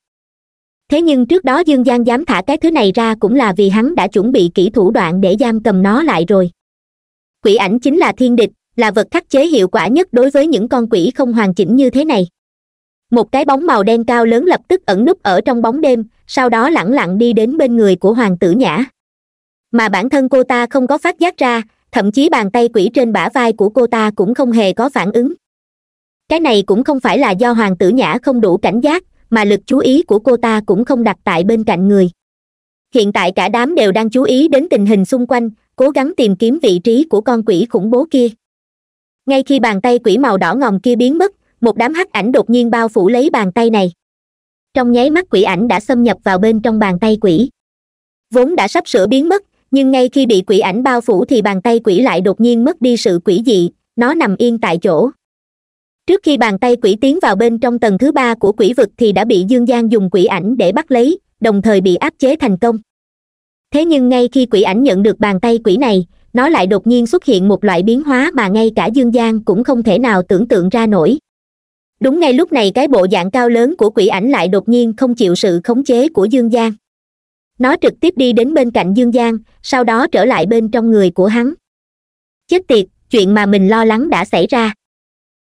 Thế nhưng trước đó Dương Giang dám thả cái thứ này ra cũng là vì hắn đã chuẩn bị kỹ thủ đoạn để giam cầm nó lại rồi. Quỷ ảnh chính là thiên địch, là vật khắc chế hiệu quả nhất đối với những con quỷ không hoàn chỉnh như thế này. Một cái bóng màu đen cao lớn lập tức ẩn núp ở trong bóng đêm, sau đó lẳng lặng đi đến bên người của Hoàng Tử Nhã. Mà bản thân cô ta không có phát giác ra, thậm chí bàn tay quỷ trên bả vai của cô ta cũng không hề có phản ứng. Cái này cũng không phải là do Hoàng Tử Nhã không đủ cảnh giác, mà lực chú ý của cô ta cũng không đặt tại bên cạnh người. Hiện tại cả đám đều đang chú ý đến tình hình xung quanh, cố gắng tìm kiếm vị trí của con quỷ khủng bố kia. Ngay khi bàn tay quỷ màu đỏ ngòm kia biến mất, một đám hắc ảnh đột nhiên bao phủ lấy bàn tay này. Trong nháy mắt quỷ ảnh đã xâm nhập vào bên trong bàn tay quỷ. Vốn đã sắp sửa biến mất, nhưng ngay khi bị quỷ ảnh bao phủ thì bàn tay quỷ lại đột nhiên mất đi sự quỷ dị, nó nằm yên tại chỗ. Trước khi bàn tay quỷ tiến vào bên trong tầng thứ 3 của quỷ vực thì đã bị Dương Giang dùng quỷ ảnh để bắt lấy, đồng thời bị áp chế thành công. Thế nhưng ngay khi quỷ ảnh nhận được bàn tay quỷ này, nó lại đột nhiên xuất hiện một loại biến hóa mà ngay cả Dương Giang cũng không thể nào tưởng tượng ra nổi. Đúng ngay lúc này cái bộ dạng cao lớn của quỷ ảnh lại đột nhiên không chịu sự khống chế của Dương Giang. Nó trực tiếp đi đến bên cạnh Dương Giang, sau đó trở lại bên trong người của hắn. Chết tiệt, chuyện mà mình lo lắng đã xảy ra.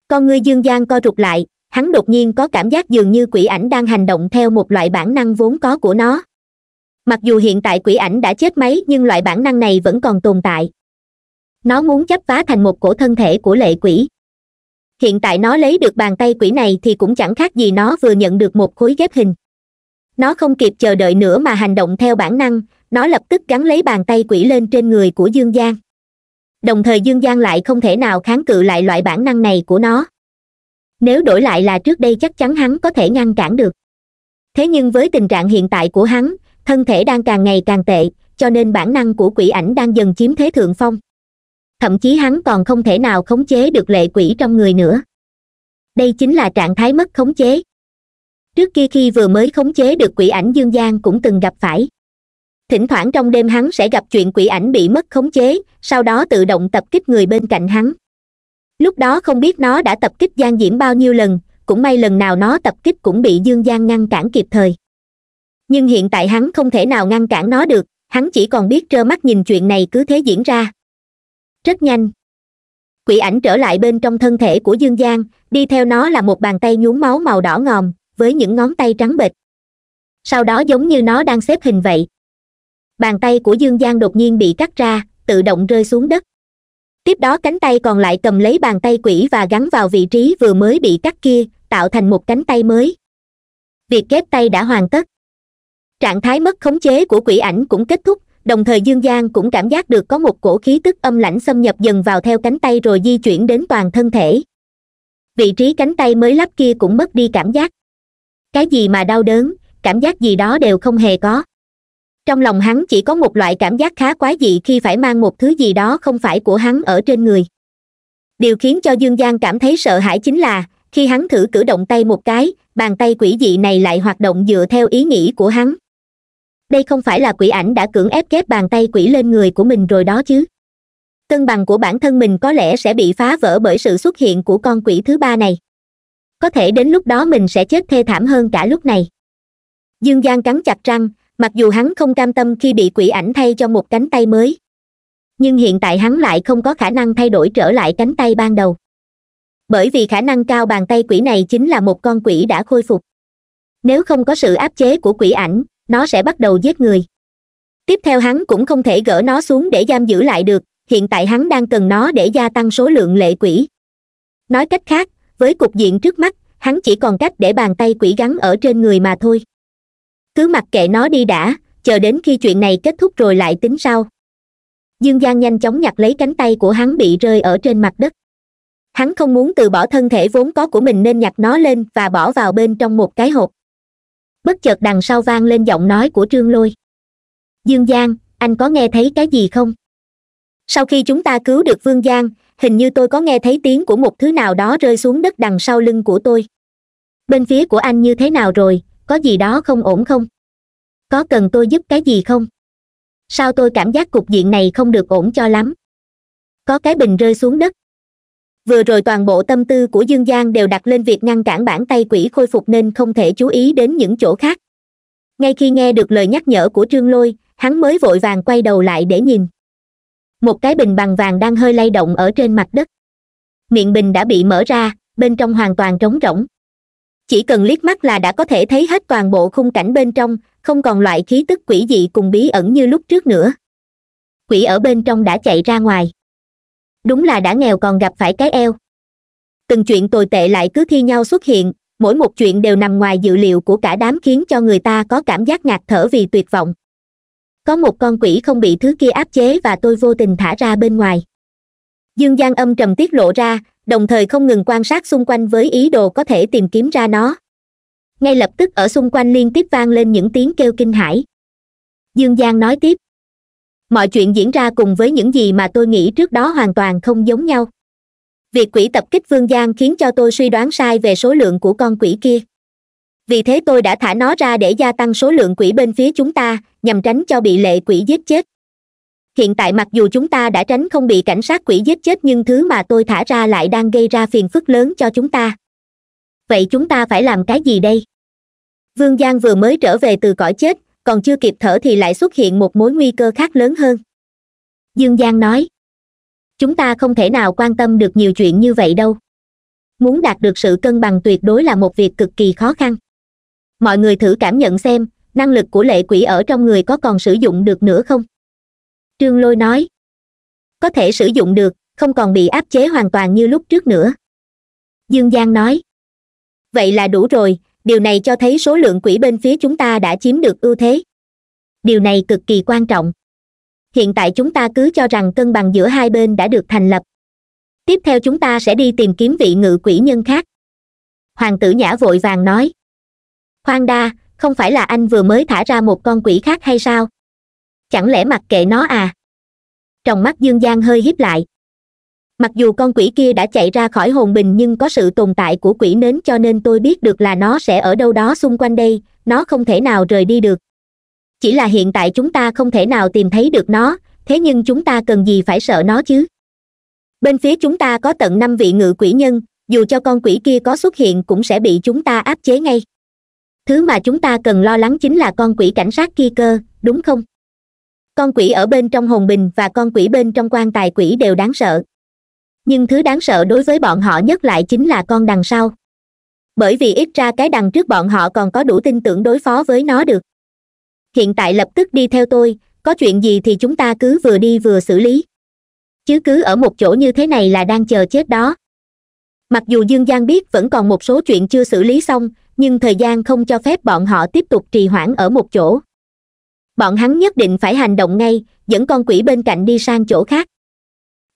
Con ngươi Dương Giang co rụt lại, hắn đột nhiên có cảm giác dường như quỷ ảnh đang hành động theo một loại bản năng vốn có của nó. Mặc dù hiện tại quỷ ảnh đã chết máy nhưng loại bản năng này vẫn còn tồn tại. Nó muốn chắp vá thành một cổ thân thể của lệ quỷ. Hiện tại nó lấy được bàn tay quỷ này thì cũng chẳng khác gì nó vừa nhận được một khối ghép hình. Nó không kịp chờ đợi nữa mà hành động theo bản năng, nó lập tức gắn lấy bàn tay quỷ lên trên người của Dương Giang. Đồng thời Dương Giang lại không thể nào kháng cự lại loại bản năng này của nó. Nếu đổi lại là trước đây chắc chắn hắn có thể ngăn cản được. Thế nhưng với tình trạng hiện tại của hắn, thân thể đang càng ngày càng tệ, cho nên bản năng của quỷ ảnh đang dần chiếm thế thượng phong. Thậm chí hắn còn không thể nào khống chế được lệ quỷ trong người nữa. Đây chính là trạng thái mất khống chế. Trước kia khi vừa mới khống chế được quỷ ảnh Dương Giang cũng từng gặp phải. Thỉnh thoảng trong đêm hắn sẽ gặp chuyện quỷ ảnh bị mất khống chế, sau đó tự động tập kích người bên cạnh hắn. Lúc đó không biết nó đã tập kích Giang Diễm bao nhiêu lần, cũng may lần nào nó tập kích cũng bị Dương Giang ngăn cản kịp thời. Nhưng hiện tại hắn không thể nào ngăn cản nó được, hắn chỉ còn biết trơ mắt nhìn chuyện này cứ thế diễn ra. Rất nhanh, quỷ ảnh trở lại bên trong thân thể của Dương Giang, đi theo nó là một bàn tay nhuốm máu màu đỏ ngòm, với những ngón tay trắng bệch. Sau đó giống như nó đang xếp hình vậy. Bàn tay của Dương Giang đột nhiên bị cắt ra, tự động rơi xuống đất. Tiếp đó cánh tay còn lại cầm lấy bàn tay quỷ và gắn vào vị trí vừa mới bị cắt kia, tạo thành một cánh tay mới. Việc ghép tay đã hoàn tất. Trạng thái mất khống chế của quỷ ảnh cũng kết thúc, đồng thời Dương Giang cũng cảm giác được có một cổ khí tức âm lãnh xâm nhập dần vào theo cánh tay rồi di chuyển đến toàn thân thể. Vị trí cánh tay mới lắp kia cũng mất đi cảm giác. Cái gì mà đau đớn, cảm giác gì đó đều không hề có. Trong lòng hắn chỉ có một loại cảm giác khá quái dị khi phải mang một thứ gì đó không phải của hắn ở trên người. Điều khiến cho Dương Giang cảm thấy sợ hãi chính là, khi hắn thử cử động tay một cái, bàn tay quỷ dị này lại hoạt động dựa theo ý nghĩ của hắn. Đây không phải là quỷ ảnh đã cưỡng ép ghép bàn tay quỷ lên người của mình rồi đó chứ. Cân bằng của bản thân mình có lẽ sẽ bị phá vỡ bởi sự xuất hiện của con quỷ thứ 3 này. Có thể đến lúc đó mình sẽ chết thê thảm hơn cả lúc này. Dương Giang cắn chặt răng, mặc dù hắn không cam tâm khi bị quỷ ảnh thay cho một cánh tay mới. Nhưng hiện tại hắn lại không có khả năng thay đổi trở lại cánh tay ban đầu. bởi vì khả năng cao bàn tay quỷ này chính là một con quỷ đã khôi phục. Nếu không có sự áp chế của quỷ ảnh, nó sẽ bắt đầu giết người. Tiếp theo hắn cũng không thể gỡ nó xuống để giam giữ lại được, hiện tại hắn đang cần nó để gia tăng số lượng lệ quỷ. Nói cách khác, với cục diện trước mắt, hắn chỉ còn cách để bàn tay quỷ gắn ở trên người mà thôi. Cứ mặc kệ nó đi đã, chờ đến khi chuyện này kết thúc rồi lại tính sau. Dương Giang nhanh chóng nhặt lấy cánh tay của hắn bị rơi ở trên mặt đất. Hắn không muốn từ bỏ thân thể vốn có của mình nên nhặt nó lên và bỏ vào bên trong một cái hộp. Bất chợt đằng sau vang lên giọng nói của Trương Lôi. Dương Giang, anh có nghe thấy cái gì không? Sau khi chúng ta cứu được Vương Giang, hình như tôi có nghe thấy tiếng của một thứ nào đó rơi xuống đất đằng sau lưng của tôi. Bên phía của anh như thế nào rồi, có gì đó không ổn không? Có cần tôi giúp cái gì không? Sao tôi cảm giác cục diện này không được ổn cho lắm? Có cái bình rơi xuống đất. Vừa rồi toàn bộ tâm tư của Dương Giang đều đặt lên việc ngăn cản bàn tay quỷ khôi phục nên không thể chú ý đến những chỗ khác. Ngay khi nghe được lời nhắc nhở của Trương Lôi, hắn mới vội vàng quay đầu lại để nhìn. Một cái bình bằng vàng đang hơi lay động ở trên mặt đất. Miệng bình đã bị mở ra, bên trong hoàn toàn trống rỗng. Chỉ cần liếc mắt là đã có thể thấy hết toàn bộ khung cảnh bên trong, không còn loại khí tức quỷ dị cùng bí ẩn như lúc trước nữa. Quỷ ở bên trong đã chạy ra ngoài. Đúng là đã nghèo còn gặp phải cái eo. Từng chuyện tồi tệ lại cứ thi nhau xuất hiện, mỗi một chuyện đều nằm ngoài dự liệu của cả đám khiến cho người ta có cảm giác ngạt thở vì tuyệt vọng. Có một con quỷ không bị thứ kia áp chế và tôi vô tình thả ra bên ngoài. Dương Giang âm trầm tiết lộ ra, đồng thời không ngừng quan sát xung quanh với ý đồ có thể tìm kiếm ra nó. Ngay lập tức ở xung quanh liên tiếp vang lên những tiếng kêu kinh hãi. Dương Giang nói tiếp. Mọi chuyện diễn ra cùng với những gì mà tôi nghĩ trước đó hoàn toàn không giống nhau. Việc quỷ tập kích Vương Giang khiến cho tôi suy đoán sai về số lượng của con quỷ kia. Vì thế tôi đã thả nó ra để gia tăng số lượng quỷ bên phía chúng ta, nhằm tránh cho bị lệ quỷ giết chết. Hiện tại mặc dù chúng ta đã tránh không bị cảnh sát quỷ giết chết nhưng thứ mà tôi thả ra lại đang gây ra phiền phức lớn cho chúng ta. Vậy chúng ta phải làm cái gì đây? Vương Giang vừa mới trở về từ cõi chết, còn chưa kịp thở thì lại xuất hiện một mối nguy cơ khác lớn hơn. Dương Giang nói, chúng ta không thể nào quan tâm được nhiều chuyện như vậy đâu. Muốn đạt được sự cân bằng tuyệt đối là một việc cực kỳ khó khăn. Mọi người thử cảm nhận xem, năng lực của lệ quỷ ở trong người có còn sử dụng được nữa không? Trương Lôi nói, có thể sử dụng được, không còn bị áp chế hoàn toàn như lúc trước nữa. Dương Giang nói, vậy là đủ rồi, điều này cho thấy số lượng quỷ bên phía chúng ta đã chiếm được ưu thế. Điều này cực kỳ quan trọng. Hiện tại chúng ta cứ cho rằng cân bằng giữa hai bên đã được thành lập. Tiếp theo chúng ta sẽ đi tìm kiếm vị ngự quỷ nhân khác. Hoàng Tử Nhã vội vàng nói, khoan đã, không phải là anh vừa mới thả ra một con quỷ khác hay sao? Chẳng lẽ mặc kệ nó à? Trong mắt Dương Giang hơi híp lại. Mặc dù con quỷ kia đã chạy ra khỏi hồn bình nhưng có sự tồn tại của quỷ nến cho nên tôi biết được là nó sẽ ở đâu đó xung quanh đây, nó không thể nào rời đi được. Chỉ là hiện tại chúng ta không thể nào tìm thấy được nó, thế nhưng chúng ta cần gì phải sợ nó chứ? Bên phía chúng ta có tận 5 vị ngự quỷ nhân, dù cho con quỷ kia có xuất hiện cũng sẽ bị chúng ta áp chế ngay. Thứ mà chúng ta cần lo lắng chính là con quỷ cảnh sát kia cơ, đúng không? Con quỷ ở bên trong hồn bình và con quỷ bên trong quan tài quỷ đều đáng sợ. Nhưng thứ đáng sợ đối với bọn họ nhất lại chính là con đằng sau. Bởi vì ít ra cái đằng trước bọn họ còn có đủ tin tưởng đối phó với nó được. Hiện tại lập tức đi theo tôi, có chuyện gì thì chúng ta cứ vừa đi vừa xử lý. Chứ cứ ở một chỗ như thế này là đang chờ chết đó. Mặc dù Dương Giang biết vẫn còn một số chuyện chưa xử lý xong, nhưng thời gian không cho phép bọn họ tiếp tục trì hoãn ở một chỗ. Bọn hắn nhất định phải hành động ngay, dẫn con quỷ bên cạnh đi sang chỗ khác.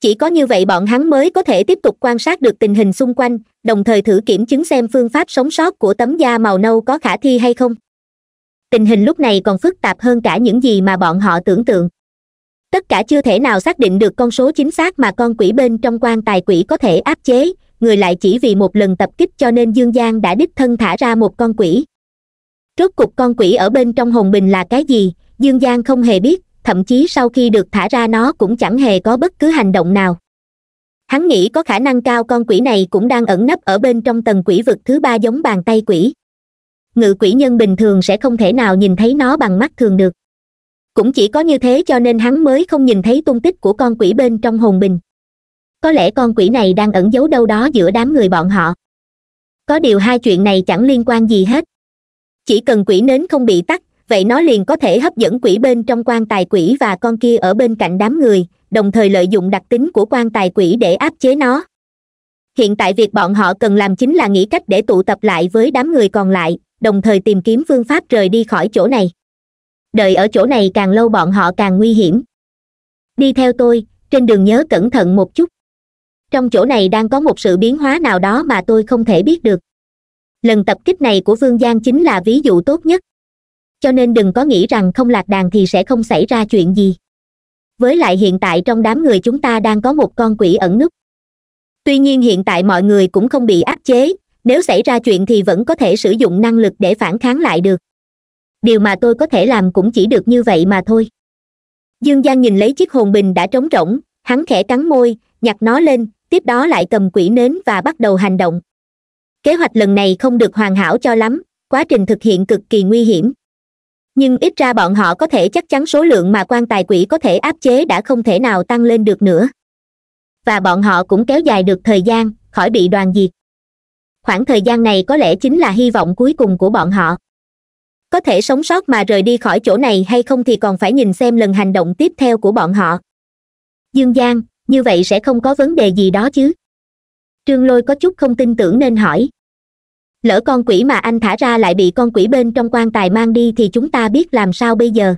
Chỉ có như vậy bọn hắn mới có thể tiếp tục quan sát được tình hình xung quanh, đồng thời thử kiểm chứng xem phương pháp sống sót của tấm da màu nâu có khả thi hay không. Tình hình lúc này còn phức tạp hơn cả những gì mà bọn họ tưởng tượng. Tất cả chưa thể nào xác định được con số chính xác mà con quỷ bên trong quan tài quỷ có thể áp chế, người lại chỉ vì một lần tập kích cho nên Dương Giang đã đích thân thả ra một con quỷ. Rốt cuộc con quỷ ở bên trong hồn bình là cái gì, Dương Giang không hề biết, thậm chí sau khi được thả ra nó cũng chẳng hề có bất cứ hành động nào. Hắn nghĩ có khả năng cao con quỷ này cũng đang ẩn nấp ở bên trong tầng quỷ vực thứ 3 giống bàn tay quỷ. Ngự quỷ nhân bình thường sẽ không thể nào nhìn thấy nó bằng mắt thường được. Cũng chỉ có như thế cho nên hắn mới không nhìn thấy tung tích của con quỷ bên trong hồn bình. Có lẽ con quỷ này đang ẩn giấu đâu đó giữa đám người bọn họ. Có điều hai chuyện này chẳng liên quan gì hết. Chỉ cần quỷ nến không bị tắt, vậy nó liền có thể hấp dẫn quỷ bên trong quan tài quỷ và con kia ở bên cạnh đám người, đồng thời lợi dụng đặc tính của quan tài quỷ để áp chế nó. Hiện tại việc bọn họ cần làm chính là nghĩ cách để tụ tập lại với đám người còn lại, đồng thời tìm kiếm phương pháp rời đi khỏi chỗ này. Đợi ở chỗ này càng lâu bọn họ càng nguy hiểm. Đi theo tôi, trên đường nhớ cẩn thận một chút. Trong chỗ này đang có một sự biến hóa nào đó mà tôi không thể biết được. Lần tập kích này của Vương Giang chính là ví dụ tốt nhất. Cho nên đừng có nghĩ rằng không lạc đàn thì sẽ không xảy ra chuyện gì. Với lại hiện tại trong đám người chúng ta đang có một con quỷ ẩn núp. Tuy nhiên hiện tại mọi người cũng không bị áp chế, nếu xảy ra chuyện thì vẫn có thể sử dụng năng lực để phản kháng lại được. Điều mà tôi có thể làm cũng chỉ được như vậy mà thôi. Dương Giang nhìn lấy chiếc hồn bình đã trống rỗng, hắn khẽ cắn môi, nhặt nó lên, tiếp đó lại cầm quỷ nến và bắt đầu hành động. Kế hoạch lần này không được hoàn hảo cho lắm, quá trình thực hiện cực kỳ nguy hiểm. Nhưng ít ra bọn họ có thể chắc chắn số lượng mà quan tài quỷ có thể áp chế đã không thể nào tăng lên được nữa. Và bọn họ cũng kéo dài được thời gian, khỏi bị đoàn diệt. Khoảng thời gian này có lẽ chính là hy vọng cuối cùng của bọn họ. Có thể sống sót mà rời đi khỏi chỗ này hay không thì còn phải nhìn xem lần hành động tiếp theo của bọn họ. Dương Giang, như vậy sẽ không có vấn đề gì đó chứ? Trương Lôi có chút không tin tưởng nên hỏi. Lỡ con quỷ mà anh thả ra lại bị con quỷ bên trong quan tài mang đi thì chúng ta biết làm sao bây giờ?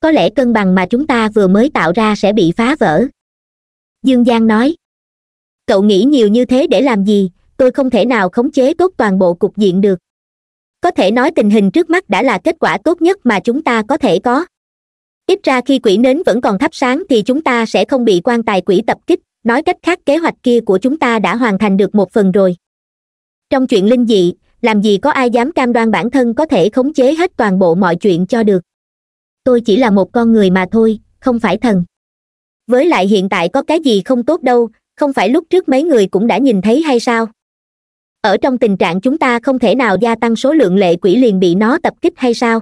Có lẽ cân bằng mà chúng ta vừa mới tạo ra sẽ bị phá vỡ. Dương Giang nói. Cậu nghĩ nhiều như thế để làm gì? Tôi không thể nào khống chế tốt toàn bộ cục diện được. Có thể nói tình hình trước mắt đã là kết quả tốt nhất mà chúng ta có thể có. Ít ra khi quỷ nến vẫn còn thắp sáng thì chúng ta sẽ không bị quan tài quỷ tập kích. Nói cách khác kế hoạch kia của chúng ta đã hoàn thành được một phần rồi. Trong chuyện linh dị, làm gì có ai dám cam đoan bản thân có thể khống chế hết toàn bộ mọi chuyện cho được. Tôi chỉ là một con người mà thôi, không phải thần. Với lại hiện tại có cái gì không tốt đâu, không phải lúc trước mấy người cũng đã nhìn thấy hay sao? Ở trong tình trạng chúng ta không thể nào gia tăng số lượng lệ quỷ liền bị nó tập kích hay sao?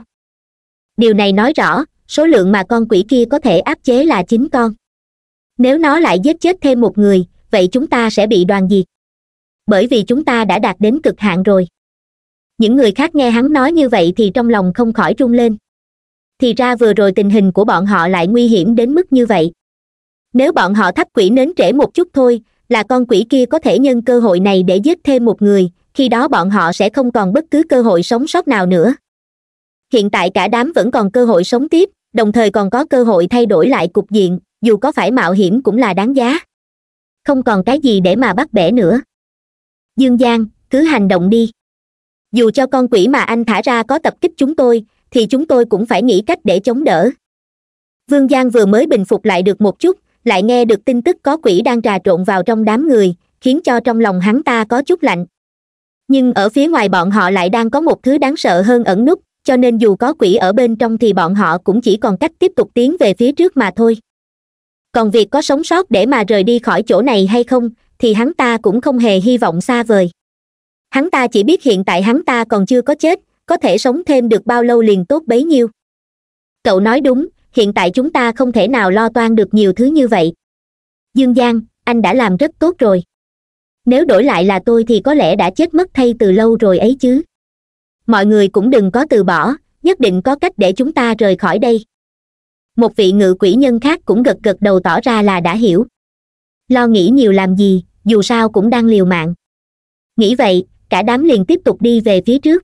Điều này nói rõ, số lượng mà con quỷ kia có thể áp chế là 9 con. Nếu nó lại giết chết thêm một người, vậy chúng ta sẽ bị đoàn diệt. Bởi vì chúng ta đã đạt đến cực hạn rồi. Những người khác nghe hắn nói như vậy thì trong lòng không khỏi rung lên. Thì ra vừa rồi tình hình của bọn họ lại nguy hiểm đến mức như vậy. Nếu bọn họ thắp quỷ nến trễ một chút thôi, là con quỷ kia có thể nhân cơ hội này để giết thêm một người, khi đó bọn họ sẽ không còn bất cứ cơ hội sống sót nào nữa. Hiện tại cả đám vẫn còn cơ hội sống tiếp, đồng thời còn có cơ hội thay đổi lại cục diện, dù có phải mạo hiểm cũng là đáng giá. Không còn cái gì để mà bắt bẻ nữa. Dương Giang, cứ hành động đi. Dù cho con quỷ mà anh thả ra có tập kích chúng tôi, thì chúng tôi cũng phải nghĩ cách để chống đỡ. Vương Giang vừa mới bình phục lại được một chút, lại nghe được tin tức có quỷ đang trà trộn vào trong đám người, khiến cho trong lòng hắn ta có chút lạnh. Nhưng ở phía ngoài bọn họ lại đang có một thứ đáng sợ hơn ẩn núp, cho nên dù có quỷ ở bên trong thì bọn họ cũng chỉ còn cách tiếp tục tiến về phía trước mà thôi. Còn việc có sống sót để mà rời đi khỏi chỗ này hay không, thì hắn ta cũng không hề hy vọng xa vời. Hắn ta chỉ biết hiện tại hắn ta còn chưa có chết, có thể sống thêm được bao lâu liền tốt bấy nhiêu. Cậu nói đúng. Hiện tại chúng ta không thể nào lo toan được nhiều thứ như vậy. Dương Giang, anh đã làm rất tốt rồi. Nếu đổi lại là tôi thì có lẽ đã chết mất thay từ lâu rồi ấy chứ. Mọi người cũng đừng có từ bỏ, nhất định có cách để chúng ta rời khỏi đây. Một vị ngự quỷ nhân khác cũng gật gật đầu tỏ ra là đã hiểu. Lo nghĩ nhiều làm gì, dù sao cũng đang liều mạng. Nghĩ vậy, cả đám liền tiếp tục đi về phía trước.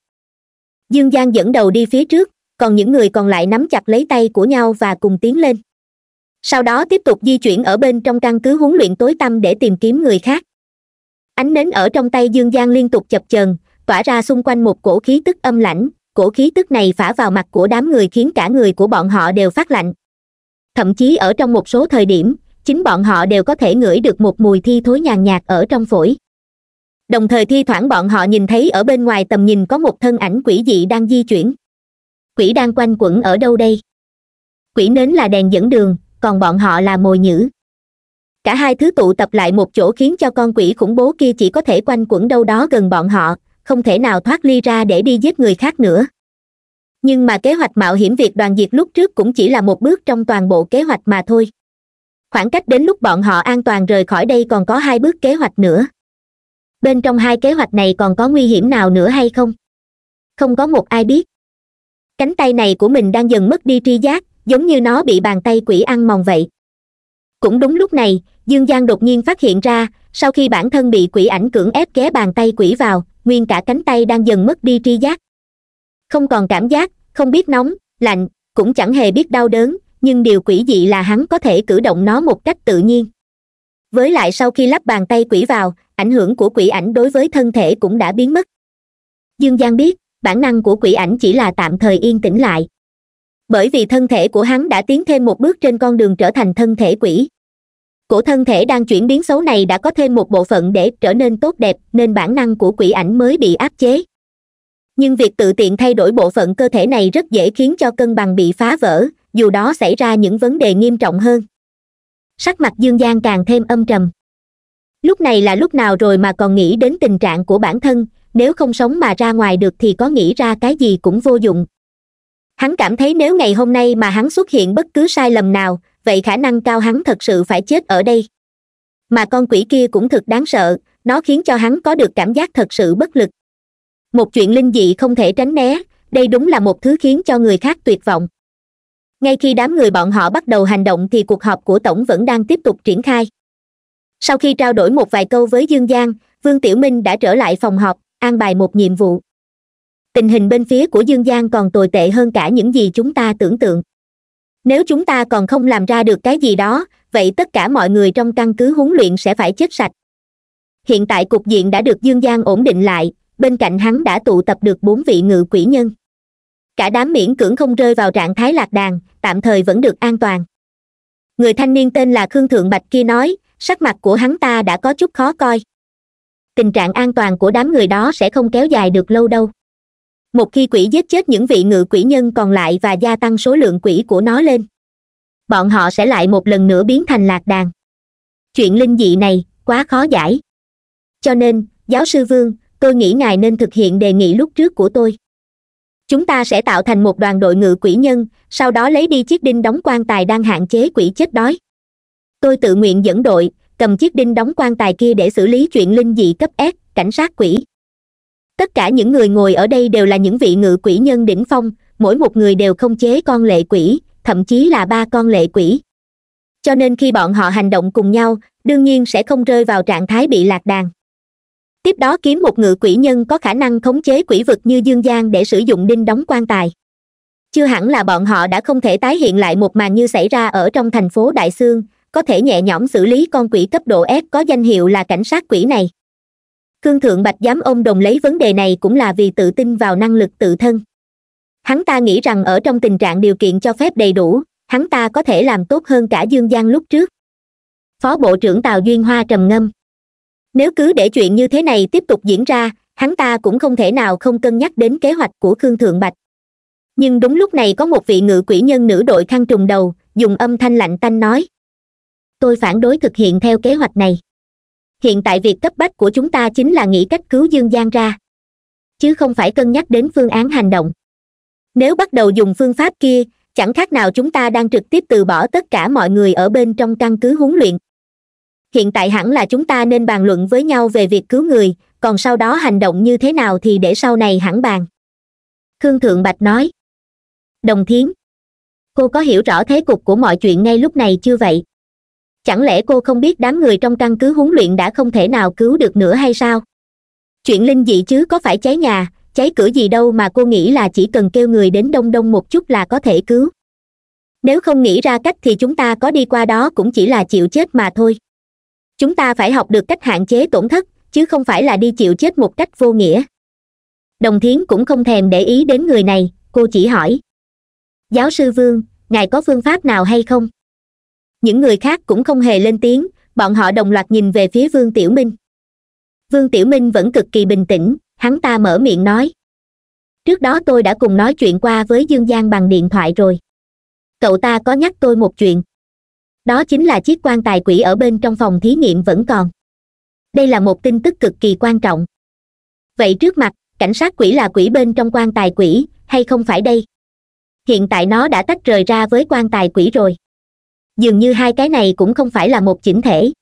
Dương Giang dẫn đầu đi phía trước. Còn những người còn lại nắm chặt lấy tay của nhau và cùng tiến lên. Sau đó tiếp tục di chuyển ở bên trong căn cứ huấn luyện tối tăm để tìm kiếm người khác. Ánh nến ở trong tay Dương Giang liên tục chập chờn, tỏa ra xung quanh một cổ khí tức âm lãnh. Cổ khí tức này phả vào mặt của đám người khiến cả người của bọn họ đều phát lạnh. Thậm chí ở trong một số thời điểm, chính bọn họ đều có thể ngửi được một mùi thi thối nhàn nhạt ở trong phổi. Đồng thời thi thoảng bọn họ nhìn thấy ở bên ngoài tầm nhìn có một thân ảnh quỷ dị đang di chuyển. Quỷ đang quanh quẩn ở đâu đây? Quỷ nến là đèn dẫn đường, còn bọn họ là mồi nhử. Cả hai thứ tụ tập lại một chỗ khiến cho con quỷ khủng bố kia chỉ có thể quanh quẩn đâu đó gần bọn họ, không thể nào thoát ly ra để đi giết người khác nữa. Nhưng mà kế hoạch mạo hiểm việc đoàn diệt lúc trước cũng chỉ là một bước trong toàn bộ kế hoạch mà thôi. khoảng cách đến lúc bọn họ an toàn rời khỏi đây còn có hai bước kế hoạch nữa. Bên trong hai kế hoạch này còn có nguy hiểm nào nữa hay không? Không có một ai biết. Cánh tay này của mình đang dần mất đi tri giác, giống như nó bị bàn tay quỷ ăn mòn vậy. Cũng đúng lúc này, Dương Giang đột nhiên phát hiện ra, sau khi bản thân bị quỷ ảnh cưỡng ép ghé bàn tay quỷ vào, nguyên cả cánh tay đang dần mất đi tri giác. Không còn cảm giác, không biết nóng, lạnh, cũng chẳng hề biết đau đớn, nhưng điều quỷ dị là hắn có thể cử động nó một cách tự nhiên. Với lại sau khi lắp bàn tay quỷ vào, ảnh hưởng của quỷ ảnh đối với thân thể cũng đã biến mất. Dương Giang biết, bản năng của quỷ ảnh chỉ là tạm thời yên tĩnh lại. Bởi vì thân thể của hắn đã tiến thêm một bước trên con đường trở thành thân thể quỷ. Cổ thân thể đang chuyển biến xấu này đã có thêm một bộ phận để trở nên tốt đẹp, nên bản năng của quỷ ảnh mới bị áp chế. Nhưng việc tự tiện thay đổi bộ phận cơ thể này rất dễ khiến cho cân bằng bị phá vỡ, dù đó xảy ra những vấn đề nghiêm trọng hơn. Sắc mặt Dương Giang càng thêm âm trầm. Lúc này là lúc nào rồi mà còn nghĩ đến tình trạng của bản thân, nếu không sống mà ra ngoài được thì có nghĩ ra cái gì cũng vô dụng. Hắn cảm thấy nếu ngày hôm nay mà hắn xuất hiện bất cứ sai lầm nào, vậy khả năng cao hắn thật sự phải chết ở đây. Mà con quỷ kia cũng thật đáng sợ, nó khiến cho hắn có được cảm giác thật sự bất lực. Một chuyện linh dị không thể tránh né, đây đúng là một thứ khiến cho người khác tuyệt vọng. Ngay khi đám người bọn họ bắt đầu hành động thì cuộc họp của Tổng vẫn đang tiếp tục triển khai. Sau khi trao đổi một vài câu với Dương Giang, Vương Tiểu Minh đã trở lại phòng họp, an bài một nhiệm vụ. Tình hình bên phía của Dương Giang còn tồi tệ hơn cả những gì chúng ta tưởng tượng. Nếu chúng ta còn không làm ra được cái gì đó, vậy tất cả mọi người trong căn cứ huấn luyện sẽ phải chết sạch. Hiện tại cục diện đã được Dương Giang ổn định lại, bên cạnh hắn đã tụ tập được 4 vị ngự quỷ nhân. Cả đám miễn cưỡng không rơi vào trạng thái lạc đàn, tạm thời vẫn được an toàn. Người thanh niên tên là Khương Thượng Bạch kia nói, sắc mặt của hắn ta đã có chút khó coi. Tình trạng an toàn của đám người đó sẽ không kéo dài được lâu đâu. Một khi quỷ giết chết những vị ngự quỷ nhân còn lại và gia tăng số lượng quỷ của nó lên, bọn họ sẽ lại một lần nữa biến thành lạc đàn. Chuyện linh dị này quá khó giải. Cho nên, giáo sư Vương, tôi nghĩ ngài nên thực hiện đề nghị lúc trước của tôi. Chúng ta sẽ tạo thành một đoàn đội ngự quỷ nhân, sau đó lấy đi chiếc đinh đóng quan tài đang hạn chế quỷ chết đói. Tôi tự nguyện dẫn đội, cầm chiếc đinh đóng quan tài kia để xử lý chuyện linh dị cấp S, cảnh sát quỷ. Tất cả những người ngồi ở đây đều là những vị ngự quỷ nhân đỉnh phong, mỗi một người đều không chế con lệ quỷ, thậm chí là 3 con lệ quỷ. Cho nên khi bọn họ hành động cùng nhau, đương nhiên sẽ không rơi vào trạng thái bị lạc đàn. Tiếp đó kiếm một ngự quỷ nhân có khả năng khống chế quỷ vực như Dương Giang để sử dụng đinh đóng quan tài. Chưa hẳn là bọn họ đã không thể tái hiện lại một màn như xảy ra ở trong thành phố Đại Xương, có thể nhẹ nhõm xử lý con quỷ cấp độ S có danh hiệu là cảnh sát quỷ này. Khương Thượng Bạch dám ôm đồm lấy vấn đề này cũng là vì tự tin vào năng lực tự thân. Hắn ta nghĩ rằng ở trong tình trạng điều kiện cho phép đầy đủ, hắn ta có thể làm tốt hơn cả Dương Giang lúc trước. Phó Bộ trưởng Tào Duyên Hoa trầm ngâm. Nếu cứ để chuyện như thế này tiếp tục diễn ra, hắn ta cũng không thể nào không cân nhắc đến kế hoạch của Khương Thượng Bạch. Nhưng đúng lúc này có một vị ngự quỷ nhân nữ đội khăn trùm đầu, dùng âm thanh lạnh tanh nói. Tôi phản đối thực hiện theo kế hoạch này. Hiện tại việc cấp bách của chúng ta chính là nghĩ cách cứu Dương Giang ra, chứ không phải cân nhắc đến phương án hành động. Nếu bắt đầu dùng phương pháp kia, chẳng khác nào chúng ta đang trực tiếp từ bỏ tất cả mọi người ở bên trong căn cứ huấn luyện. Hiện tại hẳn là chúng ta nên bàn luận với nhau về việc cứu người, còn sau đó hành động như thế nào thì để sau này hẳn bàn. Khương Thượng Bạch nói. Đồng Thiến, cô có hiểu rõ thế cục của mọi chuyện ngay lúc này chưa vậy? Chẳng lẽ cô không biết đám người trong căn cứ huấn luyện đã không thể nào cứu được nữa hay sao? Chuyện linh dị chứ có phải cháy nhà, cháy cửa gì đâu mà cô nghĩ là chỉ cần kêu người đến đông đông một chút là có thể cứu. Nếu không nghĩ ra cách thì chúng ta có đi qua đó cũng chỉ là chịu chết mà thôi. Chúng ta phải học được cách hạn chế tổn thất, chứ không phải là đi chịu chết một cách vô nghĩa. Đồng Thiến cũng không thèm để ý đến người này, cô chỉ hỏi. Giáo sư Vương, ngài có phương pháp nào hay không? Những người khác cũng không hề lên tiếng, bọn họ đồng loạt nhìn về phía Vương Tiểu Minh. Vương Tiểu Minh vẫn cực kỳ bình tĩnh, hắn ta mở miệng nói. Trước đó tôi đã cùng nói chuyện qua với Dương Giang bằng điện thoại rồi. Cậu ta có nhắc tôi một chuyện. Đó chính là chiếc quan tài quỷ ở bên trong phòng thí nghiệm vẫn còn. Đây là một tin tức cực kỳ quan trọng. Vậy trước mặt, cảnh sát quỷ là quỷ bên trong quan tài quỷ, hay không phải đây? Hiện tại nó đã tách rời ra với quan tài quỷ rồi. dường như hai cái này cũng không phải là một chỉnh thể.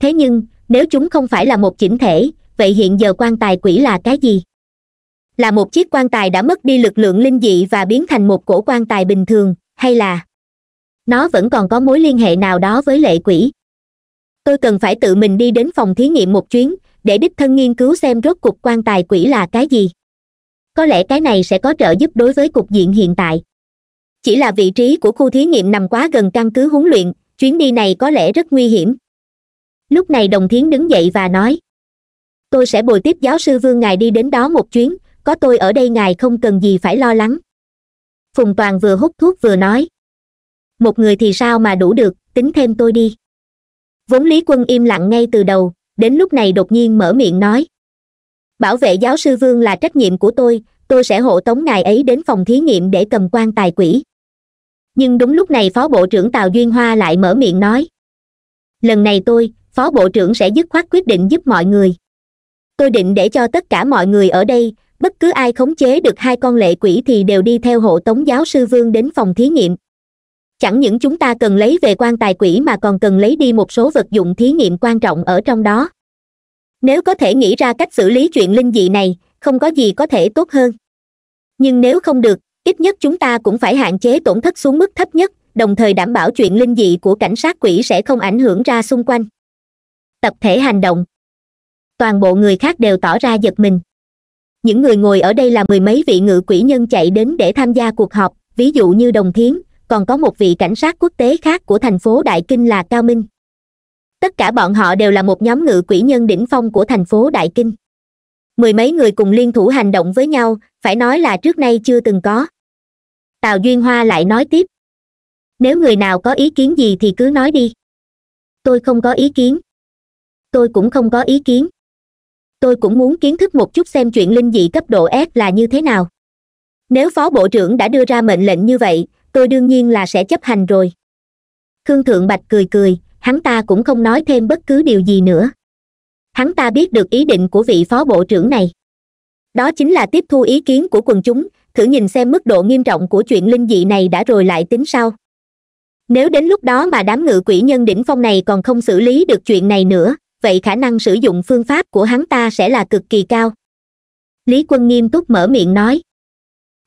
Thế nhưng, nếu chúng không phải là một chỉnh thể, vậy hiện giờ quan tài quỷ là cái gì? Là một chiếc quan tài đã mất đi lực lượng linh dị và biến thành một cổ quan tài bình thường, hay là nó vẫn còn có mối liên hệ nào đó với lệ quỷ? Tôi cần phải tự mình đi đến phòng thí nghiệm một chuyến, để đích thân nghiên cứu xem rốt cuộc quan tài quỷ là cái gì. Có lẽ cái này sẽ có trợ giúp đối với cục diện hiện tại. Chỉ là vị trí của khu thí nghiệm nằm quá gần căn cứ huấn luyện, chuyến đi này có lẽ rất nguy hiểm. Lúc này Đồng Thiến đứng dậy và nói: Tôi sẽ bồi tiếp giáo sư Vương ngài đi đến đó một chuyến, có tôi ở đây ngài không cần gì phải lo lắng. Phùng Toàn vừa hút thuốc vừa nói: Một người thì sao mà đủ được, tính thêm tôi đi. Vốn Lý Quân im lặng ngay từ đầu, đến lúc này đột nhiên mở miệng nói: Bảo vệ giáo sư Vương là trách nhiệm của tôi sẽ hộ tống ngài ấy đến phòng thí nghiệm để cầm quan tài quỷ. Nhưng đúng lúc này Phó Bộ trưởng Tào Duyên Hoa lại mở miệng nói: Lần này tôi, Phó Bộ trưởng sẽ dứt khoát quyết định giúp mọi người. Tôi định để cho tất cả mọi người ở đây, bất cứ ai khống chế được hai con lệ quỷ thì đều đi theo hộ tống giáo sư Vương đến phòng thí nghiệm. Chẳng những chúng ta cần lấy về quan tài quỷ mà còn cần lấy đi một số vật dụng thí nghiệm quan trọng ở trong đó. Nếu có thể nghĩ ra cách xử lý chuyện linh dị này, không có gì có thể tốt hơn. Nhưng nếu không được, ít nhất chúng ta cũng phải hạn chế tổn thất xuống mức thấp nhất, đồng thời đảm bảo chuyện linh dị của cảnh sát quỷ sẽ không ảnh hưởng ra xung quanh. Tập thể hành động. Toàn bộ người khác đều tỏ ra giật mình. Những người ngồi ở đây là mười mấy vị ngự quỷ nhân chạy đến để tham gia cuộc họp, ví dụ như Đồng Thiến, còn có một vị cảnh sát quốc tế khác của thành phố Đại Kinh là Cao Minh. Tất cả bọn họ đều là một nhóm ngự quỷ nhân đỉnh phong của thành phố Đại Kinh. Mười mấy người cùng liên thủ hành động với nhau, phải nói là trước nay chưa từng có. Tào Duyên Hoa lại nói tiếp: Nếu người nào có ý kiến gì thì cứ nói đi. Tôi không có ý kiến. Tôi cũng không có ý kiến. Tôi cũng muốn kiến thức một chút xem chuyện linh dị cấp độ S là như thế nào. Nếu Phó Bộ trưởng đã đưa ra mệnh lệnh như vậy, tôi đương nhiên là sẽ chấp hành rồi. Khương Thượng Bạch cười, hắn ta cũng không nói thêm bất cứ điều gì nữa. Hắn ta biết được ý định của vị Phó Bộ trưởng này. Đó chính là tiếp thu ý kiến của quần chúng, thử nhìn xem mức độ nghiêm trọng của chuyện linh dị này đã rồi lại tính sau. Nếu đến lúc đó mà đám ngự quỷ nhân đỉnh phong này còn không xử lý được chuyện này nữa, vậy khả năng sử dụng phương pháp của hắn ta sẽ là cực kỳ cao. Lý Quân nghiêm túc mở miệng nói: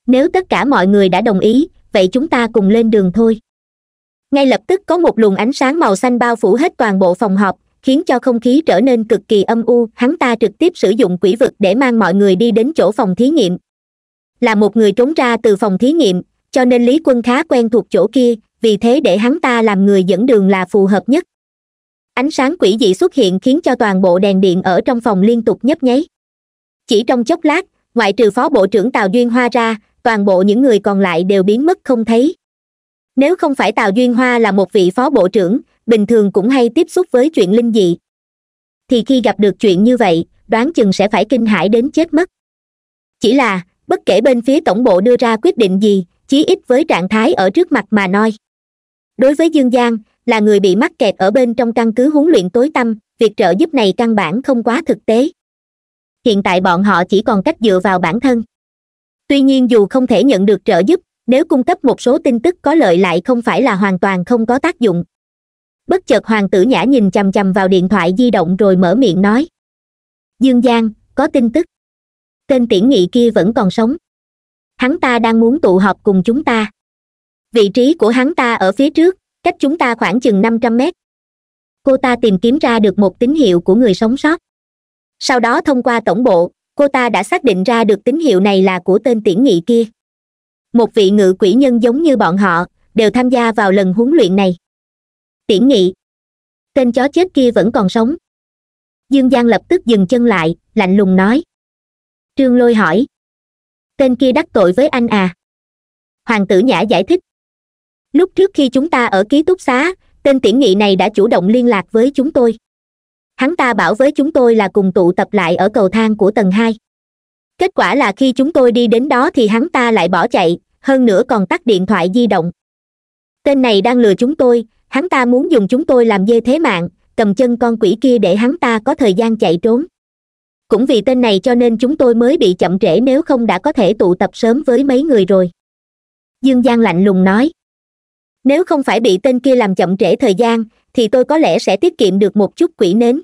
Nếu tất cả mọi người đã đồng ý, vậy chúng ta cùng lên đường thôi. Ngay lập tức có một luồng ánh sáng màu xanh bao phủ hết toàn bộ phòng họp, khiến cho không khí trở nên cực kỳ âm u. Hắn ta trực tiếp sử dụng quỷ vực để mang mọi người đi đến chỗ phòng thí nghiệm. Là một người trốn ra từ phòng thí nghiệm, cho nên Lý Quân khá quen thuộc chỗ kia, vì thế để hắn ta làm người dẫn đường là phù hợp nhất. Ánh sáng quỷ dị xuất hiện khiến cho toàn bộ đèn điện ở trong phòng liên tục nhấp nháy. Chỉ trong chốc lát, ngoại trừ Phó Bộ trưởng Tào Duyên Hoa ra, toàn bộ những người còn lại đều biến mất không thấy. Nếu không phải Tào Duyên Hoa là một vị Phó Bộ trưởng, bình thường cũng hay tiếp xúc với chuyện linh dị, thì khi gặp được chuyện như vậy, đoán chừng sẽ phải kinh hãi đến chết mất. Chỉ là, bất kể bên phía tổng bộ đưa ra quyết định gì, chí ít với trạng thái ở trước mặt mà nói. Đối với Dương Giang, là người bị mắc kẹt ở bên trong căn cứ huấn luyện tối tăm, việc trợ giúp này căn bản không quá thực tế. Hiện tại bọn họ chỉ còn cách dựa vào bản thân. Tuy nhiên dù không thể nhận được trợ giúp, nếu cung cấp một số tin tức có lợi lại không phải là hoàn toàn không có tác dụng. Bất chợt Hoàng Tử Nhã nhìn chằm chằm vào điện thoại di động rồi mở miệng nói: Dương Giang, có tin tức. Tên Tiễn Nghị kia vẫn còn sống. Hắn ta đang muốn tụ họp cùng chúng ta. Vị trí của hắn ta ở phía trước, cách chúng ta khoảng chừng 500 mét. Cô ta tìm kiếm ra được một tín hiệu của người sống sót. Sau đó thông qua tổng bộ, cô ta đã xác định ra được tín hiệu này là của tên Tiễn Nghị kia. Một vị ngự quỷ nhân giống như bọn họ, đều tham gia vào lần huấn luyện này. Tiễn Nghị. Tên chó chết kia vẫn còn sống. Dương Giang lập tức dừng chân lại, lạnh lùng nói. Trương Lôi hỏi. Tên kia đắc tội với anh à? Hoàng Tử Nhã giải thích. Lúc trước khi chúng ta ở ký túc xá, tên Tiễn Nghị này đã chủ động liên lạc với chúng tôi. Hắn ta bảo với chúng tôi là cùng tụ tập lại ở cầu thang của tầng 2. Kết quả là khi chúng tôi đi đến đó thì hắn ta lại bỏ chạy, hơn nữa còn tắt điện thoại di động. Tên này đang lừa chúng tôi, hắn ta muốn dùng chúng tôi làm dê thế mạng, cầm chân con quỷ kia để hắn ta có thời gian chạy trốn. Cũng vì tên này cho nên chúng tôi mới bị chậm trễ, nếu không đã có thể tụ tập sớm với mấy người rồi. Dương Giang lạnh lùng nói. Nếu không phải bị tên kia làm chậm trễ thời gian, thì tôi có lẽ sẽ tiết kiệm được một chút quỷ nếm.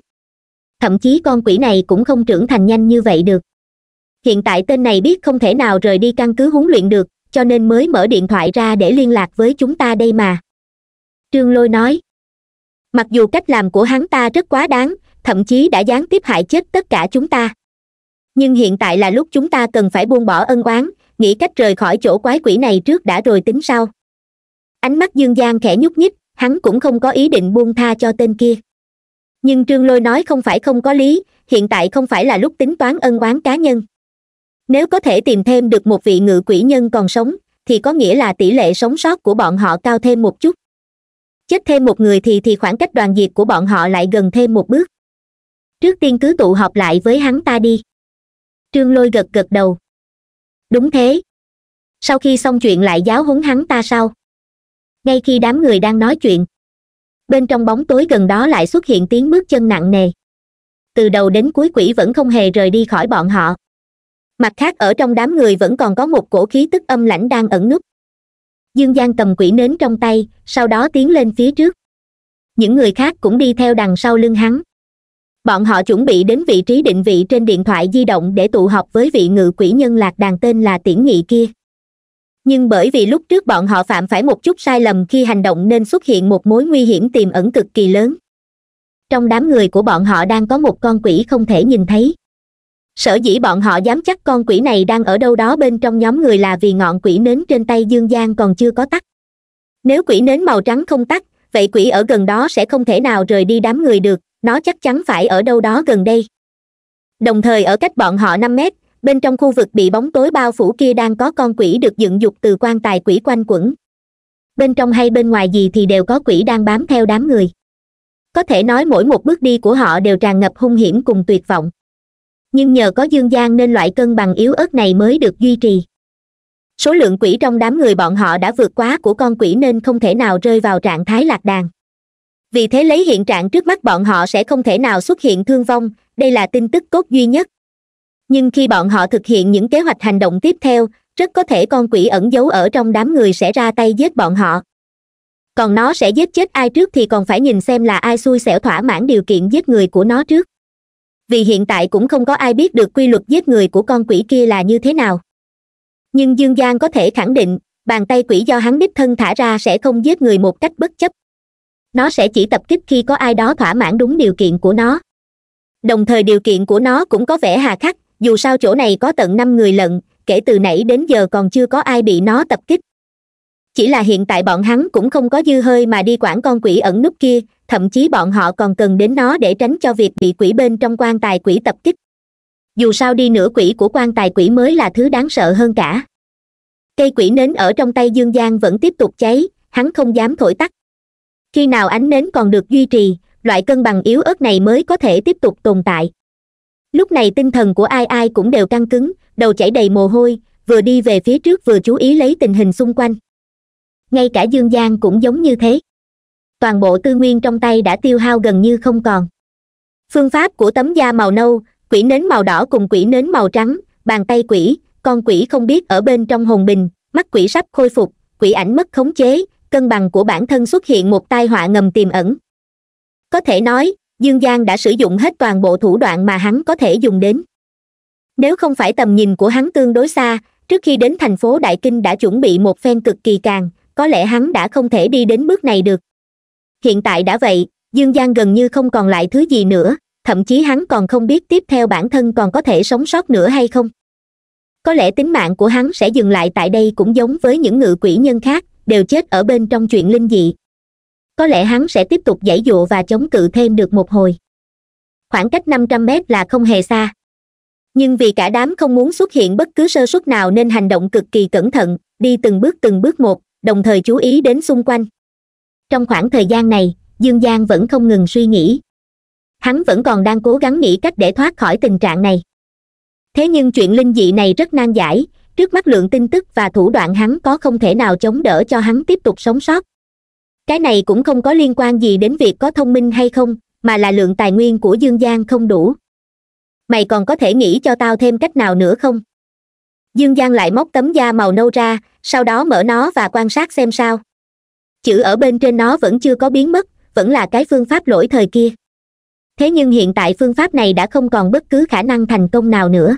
Thậm chí con quỷ này cũng không trưởng thành nhanh như vậy được. Hiện tại tên này biết không thể nào rời đi căn cứ huấn luyện được, cho nên mới mở điện thoại ra để liên lạc với chúng ta đây mà. Trương Lôi nói. Mặc dù cách làm của hắn ta rất quá đáng, thậm chí đã gián tiếp hại chết tất cả chúng ta. Nhưng hiện tại là lúc chúng ta cần phải buông bỏ ân oán, nghĩ cách rời khỏi chỗ quái quỷ này trước đã rồi tính sau. Ánh mắt Dương Giang khẽ nhúc nhích, hắn cũng không có ý định buông tha cho tên kia. Nhưng Trương Lôi nói không phải không có lý, hiện tại không phải là lúc tính toán ân oán cá nhân. Nếu có thể tìm thêm được một vị ngự quỷ nhân còn sống, thì có nghĩa là tỷ lệ sống sót của bọn họ cao thêm một chút. Chết thêm một người thì khoảng cách đoàn diệt của bọn họ lại gần thêm một bước. Trước tiên cứ tụ họp lại với hắn ta đi. Trương Lôi gật gật đầu. Đúng thế. Sau khi xong chuyện lại giáo huấn hắn ta sau. Ngay khi đám người đang nói chuyện, bên trong bóng tối gần đó lại xuất hiện tiếng bước chân nặng nề. Từ đầu đến cuối quỷ vẫn không hề rời đi khỏi bọn họ. Mặt khác ở trong đám người vẫn còn có một cổ khí tức âm lãnh đang ẩn núp. Dương Giang cầm quỷ nến trong tay, sau đó tiến lên phía trước. Những người khác cũng đi theo đằng sau lưng hắn. Bọn họ chuẩn bị đến vị trí định vị trên điện thoại di động để tụ họp với vị ngự quỷ nhân lạc đàn tên là Tiễn Nghị kia. Nhưng bởi vì lúc trước bọn họ phạm phải một chút sai lầm khi hành động nên xuất hiện một mối nguy hiểm tiềm ẩn cực kỳ lớn. Trong đám người của bọn họ đang có một con quỷ không thể nhìn thấy. Sở dĩ bọn họ dám chắc con quỷ này đang ở đâu đó bên trong nhóm người là vì ngọn quỷ nến trên tay Dương Giang còn chưa có tắt. Nếu quỷ nến màu trắng không tắt, vậy quỷ ở gần đó sẽ không thể nào rời đi đám người được, nó chắc chắn phải ở đâu đó gần đây. Đồng thời ở cách bọn họ 5 mét, bên trong khu vực bị bóng tối bao phủ kia đang có con quỷ được dựng dục từ quan tài quỷ quanh quẩn. Bên trong hay bên ngoài gì thì đều có quỷ đang bám theo đám người. Có thể nói mỗi một bước đi của họ đều tràn ngập hung hiểm cùng tuyệt vọng. Nhưng nhờ có Dương Giang nên loại cân bằng yếu ớt này mới được duy trì. Số lượng quỷ trong đám người bọn họ đã vượt quá của con quỷ nên không thể nào rơi vào trạng thái lạc đàn. Vì thế lấy hiện trạng trước mắt bọn họ sẽ không thể nào xuất hiện thương vong, đây là tin tức cốt duy nhất. Nhưng khi bọn họ thực hiện những kế hoạch hành động tiếp theo, rất có thể con quỷ ẩn giấu ở trong đám người sẽ ra tay giết bọn họ. Còn nó sẽ giết chết ai trước thì còn phải nhìn xem là ai xui xẻo thỏa mãn điều kiện giết người của nó trước. Vì hiện tại cũng không có ai biết được quy luật giết người của con quỷ kia là như thế nào. Nhưng Dương Giang có thể khẳng định, bàn tay quỷ do hắn đích thân thả ra sẽ không giết người một cách bất chấp. Nó sẽ chỉ tập kích khi có ai đó thỏa mãn đúng điều kiện của nó. Đồng thời điều kiện của nó cũng có vẻ hà khắc, dù sao chỗ này có tận 5 người lận, kể từ nãy đến giờ còn chưa có ai bị nó tập kích. Chỉ là hiện tại bọn hắn cũng không có dư hơi mà đi quản con quỷ ẩn núp kia, thậm chí bọn họ còn cần đến nó để tránh cho việc bị quỷ bên trong quan tài quỷ tập kích. Dù sao đi nửa quỷ của quan tài quỷ mới là thứ đáng sợ hơn cả. Cây quỷ nến ở trong tay Dương Giang vẫn tiếp tục cháy, hắn không dám thổi tắt. Khi nào ánh nến còn được duy trì, loại cân bằng yếu ớt này mới có thể tiếp tục tồn tại. Lúc này tinh thần của ai ai cũng đều căng cứng, đầu chảy đầy mồ hôi, vừa đi về phía trước vừa chú ý lấy tình hình xung quanh. Ngay cả Dương Giang cũng giống như thế. Toàn bộ tư nguyên trong tay đã tiêu hao gần như không còn. Phương pháp của tấm da màu nâu, quỷ nến màu đỏ cùng quỷ nến màu trắng, bàn tay quỷ, con quỷ không biết ở bên trong hồn bình, mắt quỷ sắp khôi phục, quỷ ảnh mất khống chế, cân bằng của bản thân xuất hiện một tai họa ngầm tiềm ẩn. Có thể nói, Dương Giang đã sử dụng hết toàn bộ thủ đoạn mà hắn có thể dùng đến. Nếu không phải tầm nhìn của hắn tương đối xa, trước khi đến thành phố Đại Kinh đã chuẩn bị một phen cực kỳ càn, có lẽ hắn đã không thể đi đến bước này được. Hiện tại đã vậy, Dương Giang gần như không còn lại thứ gì nữa, thậm chí hắn còn không biết tiếp theo bản thân còn có thể sống sót nữa hay không. Có lẽ tính mạng của hắn sẽ dừng lại tại đây cũng giống với những ngự quỷ nhân khác, đều chết ở bên trong chuyện linh dị. Có lẽ hắn sẽ tiếp tục giãy dụa và chống cự thêm được một hồi. Khoảng cách 500 mét là không hề xa. Nhưng vì cả đám không muốn xuất hiện bất cứ sơ suất nào nên hành động cực kỳ cẩn thận, đi từng bước một, đồng thời chú ý đến xung quanh. Trong khoảng thời gian này, Dương Giang vẫn không ngừng suy nghĩ. Hắn vẫn còn đang cố gắng nghĩ cách để thoát khỏi tình trạng này. Thế nhưng chuyện linh dị này rất nan giải, trước mắt lượng tin tức và thủ đoạn hắn có không thể nào chống đỡ cho hắn tiếp tục sống sót. Cái này cũng không có liên quan gì đến việc có thông minh hay không, mà là lượng tài nguyên của Dương Giang không đủ. Mày còn có thể nghĩ cho tao thêm cách nào nữa không? Dương Giang lại móc tấm da màu nâu ra, sau đó mở nó và quan sát xem sao. chữ ở bên trên nó vẫn chưa có biến mất, vẫn là cái phương pháp lỗi thời kia. Thế nhưng hiện tại phương pháp này đã không còn bất cứ khả năng thành công nào nữa.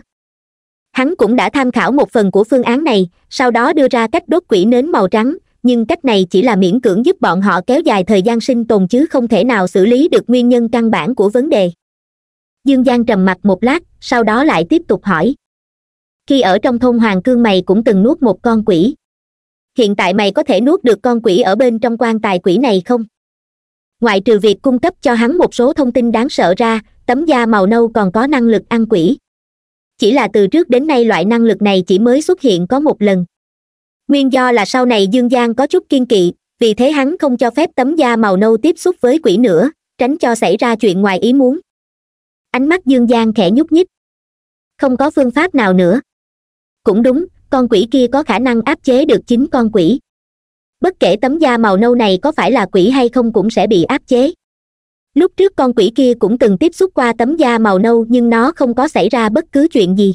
Hắn cũng đã tham khảo một phần của phương án này, sau đó đưa ra cách đốt quỷ nến màu trắng, nhưng cách này chỉ là miễn cưỡng giúp bọn họ kéo dài thời gian sinh tồn chứ không thể nào xử lý được nguyên nhân căn bản của vấn đề. Dương Giang trầm mặc một lát, sau đó lại tiếp tục hỏi. Khi ở trong thôn Hoàng Cương mày cũng từng nuốt một con quỷ. Hiện tại mày có thể nuốt được con quỷ ở bên trong quan tài quỷ này không? Ngoại trừ việc cung cấp cho hắn một số thông tin đáng sợ ra, tấm da màu nâu còn có năng lực ăn quỷ. Chỉ là từ trước đến nay loại năng lực này chỉ mới xuất hiện có một lần. Nguyên do là sau này Dương Giang có chút kiên kỵ, vì thế hắn không cho phép tấm da màu nâu tiếp xúc với quỷ nữa, tránh cho xảy ra chuyện ngoài ý muốn. Ánh mắt Dương Giang khẽ nhúc nhích. Không có phương pháp nào nữa. Cũng đúng, con quỷ kia có khả năng áp chế được 9 con quỷ. Bất kể tấm da màu nâu này có phải là quỷ hay không cũng sẽ bị áp chế. Lúc trước con quỷ kia cũng từng tiếp xúc qua tấm da màu nâu nhưng nó không có xảy ra bất cứ chuyện gì.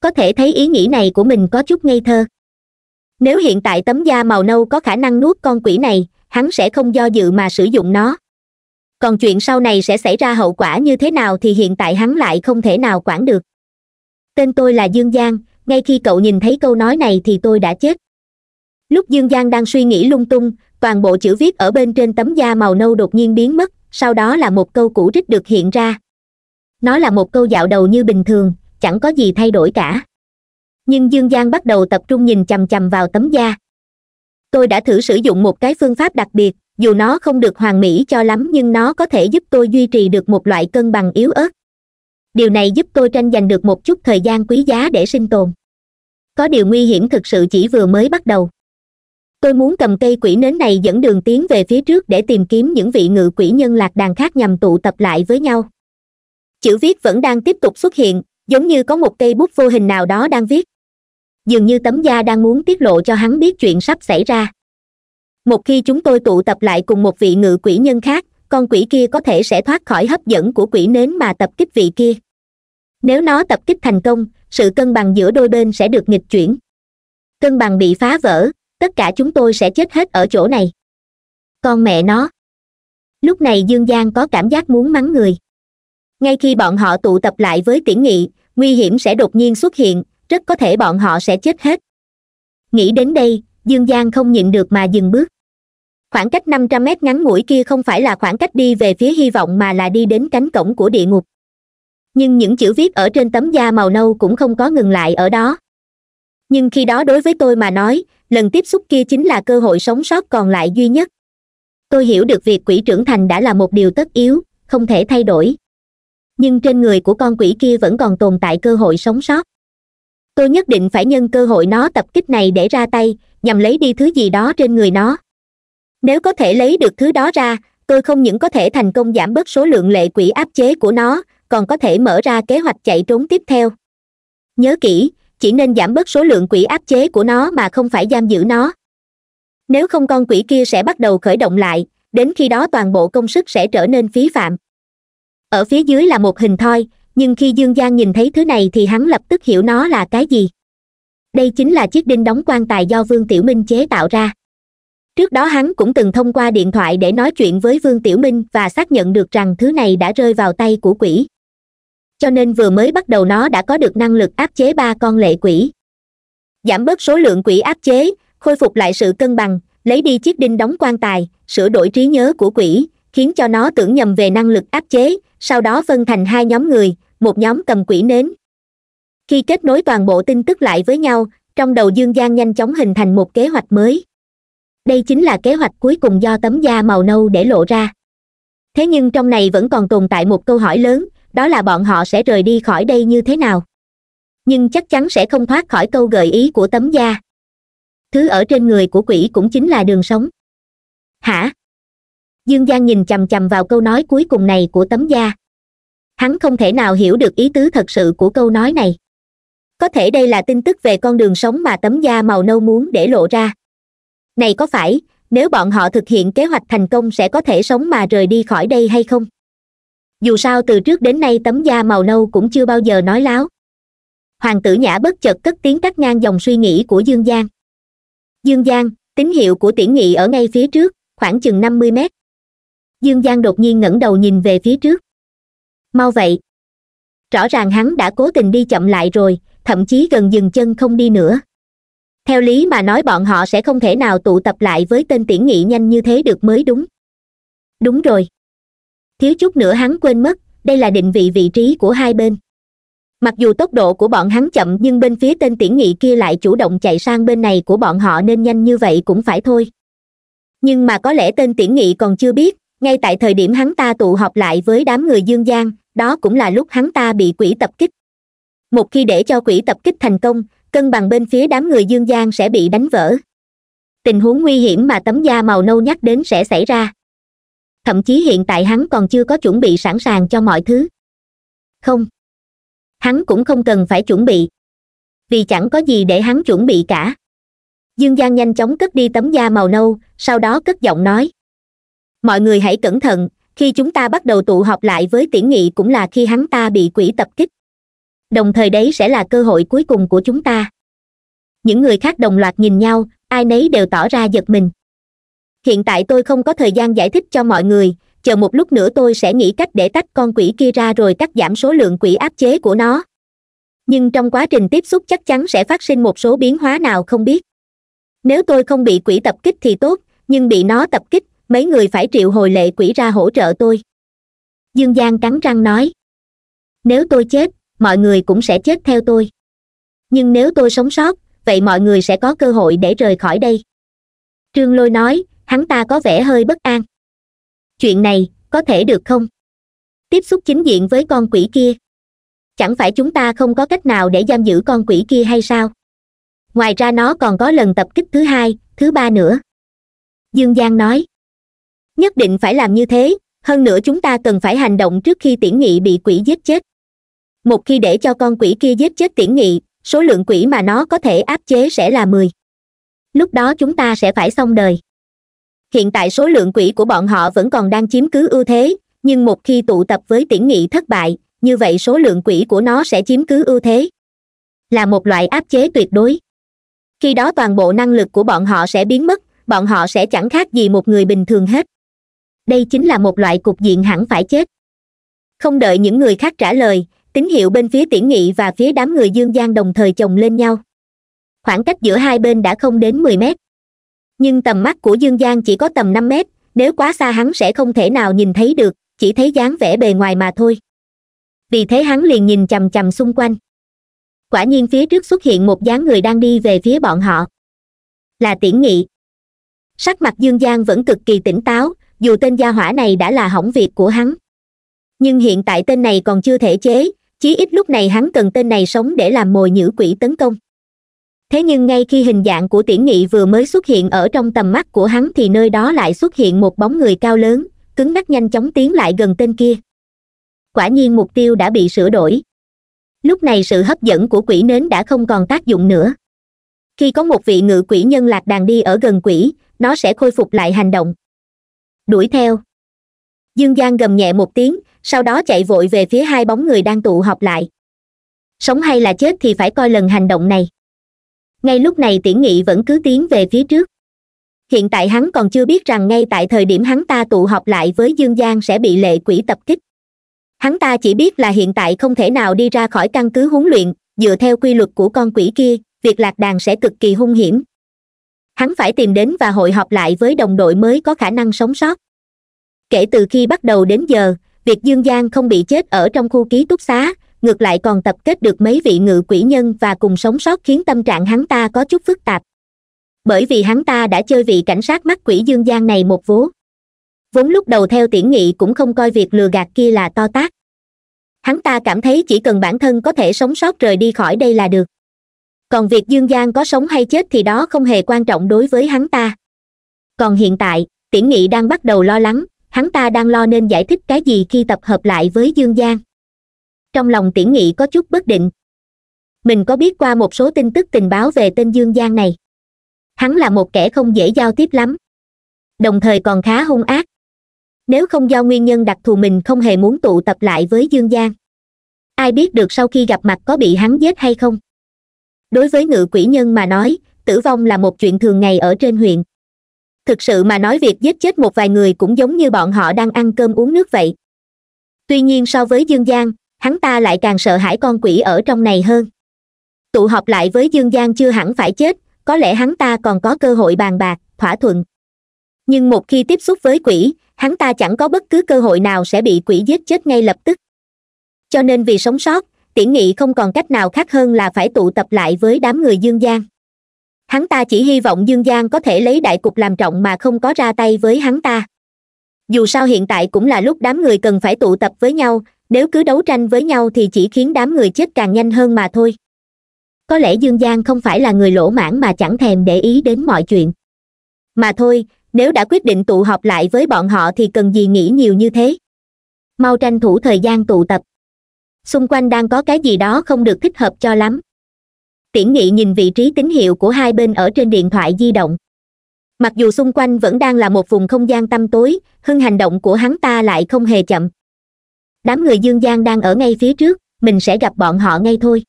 Có thể thấy ý nghĩ này của mình có chút ngây thơ. Nếu hiện tại tấm da màu nâu có khả năng nuốt con quỷ này, hắn sẽ không do dự mà sử dụng nó. Còn chuyện sau này sẽ xảy ra hậu quả như thế nào thì hiện tại hắn lại không thể nào quản được. Tên tôi là Dương Giang, ngay khi cậu nhìn thấy câu nói này thì tôi đã chết. Lúc Dương Giang đang suy nghĩ lung tung, toàn bộ chữ viết ở bên trên tấm da màu nâu đột nhiên biến mất, sau đó là một câu cũ rích được hiện ra. Nó là một câu dạo đầu như bình thường, chẳng có gì thay đổi cả. Nhưng Dương Giang bắt đầu tập trung nhìn chằm chằm vào tấm da. Tôi đã thử sử dụng một cái phương pháp đặc biệt, dù nó không được hoàn mỹ cho lắm nhưng nó có thể giúp tôi duy trì được một loại cân bằng yếu ớt. Điều này giúp tôi tranh giành được một chút thời gian quý giá để sinh tồn. Có điều nguy hiểm thực sự chỉ vừa mới bắt đầu. Tôi muốn cầm cây quỷ nến này dẫn đường tiến về phía trước để tìm kiếm những vị ngự quỷ nhân lạc đàn khác nhằm tụ tập lại với nhau. Chữ viết vẫn đang tiếp tục xuất hiện, giống như có một cây bút vô hình nào đó đang viết. Dường như tấm da đang muốn tiết lộ cho hắn biết chuyện sắp xảy ra. Một khi chúng tôi tụ tập lại cùng một vị ngự quỷ nhân khác, con quỷ kia có thể sẽ thoát khỏi hấp dẫn của quỷ nến mà tập kích vị kia. Nếu nó tập kích thành công, sự cân bằng giữa đôi bên sẽ được nghịch chuyển. Cân bằng bị phá vỡ, tất cả chúng tôi sẽ chết hết ở chỗ này. Con mẹ nó. Lúc này Dương Giang có cảm giác muốn mắng người. Ngay khi bọn họ tụ tập lại với Tiễn Nghị, nguy hiểm sẽ đột nhiên xuất hiện, rất có thể bọn họ sẽ chết hết. Nghĩ đến đây, Dương Giang không nhịn được mà dừng bước. Khoảng cách 500 mét ngắn ngủi kia không phải là khoảng cách đi về phía hy vọng mà là đi đến cánh cổng của địa ngục. Nhưng những chữ viết ở trên tấm da màu nâu cũng không có ngừng lại ở đó. Nhưng khi đó đối với tôi mà nói, lần tiếp xúc kia chính là cơ hội sống sót còn lại duy nhất. Tôi hiểu được việc quỷ trưởng thành đã là một điều tất yếu, không thể thay đổi. Nhưng trên người của con quỷ kia vẫn còn tồn tại cơ hội sống sót. Tôi nhất định phải nhân cơ hội nó tập kích này để ra tay, nhằm lấy đi thứ gì đó trên người nó. Nếu có thể lấy được thứ đó ra, tôi không những có thể thành công giảm bớt số lượng lệ quỷ áp chế của nó, còn có thể mở ra kế hoạch chạy trốn tiếp theo. Nhớ kỹ, chỉ nên giảm bớt số lượng quỷ áp chế của nó mà không phải giam giữ nó. Nếu không con quỷ kia sẽ bắt đầu khởi động lại, đến khi đó toàn bộ công sức sẽ trở nên phí phạm. Ở phía dưới là một hình thoi, nhưng khi Dương Giang nhìn thấy thứ này thì hắn lập tức hiểu nó là cái gì. Đây chính là chiếc đinh đóng quan tài do Vương Tiểu Minh chế tạo ra. Trước đó hắn cũng từng thông qua điện thoại để nói chuyện với Vương Tiểu Minh và xác nhận được rằng thứ này đã rơi vào tay của quỷ. Cho nên vừa mới bắt đầu nó đã có được năng lực áp chế 3 con lệ quỷ. Giảm bớt số lượng quỷ áp chế, khôi phục lại sự cân bằng, lấy đi chiếc đinh đóng quan tài, sửa đổi trí nhớ của quỷ, khiến cho nó tưởng nhầm về năng lực áp chế, sau đó phân thành 2 nhóm người, một nhóm cầm quỷ nến. Khi kết nối toàn bộ tin tức lại với nhau, trong đầu Dương Giang nhanh chóng hình thành một kế hoạch mới. Đây chính là kế hoạch cuối cùng do tấm da màu nâu để lộ ra. Thế nhưng trong này vẫn còn tồn tại một câu hỏi lớn, đó là bọn họ sẽ rời đi khỏi đây như thế nào. Nhưng chắc chắn sẽ không thoát khỏi câu gợi ý của tấm da. Thứ ở trên người của quỷ cũng chính là đường sống. Hả? Dương Giang nhìn chằm chằm vào câu nói cuối cùng này của tấm da. Hắn không thể nào hiểu được ý tứ thật sự của câu nói này. Có thể đây là tin tức về con đường sống mà tấm da màu nâu muốn để lộ ra. Này có phải, nếu bọn họ thực hiện kế hoạch thành công sẽ có thể sống mà rời đi khỏi đây hay không? Dù sao từ trước đến nay tấm da màu nâu cũng chưa bao giờ nói láo. Hoàng Tử Nhã bất chợt cất tiếng cắt ngang dòng suy nghĩ của Dương Giang. Dương Giang, Tín hiệu của Tiễn Nghị ở ngay phía trước, khoảng chừng 50 mét. Dương Giang đột nhiên ngẩng đầu nhìn về phía trước. Mau vậy! Rõ ràng hắn đã cố tình đi chậm lại rồi, thậm chí gần dừng chân không đi nữa. Theo lý mà nói bọn họ sẽ không thể nào tụ tập lại với tên Tiễn Nghị nhanh như thế được mới đúng. Đúng rồi. Thiếu chút nữa hắn quên mất, đây là định vị vị trí của hai bên. Mặc dù tốc độ của bọn hắn chậm nhưng bên phía tên Tiễn Nghị kia lại chủ động chạy sang bên này của bọn họ nên nhanh như vậy cũng phải thôi. Nhưng mà có lẽ tên Tiễn Nghị còn chưa biết, ngay tại thời điểm hắn ta tụ họp lại với đám người Dương Giang, đó cũng là lúc hắn ta bị quỷ tập kích. Một khi để cho quỷ tập kích thành công, cân bằng bên phía đám người Dương Giang sẽ bị đánh vỡ. Tình huống nguy hiểm mà tấm da màu nâu nhắc đến sẽ xảy ra. Thậm chí hiện tại hắn còn chưa có chuẩn bị sẵn sàng cho mọi thứ. Không. Hắn cũng không cần phải chuẩn bị. Vì chẳng có gì để hắn chuẩn bị cả. Dương Giang nhanh chóng cất đi tấm da màu nâu, sau đó cất giọng nói. Mọi người hãy cẩn thận, khi chúng ta bắt đầu tụ họp lại với Tiễn Nghị cũng là khi hắn ta bị quỷ tập kích. Đồng thời đấy sẽ là cơ hội cuối cùng của chúng ta. Những người khác đồng loạt nhìn nhau, ai nấy đều tỏ ra giật mình. Hiện tại tôi không có thời gian giải thích cho mọi người, chờ một lúc nữa tôi sẽ nghĩ cách để tách con quỷ kia ra rồi cắt giảm số lượng quỷ áp chế của nó. Nhưng trong quá trình tiếp xúc chắc chắn sẽ phát sinh một số biến hóa nào không biết. Nếu tôi không bị quỷ tập kích thì tốt, nhưng bị nó tập kích, mấy người phải triệu hồi lệ quỷ ra hỗ trợ tôi. Dương Giang cắn răng nói. Nếu tôi chết, mọi người cũng sẽ chết theo tôi. Nhưng nếu tôi sống sót, vậy mọi người sẽ có cơ hội để rời khỏi đây. Trương Lôi nói, hắn ta có vẻ hơi bất an. Chuyện này, có thể được không? Tiếp xúc chính diện với con quỷ kia. Chẳng phải chúng ta không có cách nào để giam giữ con quỷ kia hay sao? Ngoài ra nó còn có lần tập kích thứ hai, thứ ba nữa. Dương Giang nói. Nhất định phải làm như thế, hơn nữa chúng ta cần phải hành động trước khi Tiễn Nghị bị quỷ giết chết. Một khi để cho con quỷ kia giết chết Tiễn Nghị, số lượng quỷ mà nó có thể áp chế sẽ là 10. Lúc đó chúng ta sẽ phải xong đời. Hiện tại số lượng quỷ của bọn họ vẫn còn đang chiếm cứ ưu thế, nhưng một khi tụ tập với Tiễn Nghị thất bại, như vậy số lượng quỷ của nó sẽ chiếm cứ ưu thế. Là một loại áp chế tuyệt đối. Khi đó toàn bộ năng lực của bọn họ sẽ biến mất, bọn họ sẽ chẳng khác gì một người bình thường hết. Đây chính là một loại cục diện hẳn phải chết. Không đợi những người khác trả lời, tín hiệu bên phía Tiễn Nghị và phía đám người Dương Giang đồng thời chồng lên nhau. Khoảng cách giữa hai bên đã không đến 10 mét. Nhưng tầm mắt của Dương Giang chỉ có tầm 5 mét, nếu quá xa hắn sẽ không thể nào nhìn thấy được, chỉ thấy dáng vẻ bề ngoài mà thôi. Vì thế hắn liền nhìn chằm chằm xung quanh. Quả nhiên phía trước xuất hiện một dáng người đang đi về phía bọn họ. Là Tiễn Nghị. Sắc mặt Dương Giang vẫn cực kỳ tỉnh táo, dù tên gia hỏa này đã là hỏng việc của hắn. Nhưng hiện tại tên này còn chưa thể chế, chí ít lúc này hắn cần tên này sống để làm mồi nhử quỷ tấn công. Thế nhưng ngay khi hình dạng của Tiễn Nghị vừa mới xuất hiện ở trong tầm mắt của hắn thì nơi đó lại xuất hiện một bóng người cao lớn, cứng nhắc nhanh chóng tiến lại gần tên kia. Quả nhiên mục tiêu đã bị sửa đổi. Lúc này sự hấp dẫn của quỷ nến đã không còn tác dụng nữa. Khi có một vị ngự quỷ nhân lạc đàn đi ở gần quỷ, nó sẽ khôi phục lại hành động. Đuổi theo. Dương Giang gầm nhẹ một tiếng, sau đó chạy vội về phía hai bóng người đang tụ họp lại. Sống hay là chết thì phải coi lần hành động này. Ngay lúc này Tiễn Nghị vẫn cứ tiến về phía trước. Hiện tại hắn còn chưa biết rằng ngay tại thời điểm hắn ta tụ họp lại với Dương Giang sẽ bị lệ quỷ tập kích. Hắn ta chỉ biết là hiện tại không thể nào đi ra khỏi căn cứ huấn luyện, dựa theo quy luật của con quỷ kia, việc lạc đàn sẽ cực kỳ hung hiểm. Hắn phải tìm đến và hội họp lại với đồng đội mới có khả năng sống sót. Kể từ khi bắt đầu đến giờ, việc Dương Giang không bị chết ở trong khu ký túc xá, ngược lại còn tập kết được mấy vị ngự quỷ nhân và cùng sống sót khiến tâm trạng hắn ta có chút phức tạp. Bởi vì hắn ta đã chơi vị cảnh sát mắt quỷ Dương Giang này một vố. Vốn lúc đầu theo Tiễn Nghị cũng không coi việc lừa gạt kia là to tát. Hắn ta cảm thấy chỉ cần bản thân có thể sống sót rời đi khỏi đây là được. Còn việc Dương Giang có sống hay chết thì đó không hề quan trọng đối với hắn ta. Còn hiện tại, Tiễn Nghị đang bắt đầu lo lắng, hắn ta đang lo nên giải thích cái gì khi tập hợp lại với Dương Giang. Trong lòng Tiễn Nghị có chút bất định. Mình có biết qua một số tin tức tình báo về tên Dương Giang này. Hắn là một kẻ không dễ giao tiếp lắm. Đồng thời còn khá hung ác. Nếu không do nguyên nhân đặc thù mình không hề muốn tụ tập lại với Dương Giang. Ai biết được sau khi gặp mặt có bị hắn giết hay không. Đối với ngự quỷ nhân mà nói, tử vong là một chuyện thường ngày ở trên huyện. Thực sự mà nói, việc giết chết một vài người cũng giống như bọn họ đang ăn cơm uống nước vậy. Tuy nhiên so với Dương Giang, hắn ta lại càng sợ hãi con quỷ ở trong này hơn. Tụ họp lại với Dương Giang chưa hẳn phải chết, có lẽ hắn ta còn có cơ hội bàn bạc, thỏa thuận. Nhưng một khi tiếp xúc với quỷ, hắn ta chẳng có bất cứ cơ hội nào sẽ bị quỷ giết chết ngay lập tức. Cho nên vì sống sót, Tiễn Nghị không còn cách nào khác hơn là phải tụ tập lại với đám người Dương Giang. Hắn ta chỉ hy vọng Dương Giang có thể lấy đại cục làm trọng mà không có ra tay với hắn ta. Dù sao hiện tại cũng là lúc đám người cần phải tụ tập với nhau, nếu cứ đấu tranh với nhau thì chỉ khiến đám người chết càng nhanh hơn mà thôi. Có lẽ Dương Giang không phải là người lỗ mãng mà chẳng thèm để ý đến mọi chuyện. Mà thôi, nếu đã quyết định tụ họp lại với bọn họ thì cần gì nghĩ nhiều như thế. Mau tranh thủ thời gian tụ tập. Xung quanh đang có cái gì đó không được thích hợp cho lắm. Tiễn Nghị nhìn vị trí tín hiệu của hai bên ở trên điện thoại di động. Mặc dù xung quanh vẫn đang là một vùng không gian tăm tối, nhưng hành động của hắn ta lại không hề chậm. Đám người Dương Giang đang ở ngay phía trước, mình sẽ gặp bọn họ ngay thôi.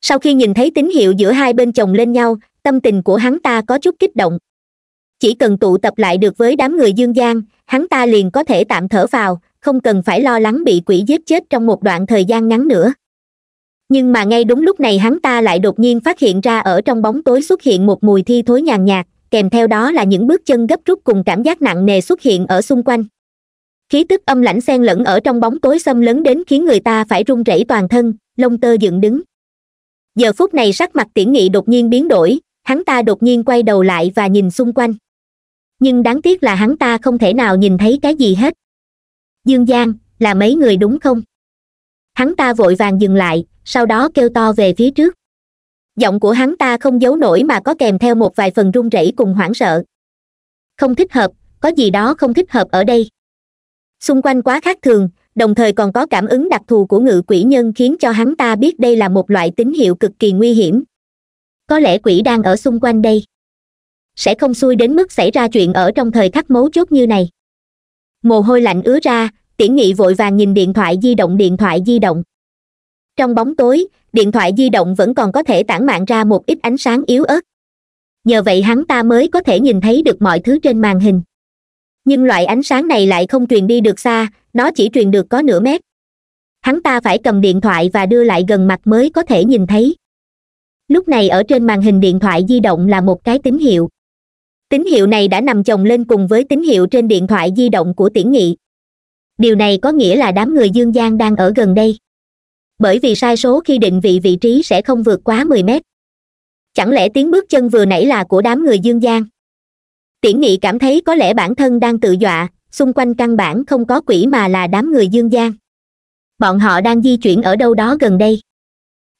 Sau khi nhìn thấy tín hiệu giữa hai bên chồng lên nhau, tâm tình của hắn ta có chút kích động. Chỉ cần tụ tập lại được với đám người Dương Giang, hắn ta liền có thể tạm thở vào, không cần phải lo lắng bị quỷ giết chết trong một đoạn thời gian ngắn nữa. Nhưng mà ngay đúng lúc này hắn ta lại đột nhiên phát hiện ra ở trong bóng tối xuất hiện một mùi thi thối nhàn nhạt, kèm theo đó là những bước chân gấp rút cùng cảm giác nặng nề xuất hiện ở xung quanh. Khí tức âm lãnh xen lẫn ở trong bóng tối xâm lấn đến khiến người ta phải run rẩy toàn thân, lông tơ dựng đứng. Giờ phút này sắc mặt Tiễn Nghị đột nhiên biến đổi, hắn ta đột nhiên quay đầu lại và nhìn xung quanh. Nhưng đáng tiếc là hắn ta không thể nào nhìn thấy cái gì hết. Dương Giang, là mấy người đúng không? Hắn ta vội vàng dừng lại, sau đó kêu to về phía trước. Giọng của hắn ta không giấu nổi mà có kèm theo một vài phần run rẩy cùng hoảng sợ. Không thích hợp, có gì đó không thích hợp ở đây. Xung quanh quá khác thường, đồng thời còn có cảm ứng đặc thù của ngự quỷ nhân khiến cho hắn ta biết đây là một loại tín hiệu cực kỳ nguy hiểm. Có lẽ quỷ đang ở xung quanh đây. Sẽ không xui đến mức xảy ra chuyện ở trong thời khắc mấu chốt như này. Mồ hôi lạnh ứa ra, Tiễn Nghị vội vàng nhìn điện thoại di động. Trong bóng tối, điện thoại di động vẫn còn có thể tản mạn ra một ít ánh sáng yếu ớt. Nhờ vậy hắn ta mới có thể nhìn thấy được mọi thứ trên màn hình. Nhưng loại ánh sáng này lại không truyền đi được xa, nó chỉ truyền được có nửa mét. Hắn ta phải cầm điện thoại và đưa lại gần mặt mới có thể nhìn thấy. Lúc này ở trên màn hình điện thoại di động là một cái tín hiệu. Tín hiệu này đã nằm chồng lên cùng với tín hiệu trên điện thoại di động của Tiễn Nghị. Điều này có nghĩa là đám người Dương Giang đang ở gần đây. Bởi vì sai số khi định vị vị trí sẽ không vượt quá 10 mét. Chẳng lẽ tiếng bước chân vừa nãy là của đám người Dương Giang? Tiễn Nghị cảm thấy có lẽ bản thân đang tự dọa, xung quanh căn bản không có quỷ mà là đám người Dương Giang. Bọn họ đang di chuyển ở đâu đó gần đây.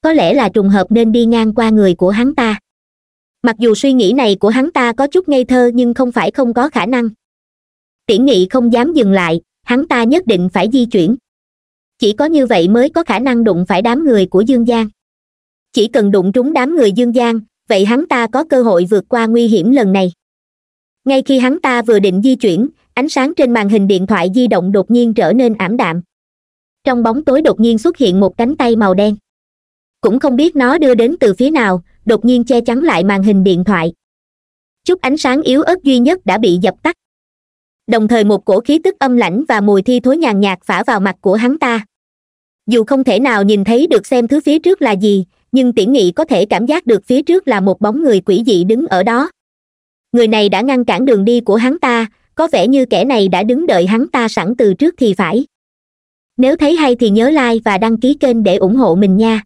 Có lẽ là trùng hợp nên đi ngang qua người của hắn ta. Mặc dù suy nghĩ này của hắn ta có chút ngây thơ nhưng không phải không có khả năng. Tiễn Nghị không dám dừng lại, hắn ta nhất định phải di chuyển. Chỉ có như vậy mới có khả năng đụng phải đám người của Dương Giang. Chỉ cần đụng trúng đám người Dương Giang, vậy hắn ta có cơ hội vượt qua nguy hiểm lần này. Ngay khi hắn ta vừa định di chuyển, ánh sáng trên màn hình điện thoại di động đột nhiên trở nên ảm đạm. Trong bóng tối đột nhiên xuất hiện một cánh tay màu đen. Cũng không biết nó đưa đến từ phía nào, đột nhiên che chắn lại màn hình điện thoại. Chút ánh sáng yếu ớt duy nhất đã bị dập tắt. Đồng thời một cổ khí tức âm lãnh và mùi thi thối nhàn nhạt phả vào mặt của hắn ta. Dù không thể nào nhìn thấy được xem thứ phía trước là gì, nhưng Tiễn Nghị có thể cảm giác được phía trước là một bóng người quỷ dị đứng ở đó. Người này đã ngăn cản đường đi của hắn ta, có vẻ như kẻ này đã đứng đợi hắn ta sẵn từ trước thì phải. Nếu thấy hay thì nhớ like và đăng ký kênh để ủng hộ mình nha.